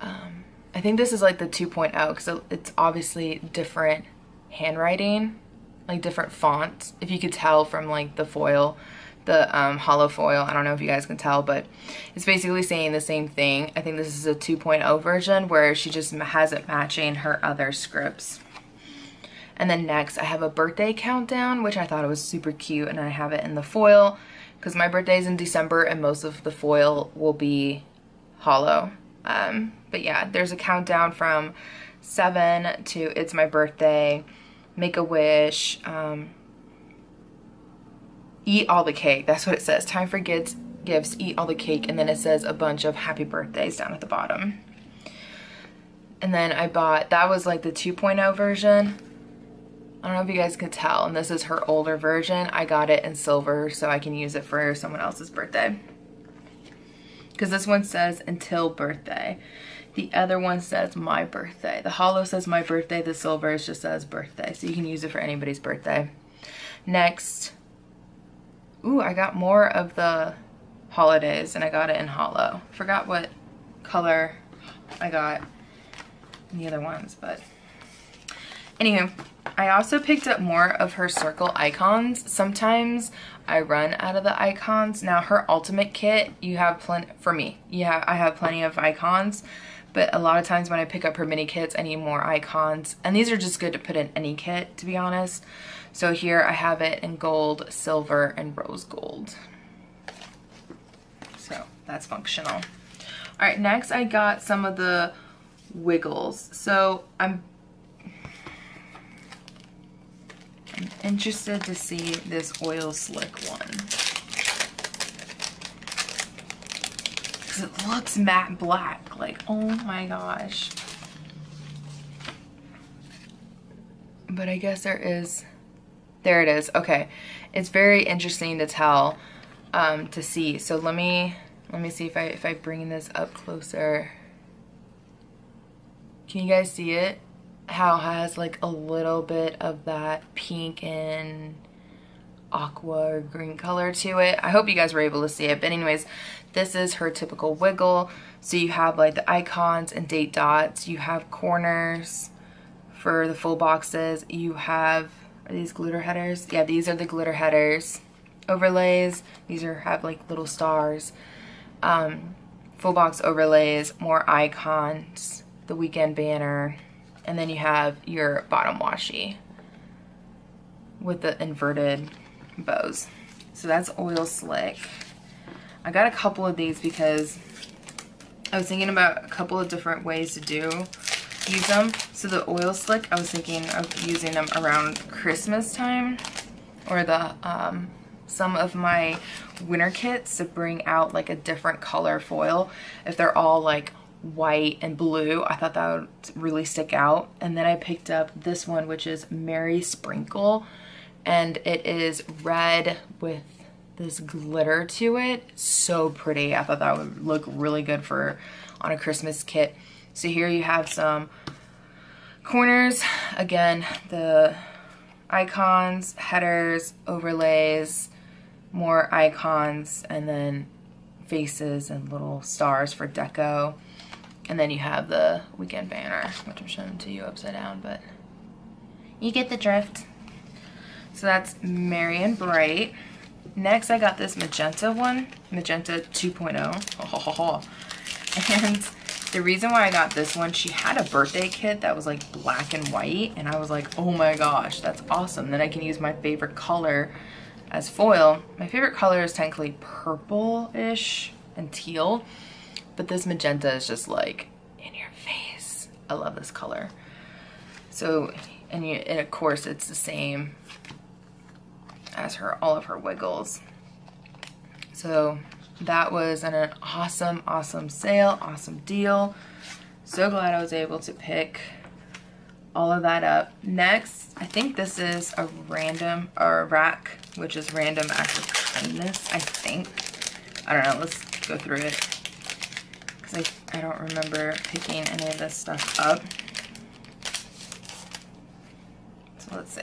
I think this is like the 2.0 because it's obviously different handwriting, like different fonts. If you could tell from like the foil, the hollow foil, I don't know if you guys can tell, but it's basically saying the same thing. I think this is a 2.0 version where she just has it matching her other scripts. And then next I have a birthday countdown, which I thought it was super cute, and I have it in the foil because my birthday is in December and most of the foil will be hollow. But yeah, there's a countdown from 7 to It's My Birthday, Make a Wish, Eat All the Cake. That's what it says. Time for Gifts, Eat All the Cake. And then it says a bunch of happy birthdays down at the bottom. And then I bought, that was like the 2.0 version. I don't know if you guys could tell. And this is her older version. I got it in silver so I can use it for someone else's birthday. Because this one says until birthday. The other one says my birthday. The hollow says my birthday. The silver just says birthday. So you can use it for anybody's birthday. Next. Ooh, I got more of the holidays and I got it in hollow. Forgot what color I got in the other ones, but anywho. I also picked up more of her circle icons. Sometimes I run out of the icons. Now her ultimate kit, you have plenty, for me, I have plenty of icons, but a lot of times when I pick up her mini kits, I need more icons. And these are just good to put in any kit, to be honest. So here I have it in gold, silver, and rose gold. So that's functional. All right, next I got some of the Wiggles. So I'm interested to see this oil slick one because it looks matte black, like, oh my gosh. But I guess there it is. Okay, it's very interesting to tell, to see. So let me see if I bring this up closer. Can you guys see it? How it has like a little bit of that pink and aqua or green color to it. I hope you guys were able to see it, but anyways, this is her typical wiggle. So you have like the icons and date dots, you have corners for the full boxes, you have, are these glitter headers? Yeah, these are the glitter headers, overlays, these are, have like little stars, full box overlays, more icons, the weekend banner. And then you have your bottom washi with the inverted bows. So that's oil slick. I got a couple of these because I was thinking about a couple of different ways to use them. So the oil slick, I was thinking of using them around Christmas time, or the some of my winter kits to bring out like a different color foil. If they're all like white and blue, I thought that would really stick out. And then I picked up this one, which is Merry Sprinkle, and it is red with this glitter to it. So pretty. I thought that would look really good for on a Christmas kit. So here you have some corners, again the icons, headers, overlays, more icons, and then faces and little stars for deco. And then you have the weekend banner, which I'm showing to you upside down, but you get the drift. So that's Merry and Bright. Next, I got this magenta one, Magenta 2.0. And The reason why I got this one, she had a birthday kit that was like black and white, and I was like, oh my gosh, that's awesome. Then I can use my favorite color as foil. My favorite color is technically purple-ish and teal, but this magenta is just like in your face. I love this color. So, and of course it's the same as her, all of her wiggles. So that was an awesome, awesome sale, awesome deal. So glad I was able to pick all of that up. Next, I think this is a random, or a rack, which is random act of kindness, I think. I don't know, let's go through it. Because I don't remember picking any of this stuff up. So let's see.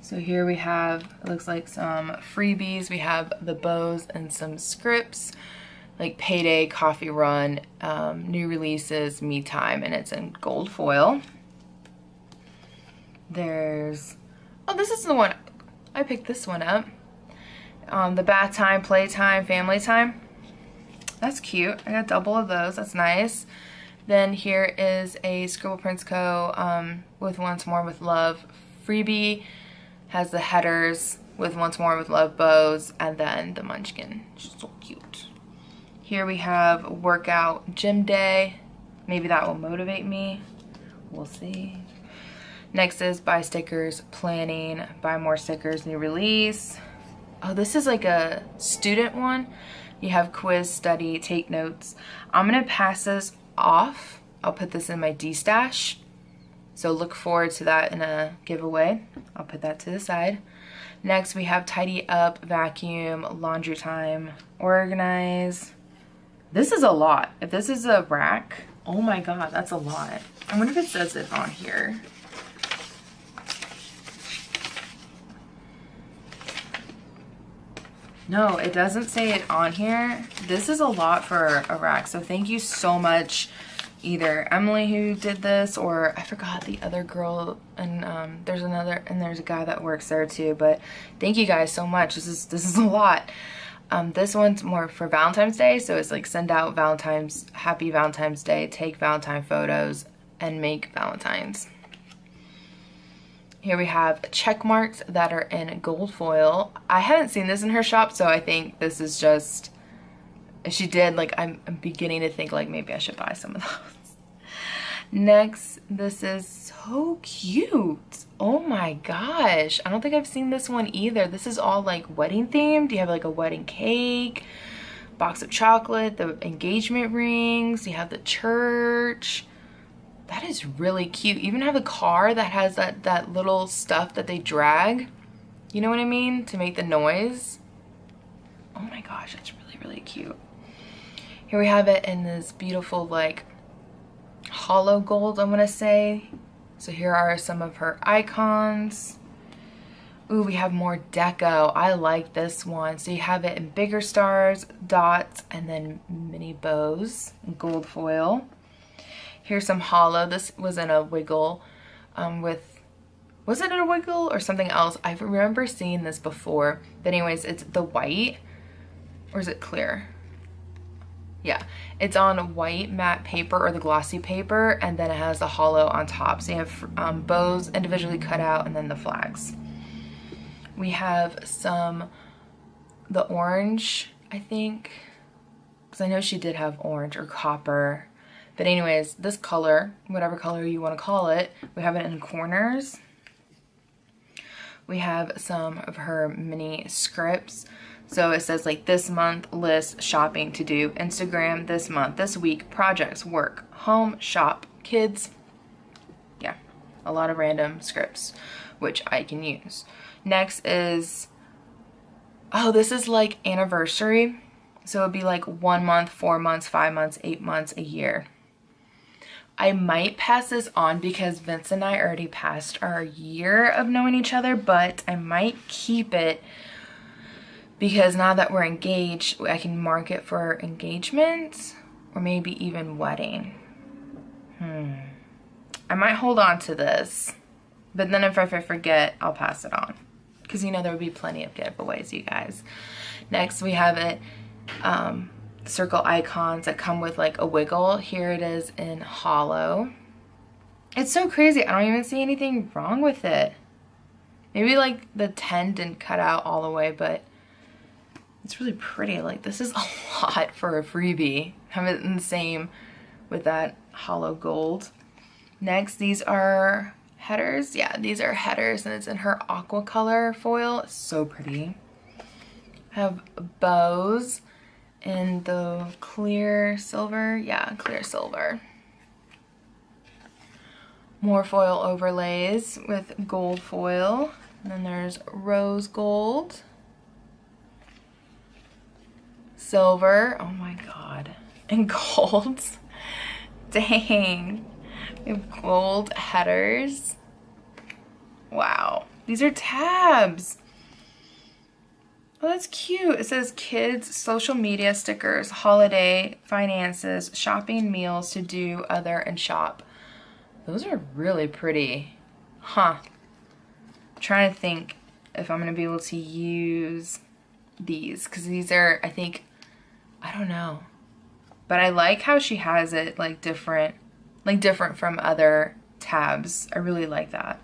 So here we have, it looks like some freebies. We have the bows and some scripts, like Payday, Coffee Run, new releases, Me Time, and it's in gold foil. There's, oh, this is the one, I picked this one up. The Bath Time, Play Time, Family Time. That's cute, I got double of those, that's nice. Then here is a Scribble Prints Co. With Once More With Love freebie. Has the headers with Once More With Love bows, and then the munchkin. She's so cute. Here we have Workout Gym Day. Maybe that will motivate me. We'll see. Next is Buy Stickers, Planning, Buy More Stickers, New Release. Oh, this is like a student one. You have Quiz, Study, Take Notes. I'm gonna pass this off. I'll put this in my D-stash. So look forward to that in a giveaway. I'll put that to the side. Next we have Tidy Up, Vacuum, Laundry Time, Organize. This is a lot. If this is a rack, oh my god, that's a lot. I wonder if it says it on here. No, it doesn't say it on here. This is a lot for a rack, so thank you so much. Either Emily who did this, or I forgot the other girl, and there's another, and there's a guy that works there too, but thank you guys so much. This is a lot. This one's more for Valentine's Day, so it's like send out Valentine's, happy Valentine's Day, take Valentine photos, and make Valentines. Here we have check marks that are in gold foil. I haven't seen this in her shop, so I think this is just, if she did, like, I'm beginning to think, like, maybe I should buy some of those. Next, this is so cute. Oh my gosh. I don't think I've seen this one either. This is all, like, wedding themed. You have, like, a wedding cake, box of chocolate, the engagement rings. You have the church. That is really cute. You even have a car that has that little stuff that they drag. You know what I mean? To make the noise. Oh my gosh, that's really, really cute. Here we have it in this beautiful, like, hollow gold, I'm gonna say. So here are some of her icons. Ooh, we have more deco. I like this one. So you have it in bigger stars, dots, and then mini bows in gold foil. Here's some hollow. This was in a wiggle was it in a wiggle or something else? I remember seeing this before. But anyways, it's the white, or is it clear? Yeah, it's on white matte paper or the glossy paper, and then it has the hollow on top. So you have bows individually cut out, and then the flags. We have some, the orange, I think, because I know she did have orange or copper. But anyways, this color, whatever color you want to call it, we have it in corners. We have some of her mini scripts. So it says, like, this month, list, shopping to do, Instagram, this month, this week, projects, work, home, shop, kids. Yeah, a lot of random scripts, which I can use. Next is, oh, this is like anniversary. So it'd be like 1 month, 4 months, 5 months, 8 months, a year. I might pass this on because Vince and I already passed our year of knowing each other, but I might keep it because now that we're engaged, I can mark it for engagement or maybe even wedding. I might hold on to this, but then if I forget, I'll pass it on because, you know, there would be plenty of giveaways, you guys. Next, we have it circle icons that come with like a wiggle. Here it is in hollow. It's so crazy, I don't even see anything wrong with it. Maybe like the 10 didn't cut out all the way, but it's really pretty. Like, this is a lot for a freebie. I'm in the same with that hollow gold. Next, these are headers. Yeah, these are headers, and it's in her aqua color foil. It's so pretty. I have bows in the clear silver. Yeah, clear silver. More foil overlays with gold foil. And then there's rose gold. Silver. Oh my god. And golds. Dang. We have gold headers. Wow. These are tabs. Oh, that's cute. It says kids, social media stickers, holiday, finances, shopping, meals, to do, other, and shop. Those are really pretty. Huh. I'm trying to think if I'm going to be able to use these, because these are, I think, I don't know. But I like how she has it like different from other tabs. I really like that.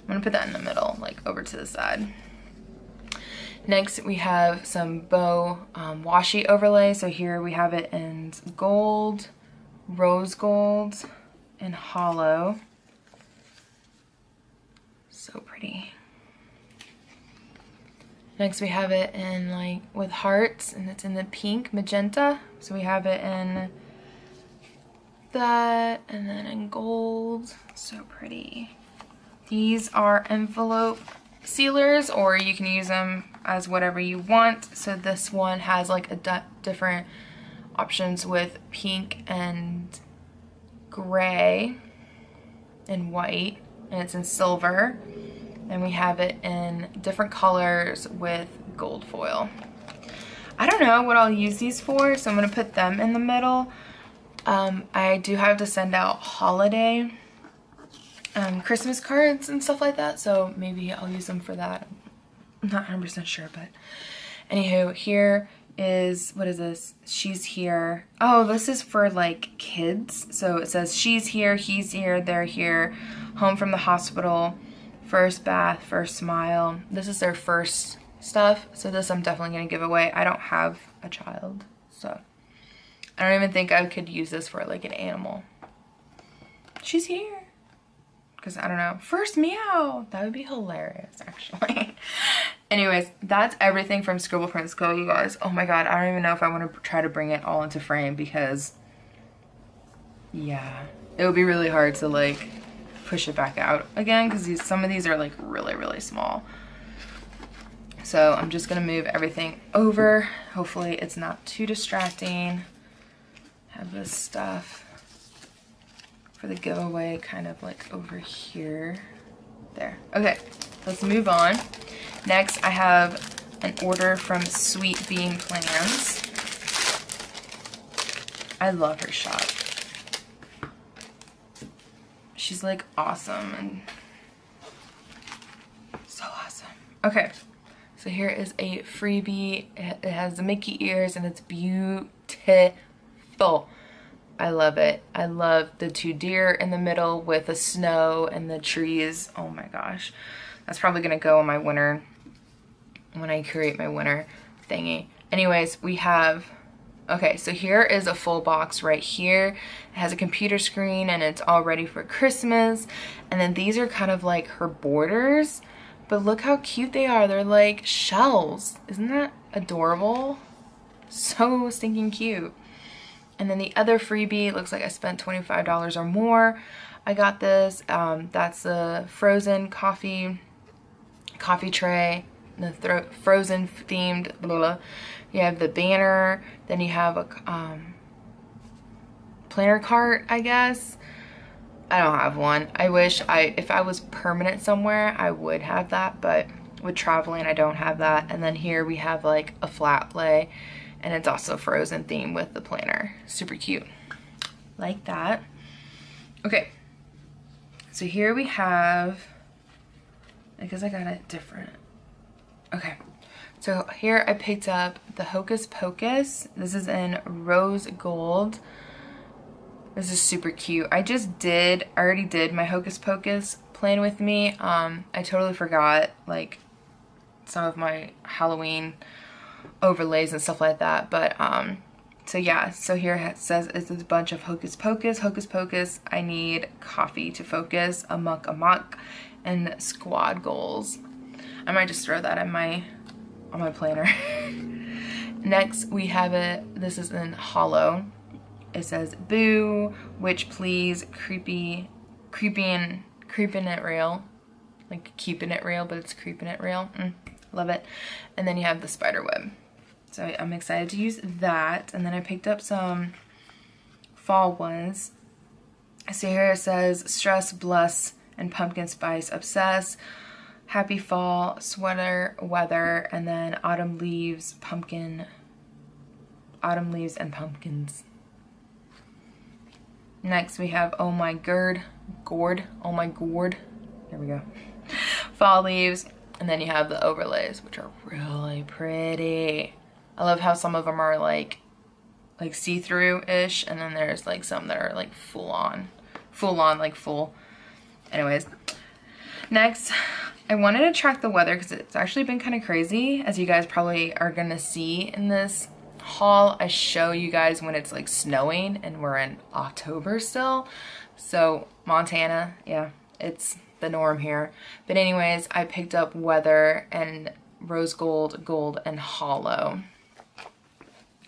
I'm going to put that in the middle, like over to the side. Next, we have some bow washi overlay. So here we have it in gold, rose gold, and hollow. So pretty. Next, we have it in like with hearts, and it's in the pink magenta. So we have it in that, and then in gold. So pretty. These are envelope sealers, or you can use them as whatever you want. So this one has like a different options with pink and gray and white, and it's in silver, and we have it in different colors with gold foil. I don't know what I'll use these for, so I'm going to put them in the middle. I do have to send out holiday Christmas cards and stuff like that, so maybe I'll use them for that. I'm not 100% sure, but anywho, here is, what is this? She's here. Oh, this is for like kids. So it says she's here, he's here, they're here, home from the hospital, first bath, first smile. This is their first stuff, so this I'm definitely gonna give away. I don't have a child, so I don't even think I could use this for like an animal. She's here. Because I don't know, first meow, that would be hilarious actually. Anyways, that's everything from Scribble Prints Co., you guys. Oh my god, I don't even know if I want to try to bring it all into frame, because yeah, it would be really hard to like push it back out again, because some of these are like really small. So I'm just gonna move everything over. Hopefully it's not too distracting. Have this stuff for the giveaway kind of like over here. There. Okay, let's move on. Next, I have an order from Sweet Bean Plans. I love her shop. She's like awesome and so awesome. Okay, so here is a freebie. It has the Mickey ears and it's beautiful. I love it. I love the two deer in the middle with the snow and the trees. Oh my gosh. That's probably gonna go on my winter, when I create my winter thingy. Anyways, we have, okay, so here is a full box right here. It has a computer screen and it's all ready for Christmas. And then these are kind of like her borders, but look how cute they are. They're like shells. Isn't that adorable? So stinking cute. And then the other freebie, it looks like I spent $25 or more. I got this, that's the Frozen coffee tray, the Frozen themed, blah, blah. You have the banner, then you have a planner cart, I guess. I don't have one. I wish if I was permanent somewhere, I would have that, but with traveling, I don't have that. And then here we have like a flat lay, and it's also Frozen theme with the planner. Super cute. Like that. Okay. So here we have, I guess I got it different. Okay. So here I picked up the Hocus Pocus. This is in rose gold. This is super cute. I already did my Hocus Pocus plan with me. I totally forgot like some of my Halloween overlays and stuff like that, but so yeah, so here it says it's a bunch of Hocus Pocus, Hocus Pocus, I Need Coffee to Focus, Amok Amok, and Squad Goals. I might just throw that in my, on my planner. Next we have it, this is in Hollow. It says Boo, Witch Please, Creepy, Creepin' It Real. Like keeping it real, but it's creeping it real. Love it. And then you have the spider web. So I'm excited to use that. And then I picked up some fall ones. So here it says Stress, Bless, and Pumpkin Spice Obsess, Happy Fall, Sweater, Weather, and then Autumn Leaves, Pumpkin, Autumn Leaves and Pumpkins. Next we have Oh My Gourd, Oh My Gourd, there we go, Fall Leaves, and then you have the overlays, which are really pretty. I love how some of them are like see-through-ish, and then there's like some that are like full on. Anyways, next, I wanted to track the weather because it's actually been kind of crazy, as you guys probably are gonna see in this haul. I show you guys when it's like snowing, and we're in October still. So Montana, yeah, it's the norm here. But anyways, I picked up weather and rose gold, gold, and hollow.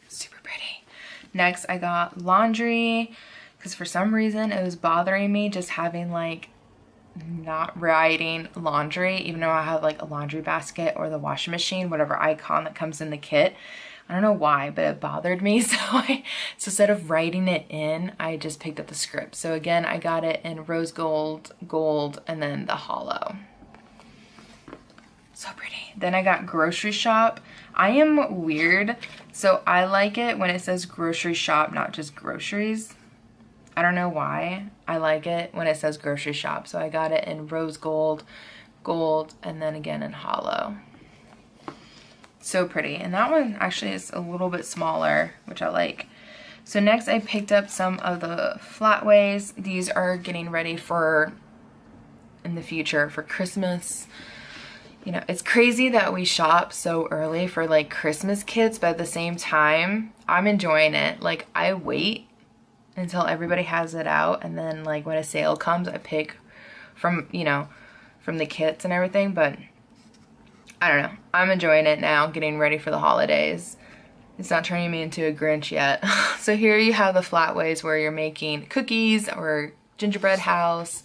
Super pretty. Next I got laundry, because for some reason it was bothering me just having like not writing laundry, even though I have like a laundry basket or the washing machine, whatever icon that comes in the kit. I don't know why, but it bothered me, so so instead of writing it in, I just picked up the script. So again, I got it in rose gold, gold, and then the hollow. So pretty. Then I got grocery shop. I am weird, so I like it when it says grocery shop, not just groceries. I don't know why. I like it when it says grocery shop. So I got it in rose gold, gold, and then again in hollow. So pretty. And that one actually is a little bit smaller, which I like. So next I picked up some of the flatways. These are getting ready for in the future for Christmas. You know, it's crazy that we shop so early for like Christmas kits, but at the same time, I'm enjoying it. Like I wait until everybody has it out, and then like when a sale comes, I pick from, you know, from the kits and everything, but I don't know. I'm enjoying it now, getting ready for the holidays. It's not turning me into a Grinch yet. So here you have the flatways where you're making cookies or gingerbread house.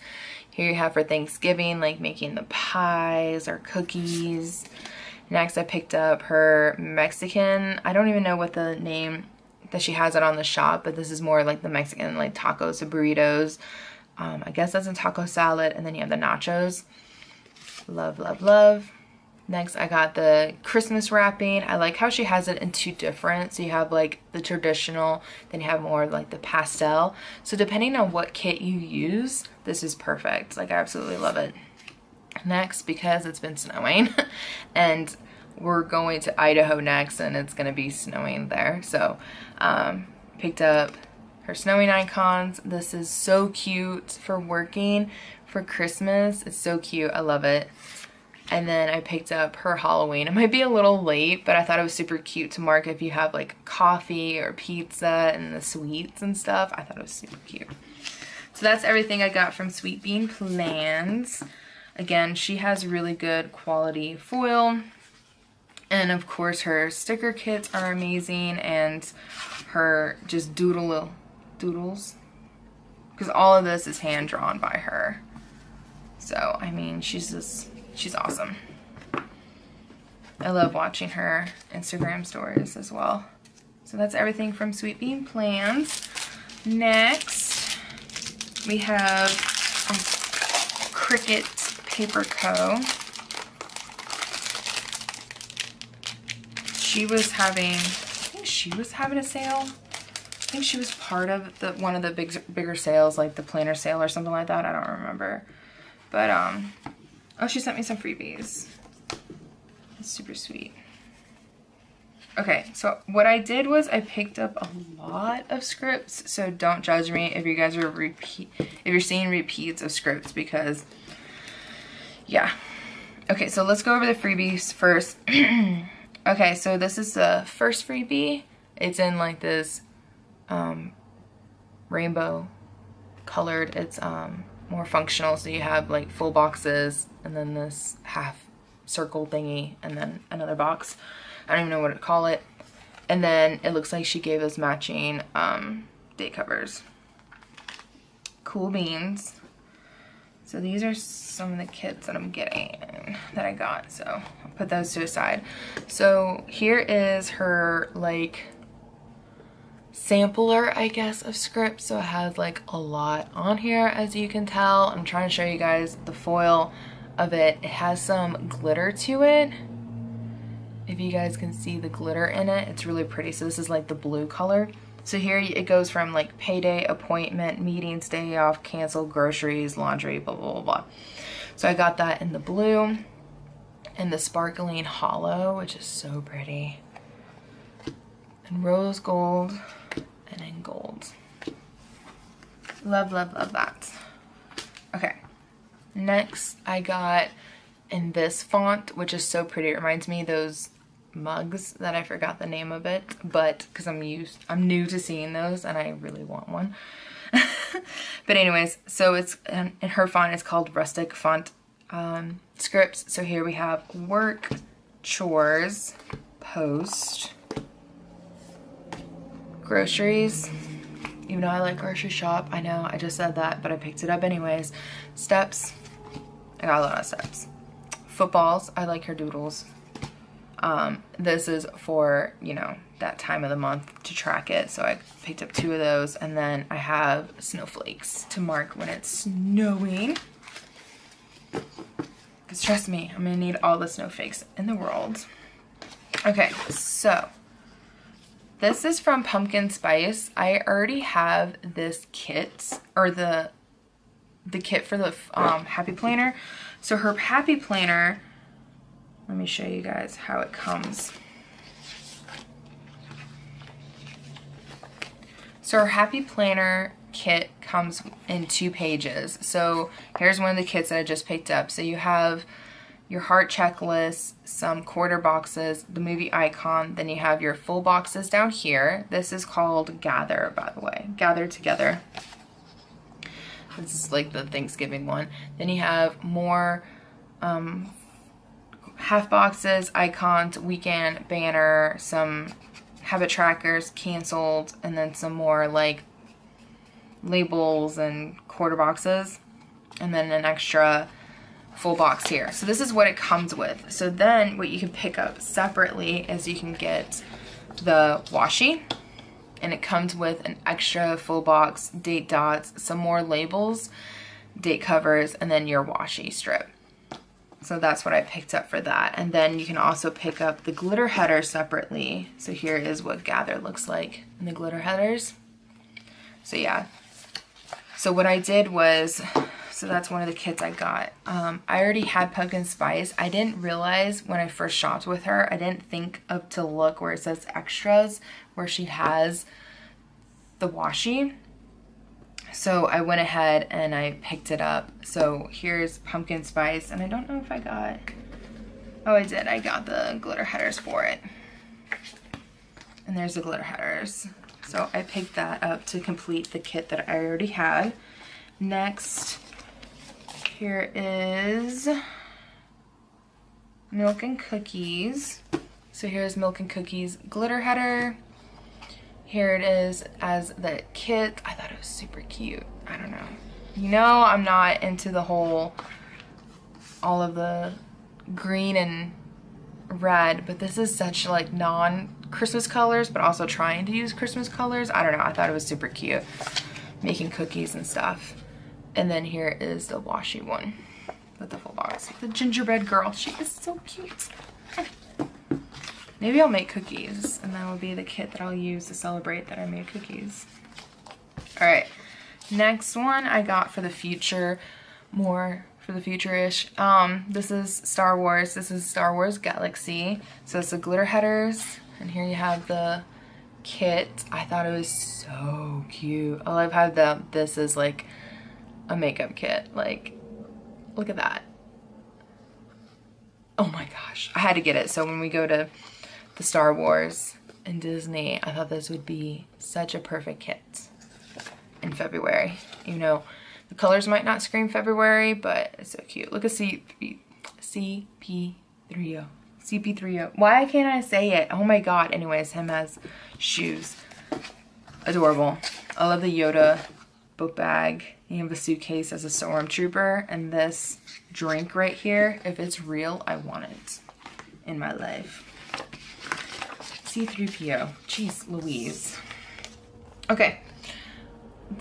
Here you have for Thanksgiving, like making the pies or cookies. Next I picked up her Mexican, I don't even know what the name that she has it on the shop, but this is more like the Mexican, like tacos and burritos. I guess that's a taco salad, and then you have the nachos. Love, love, love. Next I got the Christmas wrapping. I like how she has it in two different, so you have like the traditional, then you have more like the pastel. So depending on what kit you use, this is perfect. Like I absolutely love it. Next, because it's been snowing and we're going to Idaho next and it's gonna be snowing there, so picked up her snowing icons. This is so cute for working for Christmas. It's so cute, I love it. And then I picked up her Halloween. It might be a little late, but I thought it was super cute to mark if you have like coffee or pizza and the sweets and stuff. I thought it was super cute. So that's everything I got from Sweet Bean Plans. Again, she has really good quality foil. And of course her sticker kits are amazing, and her just doodles. Because all of this is hand drawn by her. So, I mean, she's awesome. I love watching her Instagram stories as well. So that's everything from Sweet Bean Plans. Next, we have Cricut Paper Co. She was having, I think she was having a sale. I think she was part of the one of the bigger sales, like the planner sale or something like that. I don't remember. But oh, she sent me some freebies. That's super sweet. Okay, so what I did was I picked up a lot of scripts, so don't judge me if you guys are if you're seeing repeats of scripts, because yeah. Okay, so let's go over the freebies first. Okay, so this is the first freebie. It's in like this rainbow colored. It's more functional, so you have like full boxes and then this half circle thingy and then another box. I don't even know what to call it. And then it looks like she gave us matching date covers. Cool beans. So these are some of the kits that I'm getting, that I got, so I'll put those to a side. So here is her like sampler, I guess, of scripts. So it has like a lot on here, as you can tell. I'm trying to show you guys the foil of it. It has some glitter to it. If you guys can see the glitter in it, it's really pretty. So this is like the blue color. So here it goes from like payday, appointment, meetings, day off, cancel, groceries, laundry, blah, blah, blah, blah. So I got that in the blue and the sparkling hollow, which is so pretty. And rose gold and then gold. Love, love, love that. Okay, next I got in this font, which is so pretty. It reminds me of those mugs that I forgot the name of it, but because I'm new to seeing those and I really want one. But anyways, so it's in her font, it's called Rustic Font Scripts. So here we have work, chores, post, groceries. Even though I like grocery shop, I know I just said that, but I picked it up anyways. Steps, I got a lot of steps. Footballs, I like her doodles. This is for, you know, that time of the month to track it. So I picked up 2 of those, and then I have snowflakes to mark when it's snowing. Because trust me, I'm gonna need all the snowflakes in the world. Okay, so this is from Pumpkin Spice. I already have this kit, or the kit for the Happy Planner. So her Happy Planner, let me show you guys how it comes. So our Happy Planner kit comes in 2 pages. So here's one of the kits that I just picked up. So you have your heart checklist, some quarter boxes, the movie icon, then you have your full boxes down here. This is called Gather, by the way, Gather Together. This is like the Thanksgiving one. Then you have more half boxes, icons, weekend, banner, some habit trackers, canceled, and then some more like labels and quarter boxes, and then an extra full box here. So this is what it comes with. So then what you can pick up separately is you can get the washi, and it comes with an extra full box, date dots, some more labels, date covers, and then your washi strip. So that's what I picked up for that. And then you can also pick up the glitter header separately. So here is what Gather looks like in the glitter headers. So yeah. So what I did was, so that's one of the kits I got. I already had Pumpkin Spice. I didn't realize when I first shopped with her, I didn't think of to look where it says extras, where she has the washi. So I went ahead and I picked it up. So here's Pumpkin Spice, and I don't know if I got, oh I did, I got the glitter headers for it. And there's the glitter headers. So I picked that up to complete the kit that I already had. Next, here is Milk and Cookies. So here's Milk and Cookies glitter header. Here it is as the kit. I thought it was super cute. I don't know. You know, I'm not into the whole, all of the green and red, but this is such like non-Christmas colors, but also trying to use Christmas colors. I don't know. I thought it was super cute, making cookies and stuff. And then here is the washi one with the full box. The gingerbread girl. She is so cute. Maybe I'll make cookies, and that will be the kit that I'll use to celebrate that I made cookies. All right, next one I got for the future, more for the future-ish. This is Star Wars. This is Star Wars Galaxy. So it's the glitter headers, And here you have the kit. I thought it was so cute. I love how this is like a makeup kit. Like, look at that. Oh my gosh, I had to get it. So when we go to the Star Wars and Disney, I thought this would be such a perfect kit in February. You know, the colors might not scream February, but it's so cute. Look at CP3O. CP3O. Why can't I say it? Oh my god. Anyways, him has shoes. Adorable. I love the Yoda book bag. You have a suitcase as a stormtrooper, and this drink right here. If it's real, I want it in my life. C3PO. Jeez Louise. Okay.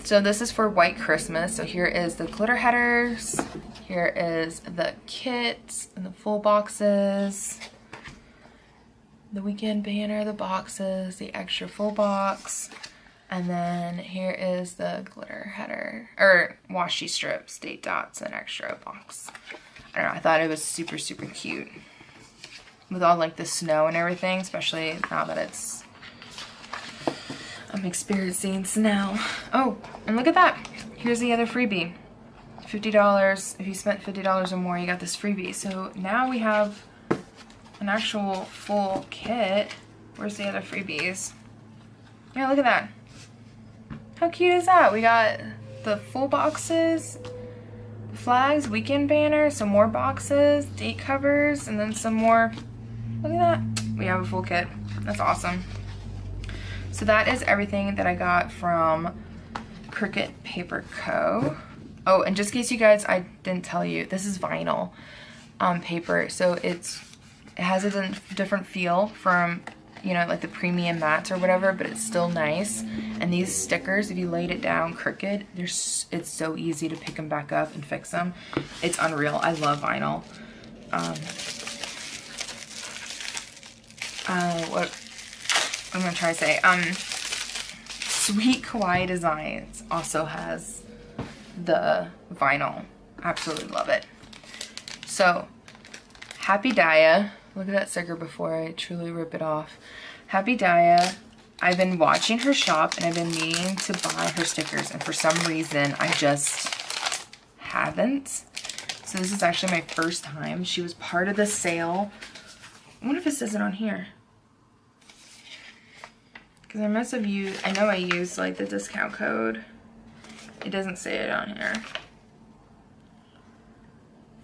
So this is for White Christmas. So here is the glitter headers. Here is the kits and the full boxes. The weekend banner, the boxes, the extra full box. And then here is the glitter header, or washi strips, date dots, and extra box. I don't know, I thought it was super, super cute. With all like the snow and everything, especially now that it's, I'm experiencing snow. Oh, and look at that. Here's the other freebie. $50, if you spent $50 or more, you got this freebie. So now we have an actual full kit. Where's the other freebies? Yeah, look at that. How cute is that? We got the full boxes, flags, weekend banner, some more boxes, date covers, and then some more. Look at that. We have a full kit. That's awesome. So that is everything that I got from Cricut Paper Co. Oh, and just in case you guys, I didn't tell you, this is vinyl paper. So it has a different feel from, you know, like the premium mats or whatever, but it's still nice. And these stickers, if you laid it down crooked, it's so easy to pick them back up and fix them. It's unreal. I love vinyl. What I'm gonna try to say? Sweet Kawaii Designs also has the vinyl. Absolutely love it. So, Happy Daya. Look at that sticker before I truly rip it off. Happy Daya. I've been watching her shop and I've been meaning to buy her stickers, and for some reason I just haven't. So this is actually my first time. She was part of the sale. I wonder if it says it on here. Because I must have used, I know I used like the discount code. It doesn't say it on here.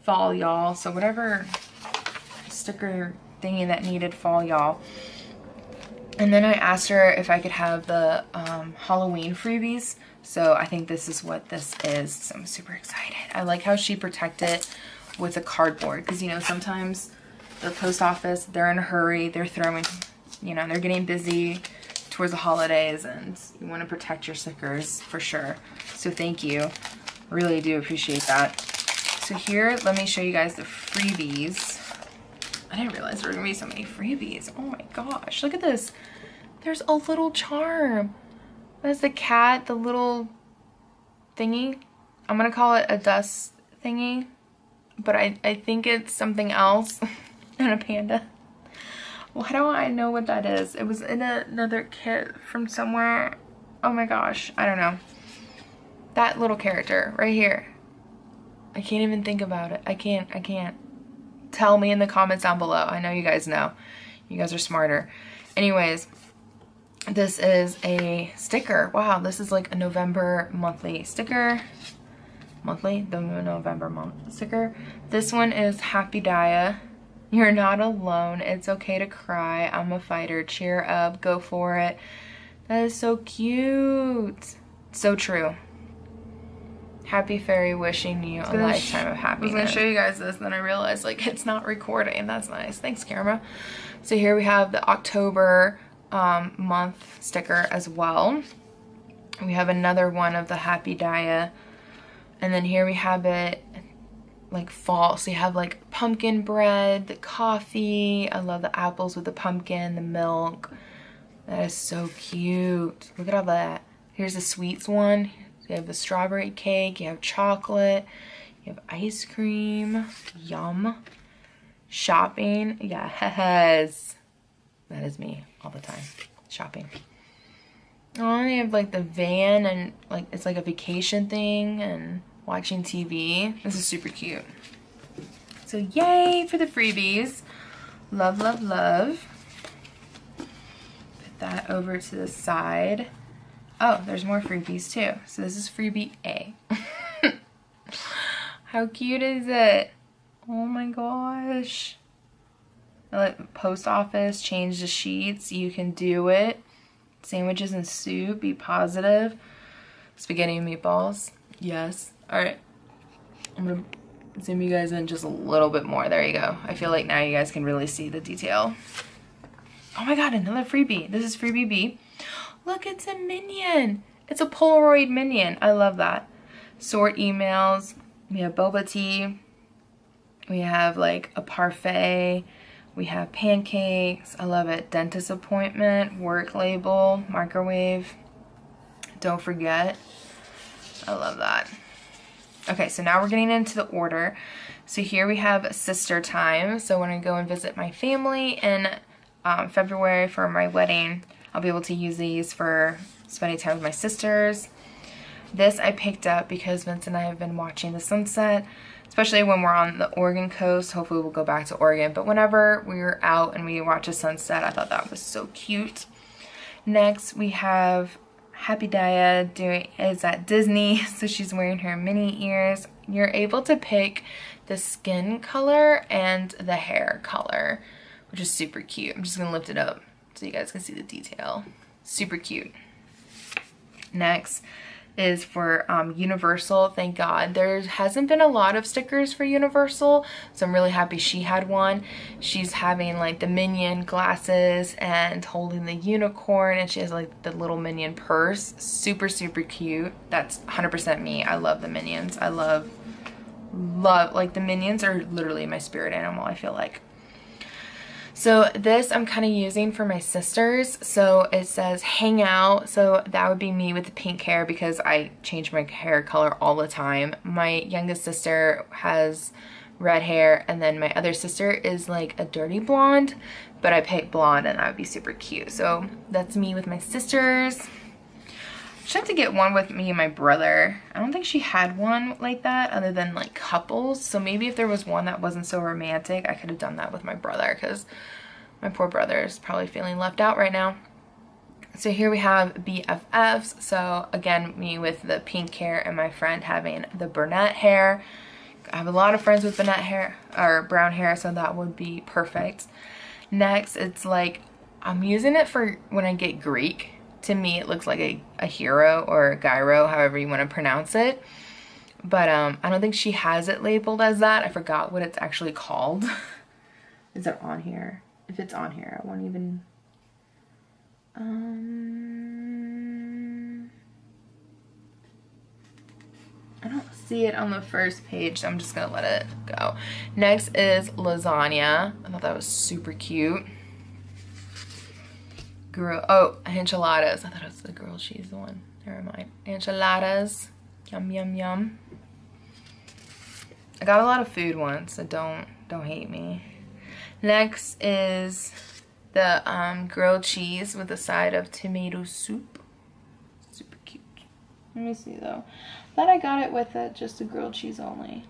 Fall y'all. So whatever sticker thingy that needed fall y'all. And then I asked her if I could have the Halloween freebies. So I think this is what this is. So I'm super excited. I like how she protected it with a cardboard. Because, you know, sometimes the post office, they're in a hurry. They're throwing, you know, they're getting busy towards the holidays. And you want to protect your stickers for sure. So thank you. Really do appreciate that. So here, let me show you guys the freebies. I didn't realize there were gonna be so many freebies. Oh my gosh, look at this. There's a little charm. That's the cat, the little thingy. I'm gonna call it a dust thingy, but I think it's something else. And a panda. Why don't I know what that is? It was in another kit from somewhere. Oh my gosh, I don't know. That little character right here. I can't even think about it. I can't. Tell me in the comments down below. I know you guys know. You guys are smarter. Anyways, this is a sticker. Wow, this is like a November monthly sticker. Monthly? The November month sticker. This one is Happy Daya. You're not alone. It's okay to cry. I'm a fighter. Cheer up. Go for it. That is so cute. So true. Happy fairy wishing you a lifetime of happiness. I was gonna show you guys this, and then I realized like it's not recording. That's nice. Thanks, camera. So here we have the October month sticker as well. We have another one of the Happy Daya. And then here we have it like fall. So you have like pumpkin bread, the coffee. I love the apples with the pumpkin, the milk. That is so cute. Look at all that. Here's the sweets one. You have the strawberry cake, you have chocolate, you have ice cream, yum. Shopping, yes. That is me all the time, shopping. Oh, I have like the van and like it's like a vacation thing and watching TV. This is super cute. So yay for the freebies. Love, love, love. Put that over to the side. Oh, there's more freebies too. So this is freebie A. How cute is it? Oh my gosh. Post office, change the sheets, you can do it. Sandwiches and soup, be positive. Spaghetti and meatballs, yes. All right, I'm gonna zoom you guys in just a little bit more. There you go. I feel like now you guys can really see the detail. Oh my God, another freebie. This is freebie B. Look, it's a minion. It's a Polaroid minion. I love that. Sort emails, we have boba tea. We have like a parfait. We have pancakes, I love it. Dentist appointment, work label, microwave. Don't forget, I love that. Okay, so now we're getting into the order. So here we have sister time. So when I go and visit my family in February for my wedding, I'll be able to use these for spending time with my sisters. This I picked up because Vince and I have been watching the sunset, especially when we're on the Oregon coast. Hopefully we'll go back to Oregon, but whenever we were out and we watched a sunset, I thought that was so cute. Next, we have Happy Daya is at Disney, so she's wearing her mini ears. You're able to pick the skin color and the hair color, which is super cute. I'm just gonna lift it up so you guys can see the detail. Super cute. Next is for Universal. Thank God there hasn't been a lot of stickers for Universal, so I'm really happy she had one. She's having like the minion glasses and holding the unicorn, and she has like the little minion purse. Super, super cute. That's 100% me. I love the minions. I love like the minions are literally my spirit animal, I feel like. So this I'm kind of using for my sisters. So it says hang out. So that would be me with the pink hair because I change my hair color all the time. My youngest sister has red hair, and then my other sister is like a dirty blonde, but I picked blonde and that would be super cute. So that's me with my sisters. I should have to get one with me and my brother. I don't think she had one like that other than like couples. So maybe if there was one that wasn't so romantic, I could have done that with my brother because my poor brother is probably feeling left out right now. So here we have BFFs. So again, me with the pink hair and my friend having the brunette hair. I have a lot of friends with brunette hair or brown hair, so that would be perfect. Next, it's like I'm using it for when I get Greek. To me, it looks like a hero or a gyro, however you want to pronounce it. But I don't think she has it labeled as that. I forgot what it's actually called. Is it on here? If it's on here, I won't even... I don't see it on the first page, so I'm just going to let it go. Next is lasagna. I thought that was super cute. Oh, enchiladas. I thought it was the girl. She's the one. Never mind. Enchiladas. Yum, yum, yum. I got a lot of food once, so don't hate me. Next is the grilled cheese with a side of tomato soup. Super cute. Let me see, though. I thought I got it with just the grilled cheese only.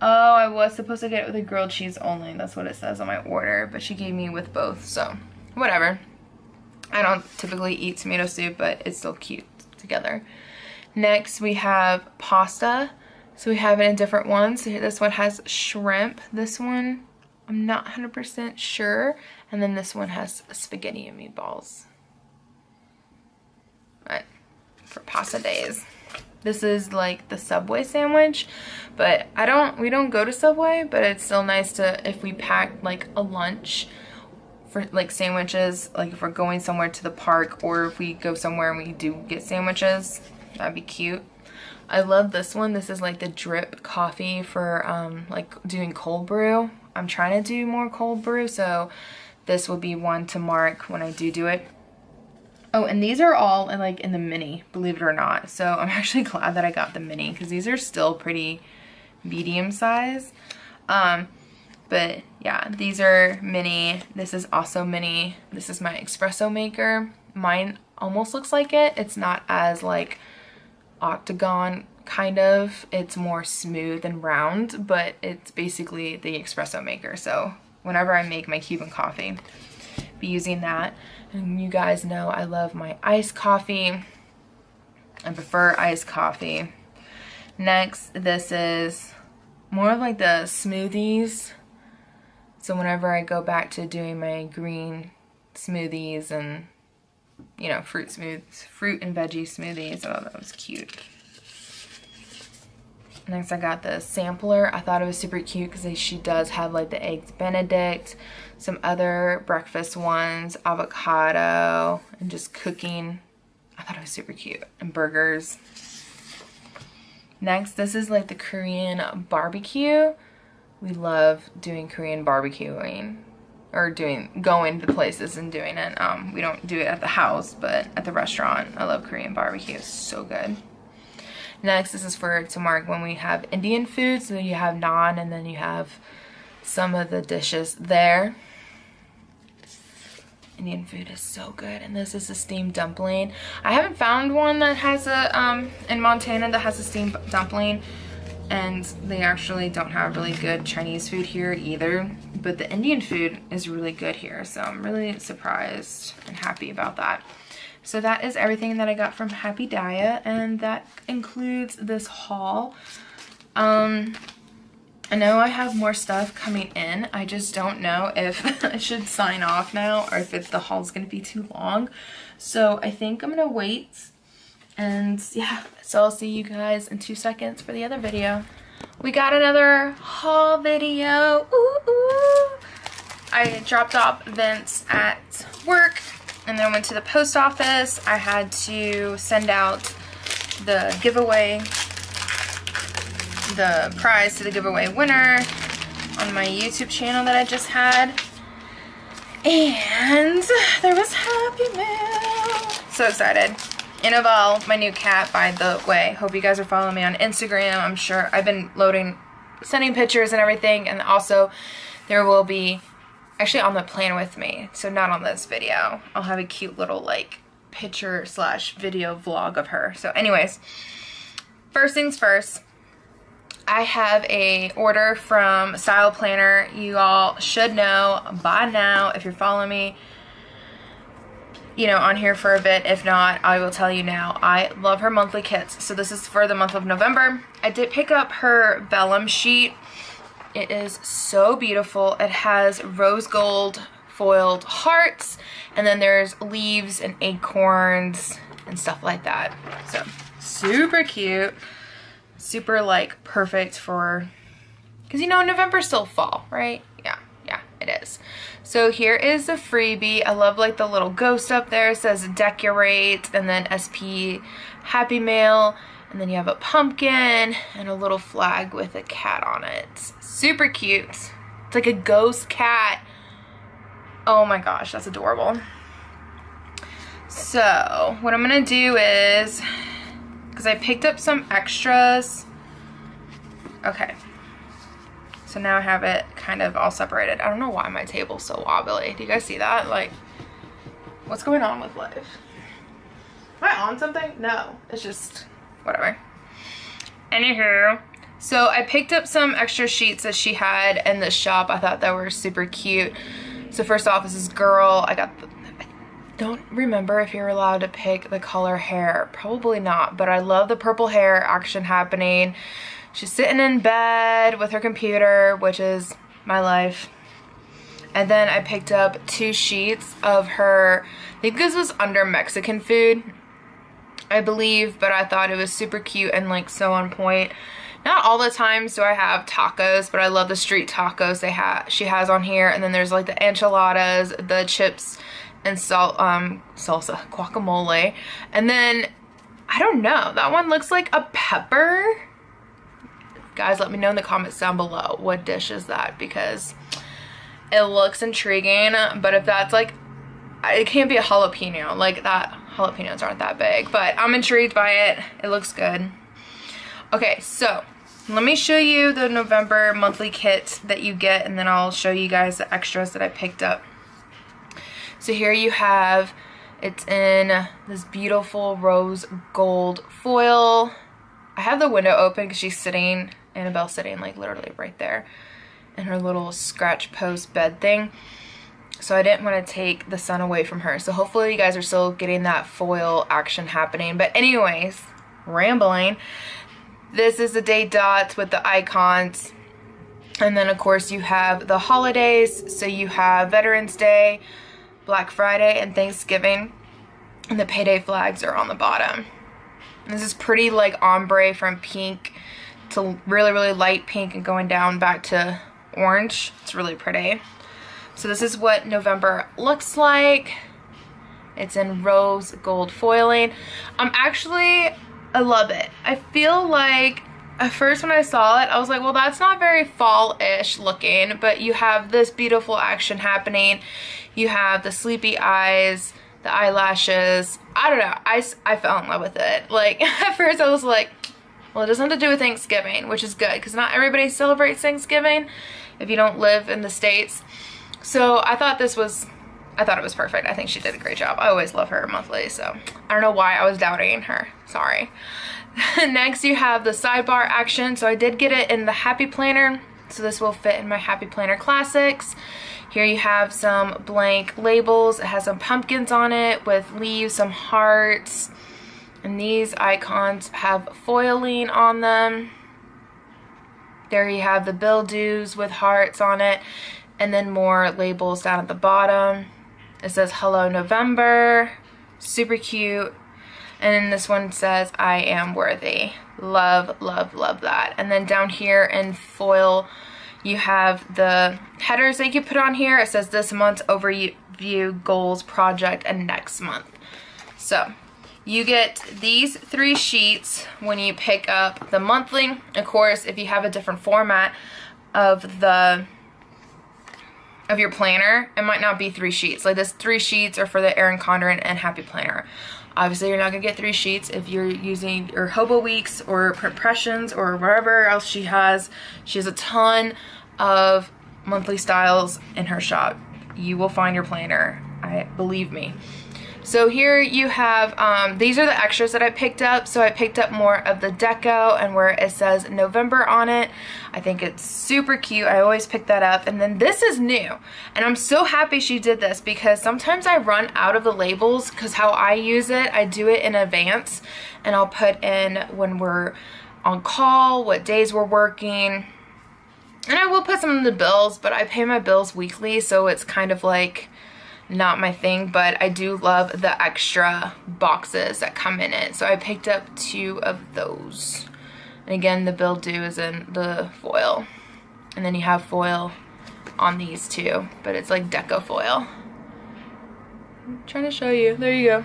Oh, I was supposed to get it with the grilled cheese only. That's what it says on my order, but she gave me with both, so whatever. I don't typically eat tomato soup, but it's still cute together. Next, we have pasta. So we have it in different ones. So this one has shrimp. This one, I'm not 100% sure. And then this one has spaghetti and meatballs. Right, for pasta days. This is like the Subway sandwich, but we don't go to Subway, but it's still nice to, if we pack like a lunch, for like sandwiches, like if we're going somewhere to the park or if we go somewhere and we do get sandwiches, that'd be cute. I love this one. This is like the drip coffee for like doing cold brew. I'm trying to do more cold brew, so this will be one to mark when I do it. Oh, and these are all like in the mini, believe it or not. So I'm actually glad that I got the mini because these are still pretty medium size. But yeah, these are mini. This is also mini. This is my espresso maker. Mine almost looks like it. It's not as like octagon kind of. It's more smooth and round, but it's basically the espresso maker. So whenever I make my Cuban coffee, be using that. And you guys know I love my iced coffee. I prefer iced coffee. Next, this is more of like the smoothies. So whenever I go back to doing my green smoothies and, you know, fruit and veggie smoothies. Oh, that was cute. Next, I got the sampler. I thought it was super cute because she does have like the Eggs Benedict, some other breakfast ones, avocado, and just cooking. I thought it was super cute. And burgers. Next, this is like the Korean barbecue. We love doing Korean barbecuing, or going to places and doing it. We don't do it at the house, but at the restaurant. I love Korean barbecue. It's so good. Next, this is for to mark when we have Indian food. So you have naan, and then you have some of the dishes there. Indian food is so good. And this is a steamed dumpling. I haven't found one that has a, in Montana, that has a steamed dumpling. And they actually don't have really good Chinese food here either. But the Indian food is really good here. So I'm really surprised and happy about that. So that is everything that I got from Happy Daya, and that includes this haul. I know I have more stuff coming in. I just don't know if I should sign off now or if the haul's going to be too long. So I think I'm going to wait, and yeah, so I'll see you guys in 2 seconds for the other video. We got another haul video. Ooh, ooh. I dropped off Vince at work. And then I went to the post office. I had to send out the giveaway, the prize to the giveaway winner on my YouTube channel that I just had. And there was Happy Mail. So excited. Innoval, my new cat, by the way. Hope you guys are following me on Instagram. I'm sure I've been sending pictures and everything. And also there will be, actually on the plan with me, so not on this video. I'll have a cute little like picture / video vlog of her. So anyways, first things first, I have a order from Style Planner. You all should know by now if you're following me, you know, on here for a bit. If not, I will tell you now. I love her monthly kits. So this is for the month of November. I did pick up her vellum sheet. It is so beautiful. It has rose gold foiled hearts, and then there's leaves and acorns and stuff like that. So super cute, super like perfect for, because you know November's still fall, right? Yeah, it is. So here is the freebie. I love like the little ghost up there. It says decorate, and then SP Happy Mail. And then you have a pumpkin and a little flag with a cat on it. Super cute. It's like a ghost cat. Oh my gosh, that's adorable. So what I'm going to do is, because I picked up some extras. Okay. So now I have it kind of all separated. I don't know why my table's so wobbly. Do you guys see that? Like, what's going on with life? Am I on something? No, it's just... whatever. Anywho, so I picked up some extra sheets that she had in the shop. I thought that were super cute. So first off, this is Girl. I got the, I don't remember if you're allowed to pick the color hair. Probably not, but I love the purple hair action happening. She's sitting in bed with her computer, which is my life. And then I picked up 2 sheets of her, I think this was under Mexican food, I believe, but I thought it was super cute and like so on point. Not all the times do I have tacos, but I love the street tacos she has on here. And then there's like the enchiladas, the chips, and salsa, guacamole. And then, I don't know, that one looks like a pepper. Guys, let me know in the comments down below what dish is that, because it looks intriguing. But if that's like, it can't be a jalapeno, like that. Jalapenos aren't that big, but I'm intrigued by it. It looks good. Okay, so Let me show you the November monthly kit that you get, and then I'll show you guys the extras that I picked up. So here you have, it's in this beautiful rose gold foil. I have the window open because she's sitting, Annabelle's sitting like literally right there in her little scratch post bed thing. So I didn't want to take the sun away from her. So hopefully you guys are still getting that foil action happening. But anyways, rambling. This is the day dots with the icons. And then of course you have the holidays. So you have Veterans Day, Black Friday, and Thanksgiving. And the payday flags are on the bottom. This is pretty like ombre from pink to really, really light pink and going down back to orange. It's really pretty. So this is what November looks like. It's in rose gold foiling. I love it. I feel like at first when I saw it, I was like, well, that's not very fall-ish looking, but you have this beautiful action happening. You have the sleepy eyes, the eyelashes. I don't know. I fell in love with it. Like at first I was like, well, it doesn't have to do with Thanksgiving, which is good because not everybody celebrates Thanksgiving if you don't live in the States. So I thought it was perfect. I think she did a great job. I always love her monthly, so I don't know why I was doubting her. Sorry. Next, you have the sidebar action. So I did get it in the Happy Planner. So this will fit in my Happy Planner Classics. Here you have some blank labels. It has some pumpkins on it with leaves, some hearts. And these icons have foiling on them. There you have the Beetlejuice with hearts on it. And then more labels down at the bottom. It says, Hello November. Super cute. And then this one says, I am worthy. Love, love, love that. And then down here in foil, you have the headers that you can put on here. It says this month's overview, goals, project, and next month. So you get these three sheets when you pick up the monthly. Of course, if you have a different format of the of your planner, it might not be three sheets. Like this, three sheets are for the Erin Condren and Happy Planner. Obviously, you're not gonna get three sheets if you're using your Hobo Weeks or Printpressions or wherever else she has. She has a ton of monthly styles in her shop. You will find your planner, believe me. So here you have, these are the extras that I picked up. So I picked up more of the deco and where it says November on it. I think it's super cute. I always pick that up. And then this is new. And I'm so happy she did this because sometimes I run out of the labels because how I use it, I do it in advance. And I'll put in when we're on call, what days we're working. And I will put some in the bills, but I pay my bills weekly. So it's kind of like not my thing, but I do love the extra boxes that come in it. So I picked up two of those. And again, the Beetlejuice is in the foil. And then you have foil on these two, but it's like deco foil. I'm trying to show you. There you go.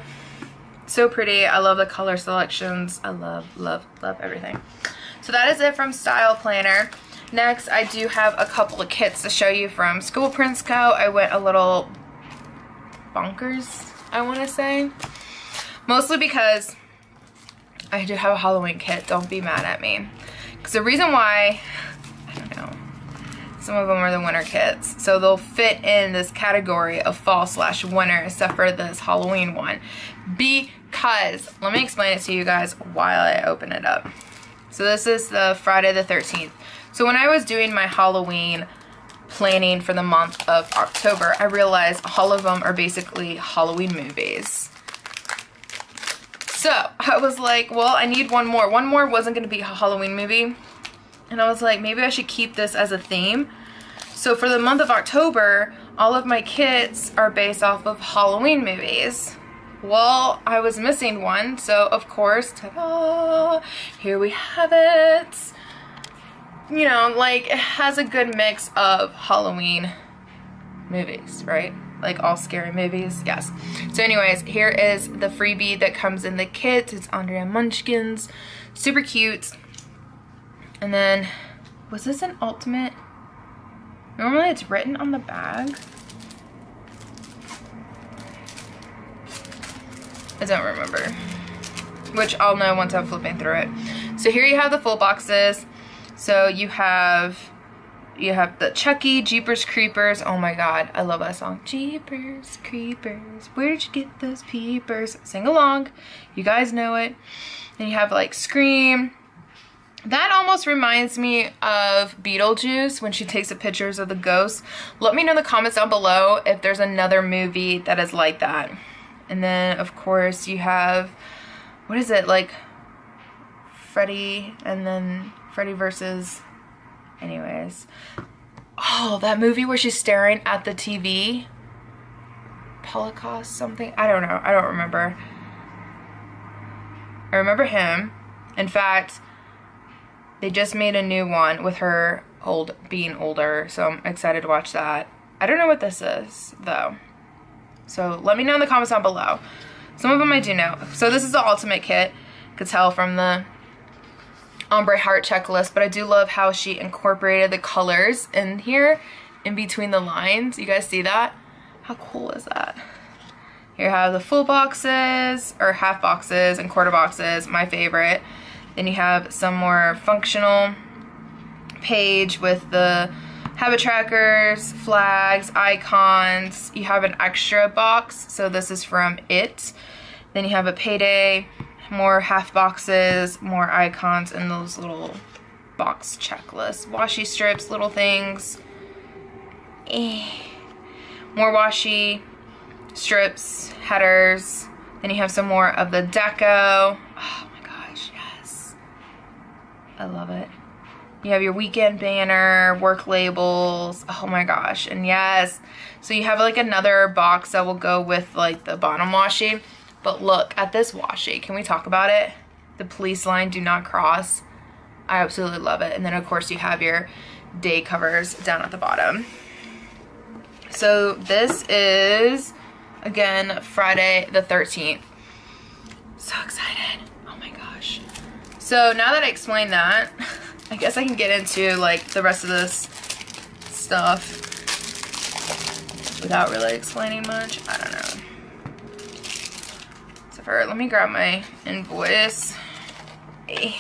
So pretty. I love the color selections. I love, love, love everything. So that is it from Style Planner. Next, I do have a couple of kits to show you from Scribble Prints Co. I went a little bonkers, I want to say. Mostly because I do have a Halloween kit. Don't be mad at me. Because the reason why, I don't know, some of them are the winter kits. So they'll fit in this category of fall/winter except for this Halloween one. Because, let me explain it to you guys while I open it up. So this is the Friday the 13th. So when I was doing my Halloween planning for the month of October, I realized all of them are basically Halloween movies. So I was like, well, I need one more. One more wasn't going to be a Halloween movie. And I was like, maybe I should keep this as a theme. So for the month of October, all of my kits are based off of Halloween movies. Well, I was missing one. So of course, ta-da, here we have it. You know, like, it has a good mix of Halloween movies, right? Like, all scary movies, yes. So anyways, here is the freebie that comes in the kit. It's Andrea Munchkin's. Super cute. And then, was this an ultimate? Normally it's written on the bag. I don't remember. Which I'll know once I'm flipping through it. So here you have the full boxes. So you have the Chucky, Jeepers Creepers. Oh my God, I love that song. Jeepers Creepers, where'd you get those peepers? Sing along, you guys know it. Then you have like Scream. That almost reminds me of Beetlejuice when she takes the pictures of the ghosts. Let me know in the comments down below if there's another movie that is like that. And then of course you have, what is it, like Freddy, and then Freddy versus, anyways. Oh, that movie where she's staring at the TV. Holocaust something? I don't know. I don't remember. I remember him. In fact, they just made a new one with her being older, so I'm excited to watch that. I don't know what this is, though. So let me know in the comments down below. Some of them I do know. So this is the ultimate kit. You could tell from the ombre heart checklist, but I do love how she incorporated the colors in here in between the lines. You guys see that? How cool is that? Here you have the full boxes, or half boxes and quarter boxes, my favorite. Then you have some more functional page with the habit trackers, flags, icons. You have an extra box, so this is from It. Then you have a payday, more half boxes, more icons, and those little box checklists. Washi strips, little things. More washi strips, headers. Then you have some more of the deco. Oh my gosh, yes. I love it. You have your weekend banner, work labels. Oh my gosh, and yes. So you have like another box that will go with like the bottom washi. But look at this washi. Can we talk about it? The police line, do not cross. I absolutely love it. And then of course you have your day covers down at the bottom. So this is, again, Friday the 13th. So excited. Oh my gosh. So now that I explained that, I guess I can get into like the rest of this stuff without really explaining much. I don't know. Let me grab my invoice. I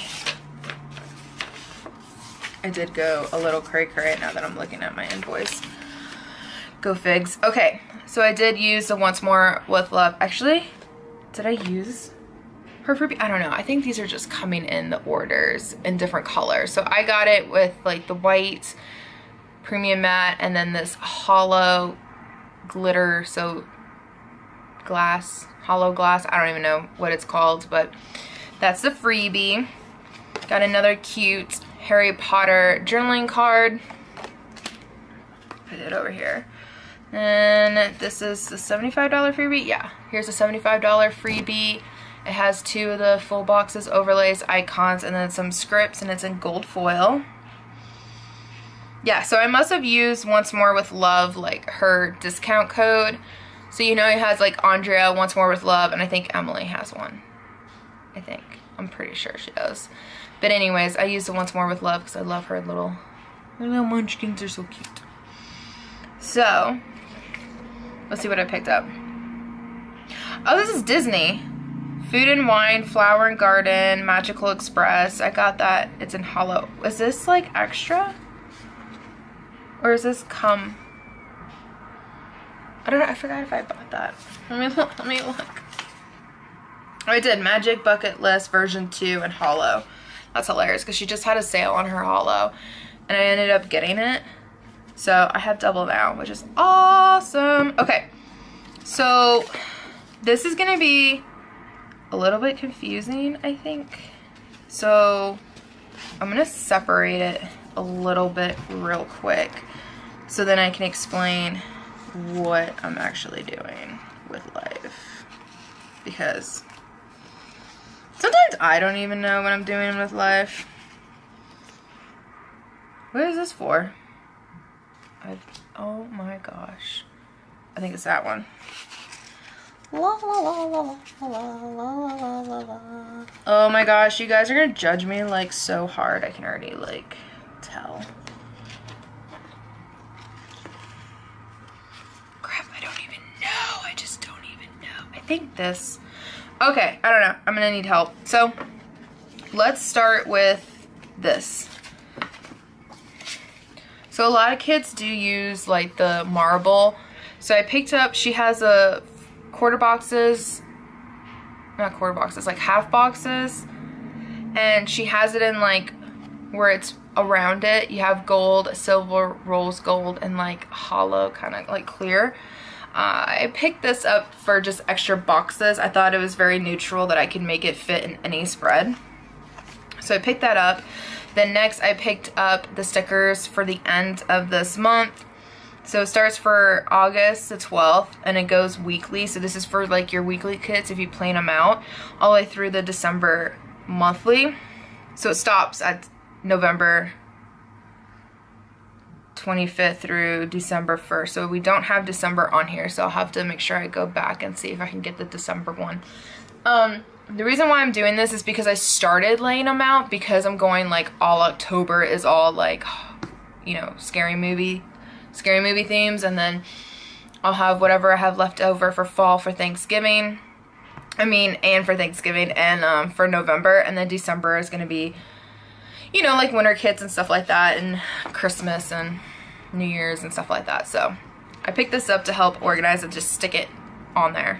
did go a little cray-cray now that I'm looking at my invoice. Go figs. Okay, so I did use the Once More With Love. Actually, did I use her for, I don't know. I think these are just coming in the orders in different colors. So I got it with like the white premium matte and then this hollow glitter, so glass, hollow glass, I don't even know what it's called, but that's the freebie. Got another cute Harry Potter journaling card. Put it over here. And this is the $75 freebie. Yeah, here's a $75 freebie. It has two of the full boxes, overlays, icons, and then some scripts, and it's in gold foil. Yeah, so I must have used Once More With Love, like her discount code. So you know it has like Andrea, Once More With Love, and I think Emily has one. I think. I'm pretty sure she does. But anyways, I used the Once More With Love because I love her little, munchkins are so cute. So, let's see what I picked up. Oh, this is Disney. Food and Wine, Flower and Garden, Magical Express. I got that. It's in hollow. Is this like extra? Or is this come? I don't know, I forgot if I bought that. Let me look. I did Magic Bucket List version 2 and Holo. That's hilarious because she just had a sale on her Holo and I ended up getting it. So I have double now, which is awesome. Okay, so this is gonna be a little bit confusing, I think. So I'm gonna separate it a little bit real quick so then I can explain what I'm actually doing with life, because sometimes I don't even know what I'm doing with life. What is this for? Oh my gosh, I think it's that one. Oh my gosh, you guys are gonna judge me like so hard. I can already like tell. I think this, okay, I don't know, I'm gonna need help. So let's start with this. So a lot of kids do use like the marble. So I picked up, she has a half boxes, and she has it in like where it's around it. You have gold, silver, rose gold, and like hollow, kind of like clear. I picked this up for just extra boxes. I thought it was very neutral that I could make it fit in any spread. So I picked that up. Then next I picked up the stickers for the end of this month. So it starts for August the 12th and it goes weekly. So this is for like your weekly kits if you plan them out all the way through the December monthly. So it stops at November 25th through December 1st. So we don't have December on here. So I'll have to make sure I go back and see if I can get the December one. The reason why I'm doing this is because I started laying them out because I'm going like all October is all like, you know, scary movie themes, and then I'll have whatever I have left over for fall for Thanksgiving. For November, and then December is going to be, you know, like winter kits and stuff like that, and Christmas and New Year's and stuff like that. So I picked this up to help organize and just stick it on there.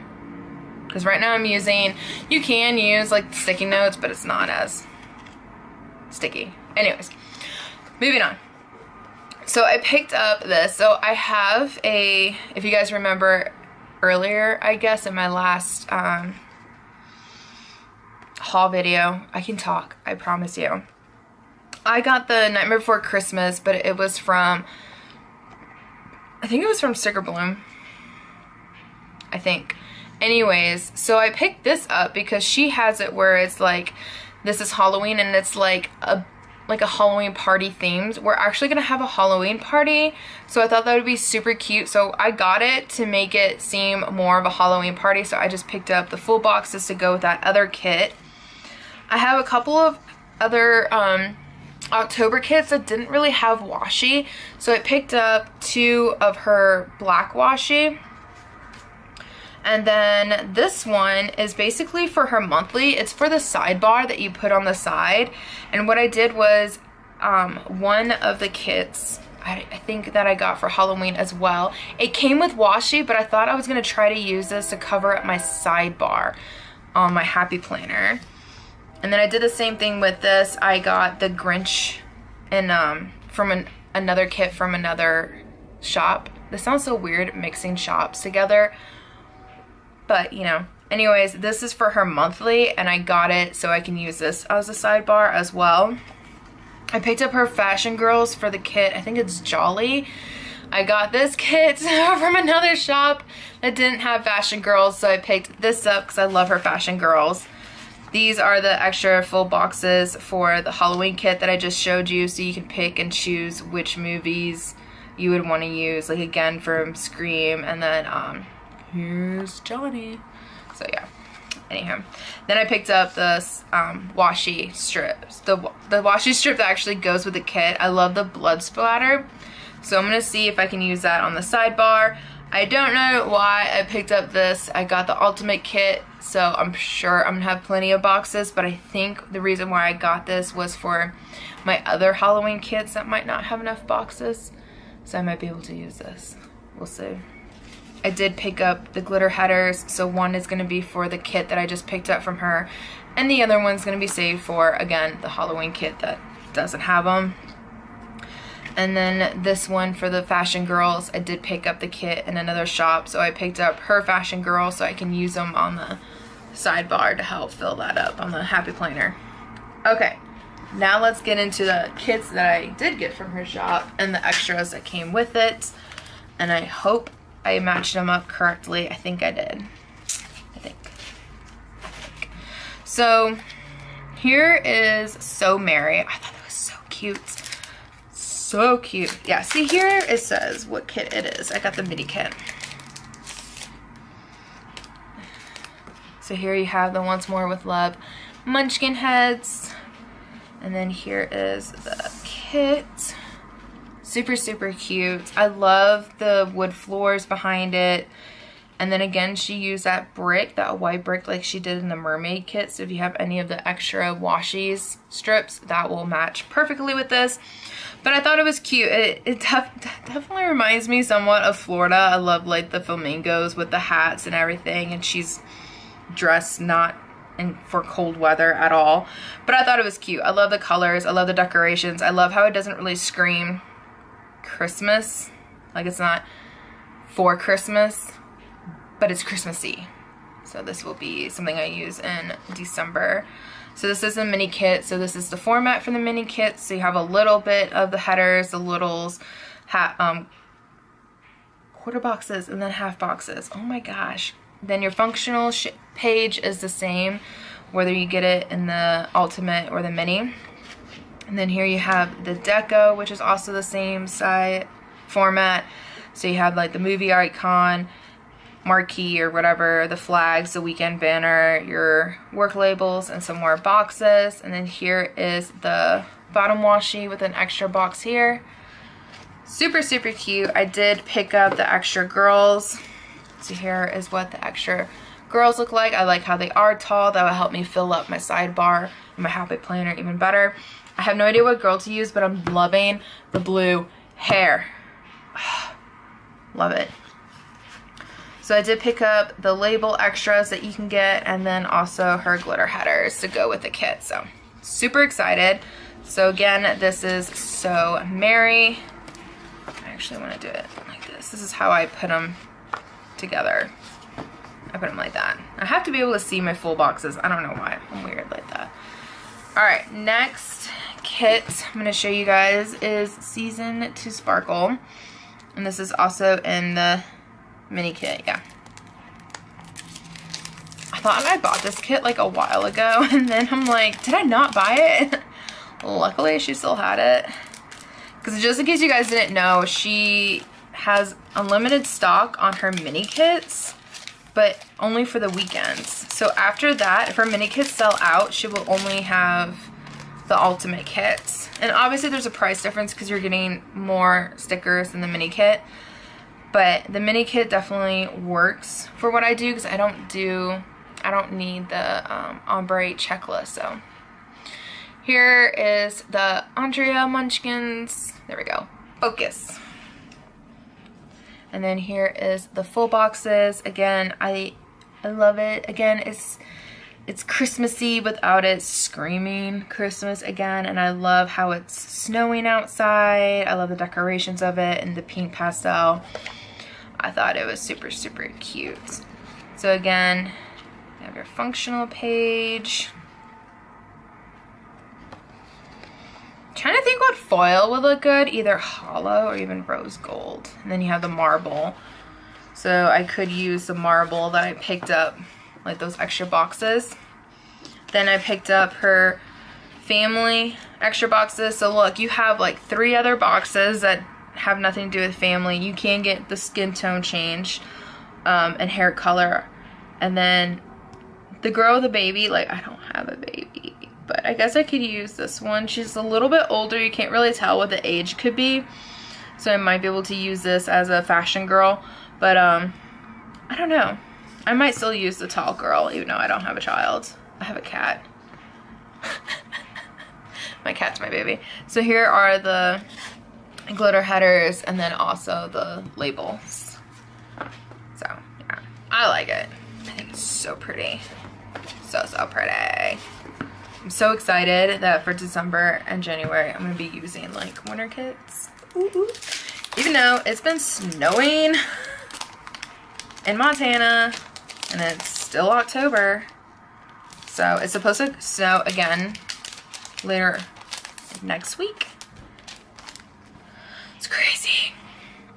Because right now I'm using, you can use like the sticky notes, but it's not as sticky. Anyways, moving on. So I picked up this. So I have a, if you guys remember earlier, I guess in my last haul video, I can talk, I promise you. I got the Nightmare Before Christmas, but it was from, I think it was from Sticker Bloom, I think. Anyways, so I picked this up because she has it where it's like, this is Halloween, and it's like a Halloween party themed. We're actually gonna have a Halloween party, so I thought that would be super cute. So I got it to make it seem more of a Halloween party, so I just picked up the full boxes to go with that other kit. I have a couple of other October kits that didn't really have washi, so I picked up two of her black washi. And then this one is basically for her monthly. It's for the sidebar that you put on the side. And what I did was one of the kits, I think that I got for Halloween as well. It came with washi, but I thought I was going to try to use this to cover up my sidebar on my Happy Planner. And then I did the same thing with this. I got the Grinch and from another kit from another shop. This sounds so weird, mixing shops together. But, you know, anyways, this is for her monthly, and I got it so I can use this as a sidebar as well. I picked up her Fashion Girls for the kit. I think it's Jolly. I got this kit from another shop that didn't have Fashion Girls, so I picked this up because I love her Fashion Girls. These are the extra full boxes for the Halloween kit that I just showed you, so you can pick and choose which movies you would want to use, like, again, from Scream, and then, here's Johnny. So yeah, anyhow. Then I picked up this washi strips. The washi strip that actually goes with the kit. I love the blood splatter. So I'm going to see if I can use that on the sidebar. I don't know why I picked up this. I got the ultimate kit, so I'm sure I'm going to have plenty of boxes. But I think the reason why I got this was for my other Halloween kits that might not have enough boxes. So I might be able to use this. We'll see. I did pick up the glitter headers, so one is going to be for the kit that I just picked up from her, and the other one's going to be saved for, again, the Halloween kit that doesn't have them. And then this one for the Fashion Girls, I did pick up the kit in another shop, so I picked up her Fashion Girl so I can use them on the sidebar to help fill that up on the Happy Planner. Okay, now let's get into the kits that I did get from her shop and the extras that came with it, and I hope I matched them up correctly. I think I did. I think. So here is So Merry. I thought that was so cute. So cute. Yeah, see here it says what kit it is. I got the mini kit. So here you have the Once More With Love munchkin heads. And then here is the kit. Super, super cute. I love the wood floors behind it. And then again, she used that brick, that white brick like she did in the mermaid kit. So if you have any of the extra washi strips, that will match perfectly with this. But I thought it was cute. It definitely reminds me somewhat of Florida. I love like the flamingos with the hats and everything. And she's dressed not in, for cold weather at all. But I thought it was cute. I love the colors. I love the decorations. I love how it doesn't really scream Christmas. Like it's not for Christmas, but it's Christmassy. So this will be something I use in December. So this is a mini kit. So this is the format for the mini kit. So you have a little bit of the headers, the littles, quarter boxes, and then half boxes. Oh my gosh. Then your functional page is the same, whether you get it in the ultimate or the mini. And then here you have the deco, which is also the same side format. So you have like the movie icon, marquee or whatever, the flags, the weekend banner, your work labels, and some more boxes. And then here is the bottom washi with an extra box here. Super, super cute. I did pick up the extra girls. So here is what the extra girls look like. I like how they are tall. That will help me fill up my sidebar and my habit planner even better. I have no idea what girl to use, but I'm loving the blue hair. Love it. So I did pick up the label extras that you can get, and then also her glitter headers to go with the kit. So super excited. So again, this is So Merry. I actually want to do it like this. This is how I put them together. I put them like that. I have to be able to see my full boxes. I don't know why. I'm weird like that. All right, next kit I'm going to show you guys is Season to Sparkle. And this is also in the mini kit, yeah. I thought I bought this kit like a while ago, and then I'm like, did I not buy it? Luckily, she still had it. Because just in case you guys didn't know, she has unlimited stock on her mini kits, but only for the weekends. So after that, if her mini kits sell out, she will only have the ultimate kits. And obviously there's a price difference because you're getting more stickers than the mini kit, but the mini kit definitely works for what I do because I don't need the ombre checklist. So here is the Andrea Munchkins, there we go, focus. And then here is the full boxes. Again, I love it. Again, it's Christmassy without it screaming Christmas again, and I love how it's snowing outside. I love the decorations of it and the pink pastel. I thought it was super, super cute. So again, you have your functional page. I'm trying to think what foil would look good, either hollow or even rose gold. And then you have the marble. So I could use the marble that I picked up, like those extra boxes. Then I picked up her family extra boxes. So look, you have like 3 other boxes that have nothing to do with family. You can get the skin tone change and hair color. And then the girl with the baby, like I don't have a baby, but I guess I could use this one. She's a little bit older. You can't really tell what the age could be. So I might be able to use this as a fashion girl, but I don't know. I might still use the tall girl, even though I don't have a child. I have a cat. My cat's my baby. So here are the glitter headers and then also the labels. So, yeah. I like it. I think it's so pretty. So, so pretty. I'm so excited that for December and January, I'm going to be using, like, winter kits. Ooh, ooh. Even though it's been snowing in Montana, and it's still October, so it's supposed to snow again later next week. It's crazy.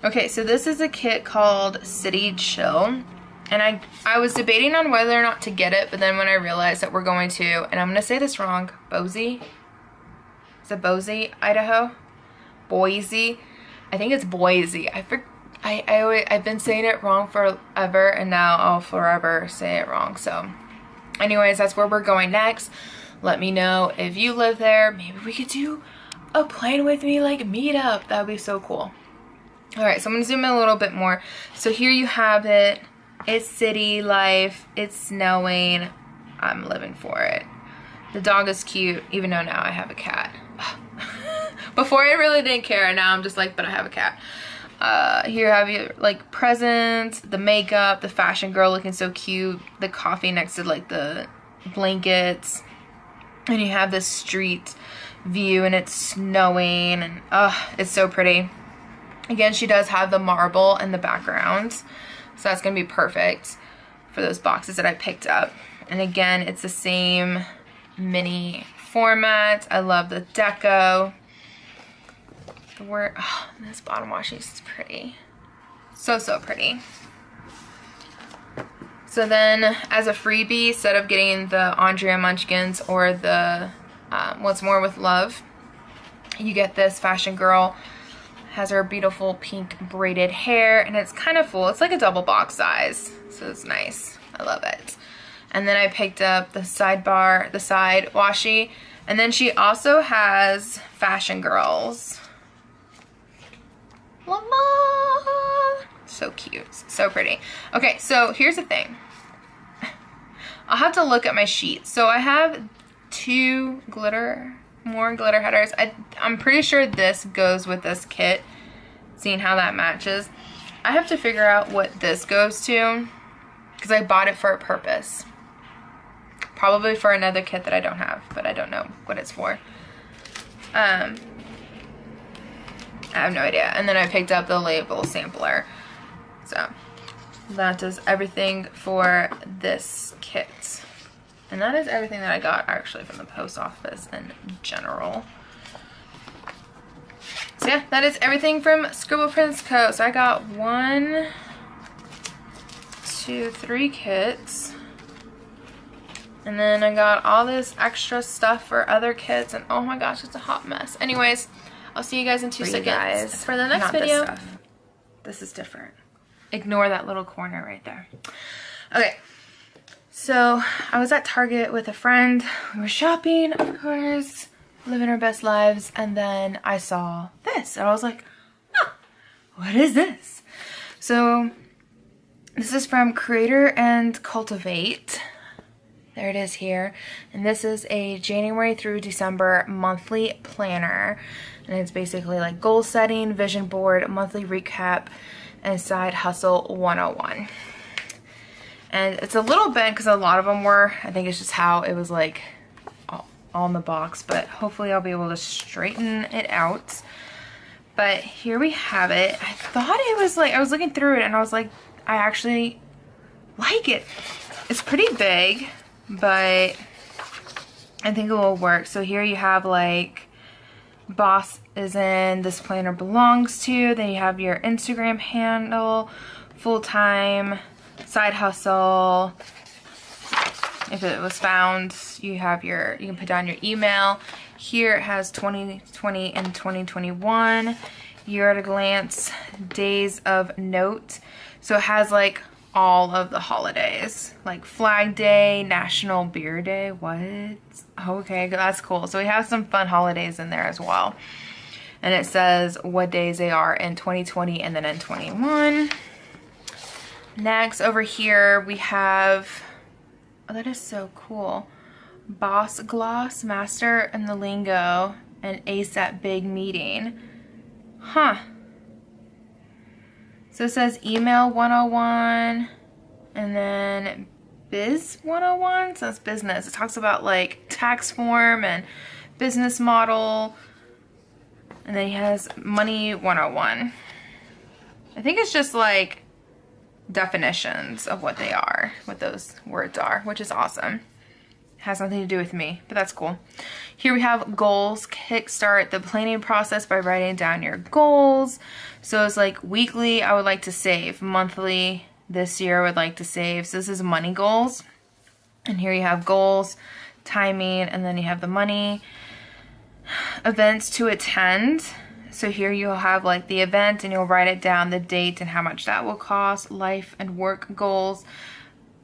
Okay, so this is a kit called City Chill, and I was debating on whether or not to get it, but then when I realized that we're going to, and I'm gonna say this wrong, Boise, is it Boise, Idaho? Boise, I think it's Boise. I forget. I've been saying it wrong forever, and now I'll forever say it wrong. So anyways, that's where we're going next. Let me know if you live there. Maybe we could do a plan with me, like meetup. That would be so cool. All right, so I'm going to zoom in a little bit more. So here you have it. It's city life. It's snowing. I'm living for it. The dog is cute, even though now I have a cat. Before I really didn't care, now I'm just like, but I have a cat. Here have you like presents, the makeup, the fashion girl looking so cute, the coffee next to like the blankets, and you have this street view and it's snowing and it's so pretty. Again, she does have the marble in the background, so that's gonna be perfect for those boxes that I picked up. And again, it's the same mini format. I love the deco. The word, oh, this bottom washi is pretty. So, so pretty. So then, as a freebie, instead of getting the Andrea Munchkins or the Once More With Love, you get this fashion girl. Has her beautiful pink braided hair, and it's kind of full. It's like a double box size, so it's nice. I love it. And then I picked up the sidebar, the side washi, and then she also has fashion girls. La la! So cute, so pretty. Okay, so here's the thing. I'll have to look at my sheet. So I have two more glitter headers. I'm pretty sure this goes with this kit, seeing how that matches. I have to figure out what this goes to, because I bought it for a purpose. Probably for another kit that I don't have, but I don't know what it's for. I have no idea. And then I picked up the label sampler. So that does everything for this kit. And that is everything that I got actually from the post office in general. So yeah, that is everything from Scribble Prints Co. So I got 1, 2, 3 kits. And then I got all this extra stuff for other kits, and oh my gosh, it's a hot mess. Anyways, I'll see you guys in 2 seconds for the next video. This stuff. This is different. Ignore that little corner right there. Okay. So I was at Target with a friend. We were shopping, of course, living our best lives, and then I saw this and I was like, oh, what is this? So this is from Creator and Cultivate. There it is here. And this is a January through December monthly planner. And it's basically like goal setting, vision board, monthly recap, and side hustle 101. And it's a little bent because a lot of them were. I think it's just how it was like all in the box, but hopefully I'll be able to straighten it out. But here we have it. I thought it was like, I was looking through it and I was like, I actually like it. It's pretty big, but I think it will work. So here you have like boss is in, this planner belongs to, then you have your Instagram handle, full-time, side hustle, if it was found, you have your, you can put down your email. Here it has 2020 and 2021, year at a glance, days of note. So it has like all of the holidays, like Flag Day, National Beer Day. What? Okay, that's cool. So we have some fun holidays in there as well. And it says what days they are in 2020 and then in 21. Next, over here we have, oh, that is so cool, Boss Gloss, Master and the Lingo, and Ace at Big Meeting. Huh. So it says Email 101, and then Biz 101, so that's business. It talks about like tax form and business model, and then he has Money 101. I think it's just like definitions of what they are, what those words are, which is awesome. It has nothing to do with me, but that's cool. Here we have goals, kickstart the planning process by writing down your goals. So it's like weekly, I would like to save, monthly, this year I would like to save. So this is money goals. And here you have goals, timing, and then you have the money. Events to attend. So here you'll have like the event and you'll write it down, the date and how much that will cost, life and work goals,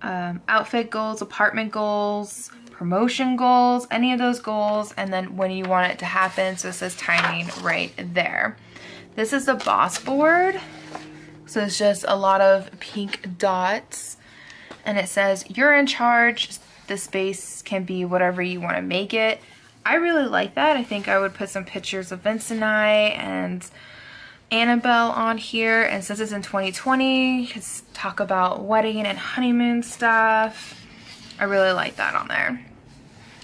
outfit goals, apartment goals, promotion goals, any of those goals, and then when you want it to happen. So it says timing right there. This is the boss board. So it's just a lot of pink dots. And it says, you're in charge. The space can be whatever you want to make it. I really like that. I think I would put some pictures of Vince and I and Annabelle on here. And since it's in 2020, let's talk about wedding and honeymoon stuff. I really like that on there.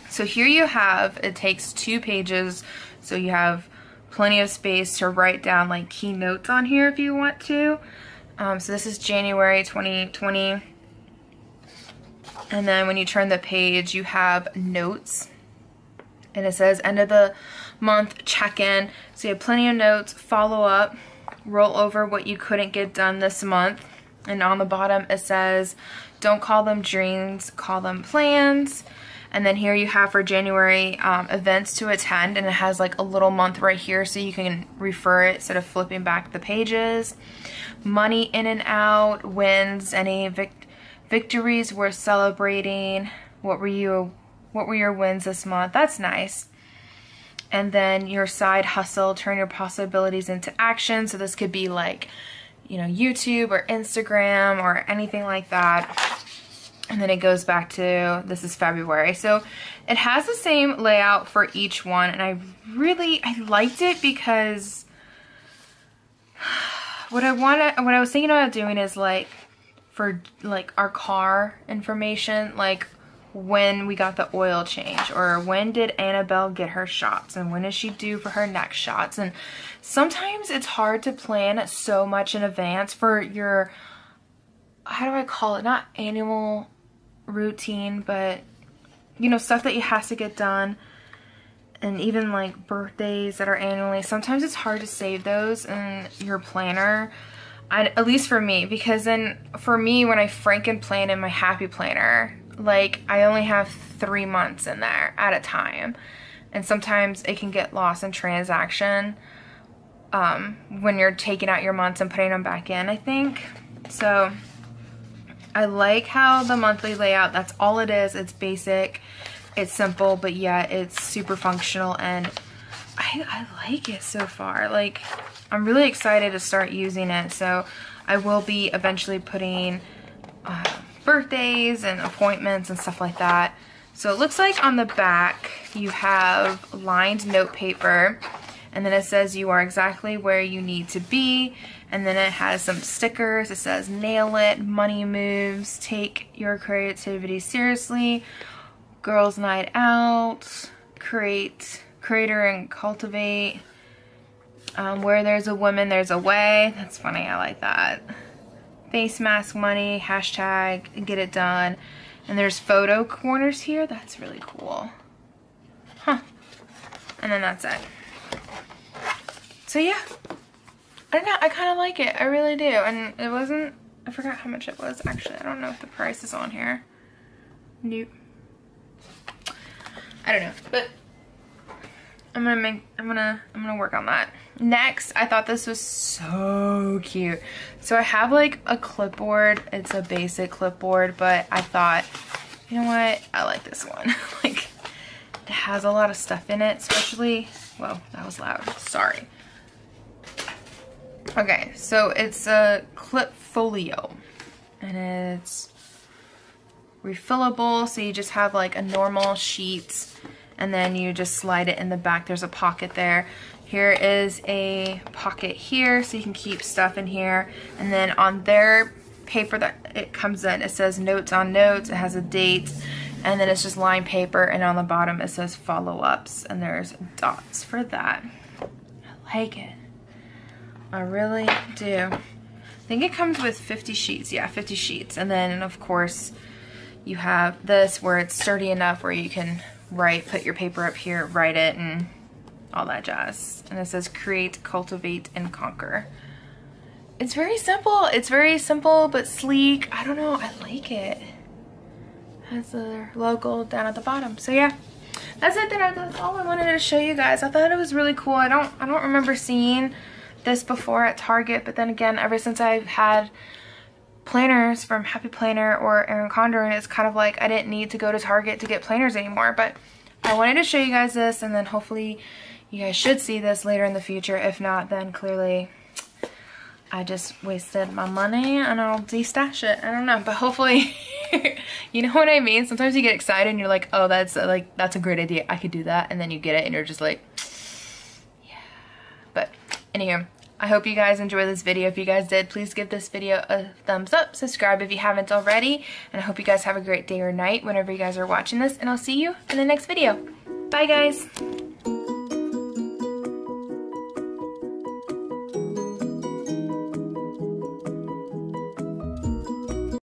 So here you have, it takes 2 pages. So you have plenty of space to write down like key notes on here if you want to. So this is January 2020. And then when you turn the page, you have notes. And it says end of the month check-in. So you have plenty of notes, follow up, roll over what you couldn't get done this month. And on the bottom it says, don't call them dreams, call them plans. And then here you have for January events to attend, and it has like a little month right here so you can refer it instead of flipping back the pages. Money in and out, wins, any victories worth celebrating. What were your wins this month? That's nice. And then your side hustle, turn your possibilities into action. So this could be like, you know, YouTube or Instagram or anything like that. And then it goes back to, this is February. So it has the same layout for each one. And I liked it because what I was thinking about doing is like, for like our car information, like when we got the oil change, or when did Annabelle get her shots, and when is she due for her next shots. And sometimes it's hard to plan so much in advance for your, how do I call it, not annual routine, but you know, stuff that you have to get done. And even like birthdays that are annually, sometimes it's hard to save those in your planner. At least for me, because then for me, when I Frankenplan in my Happy Planner, like I only have 3 months in there at a time, and sometimes it can get lost in transaction when you're taking out your months and putting them back in, I think. So I like how the monthly layout, that's all it is. It's basic, it's simple, but yet it's super functional, and I like it so far. Like, I'm really excited to start using it. So I will be eventually putting birthdays and appointments and stuff like that. So it looks like on the back you have lined note paper, and then it says you are exactly where you need to be, and then it has some stickers. It says nail it, money moves, take your creativity seriously, girls night out, creator and cultivate, where there's a woman there's a way. That's funny, I like that. Face mask money, hashtag get it done. And there's photo corners here. That's really cool. Huh. And then that's it. So yeah, I don't know, I kind of like it. I really do. And it wasn't, I forgot how much it was actually. I don't know if the price is on here. Nope. I don't know, but I'm gonna work on that. Next, I thought this was so cute. So I have like a clipboard. It's a basic clipboard, but I thought, you know what? I like this one. Like, it has a lot of stuff in it, especially, whoa, that was loud. Sorry. Okay, so it's a clip folio, and it's refillable. So you just have like a normal sheet, and then you just slide it in the back. There's a pocket there. Here is a pocket here, so you can keep stuff in here. And then on their paper that it comes in, it says notes on notes, it has a date, and then it's just lined paper, and on the bottom it says follow-ups, and there's dots for that. I like it. I really do. I think it comes with 50 sheets, yeah, 50 sheets. And then of course you have this where it's sturdy enough where you can write, put your paper up here, write it, and all that jazz. And it says create, cultivate, and conquer. It's very simple. It's very simple but sleek. I don't know, I like it. Has the logo down at the bottom. So yeah, that's it. That's all I wanted to show you guys. I thought it was really cool. I don't remember seeing this before at Target, but then again, ever since I've had planners from Happy Planner or Erin Condren, it's kind of like I didn't need to go to Target to get planners anymore. But I wanted to show you guys this, and then hopefully you guys should see this later in the future. If not, then clearly I just wasted my money and I'll destash it. I don't know, but hopefully, you know what I mean? Sometimes you get excited and you're like, oh, that's like, that's a great idea. I could do that. And then you get it and you're just like, yeah. But anywho, I hope you guys enjoyed this video. If you guys did, please give this video a thumbs up. Subscribe if you haven't already. And I hope you guys have a great day or night whenever you guys are watching this. And I'll see you in the next video. Bye, guys.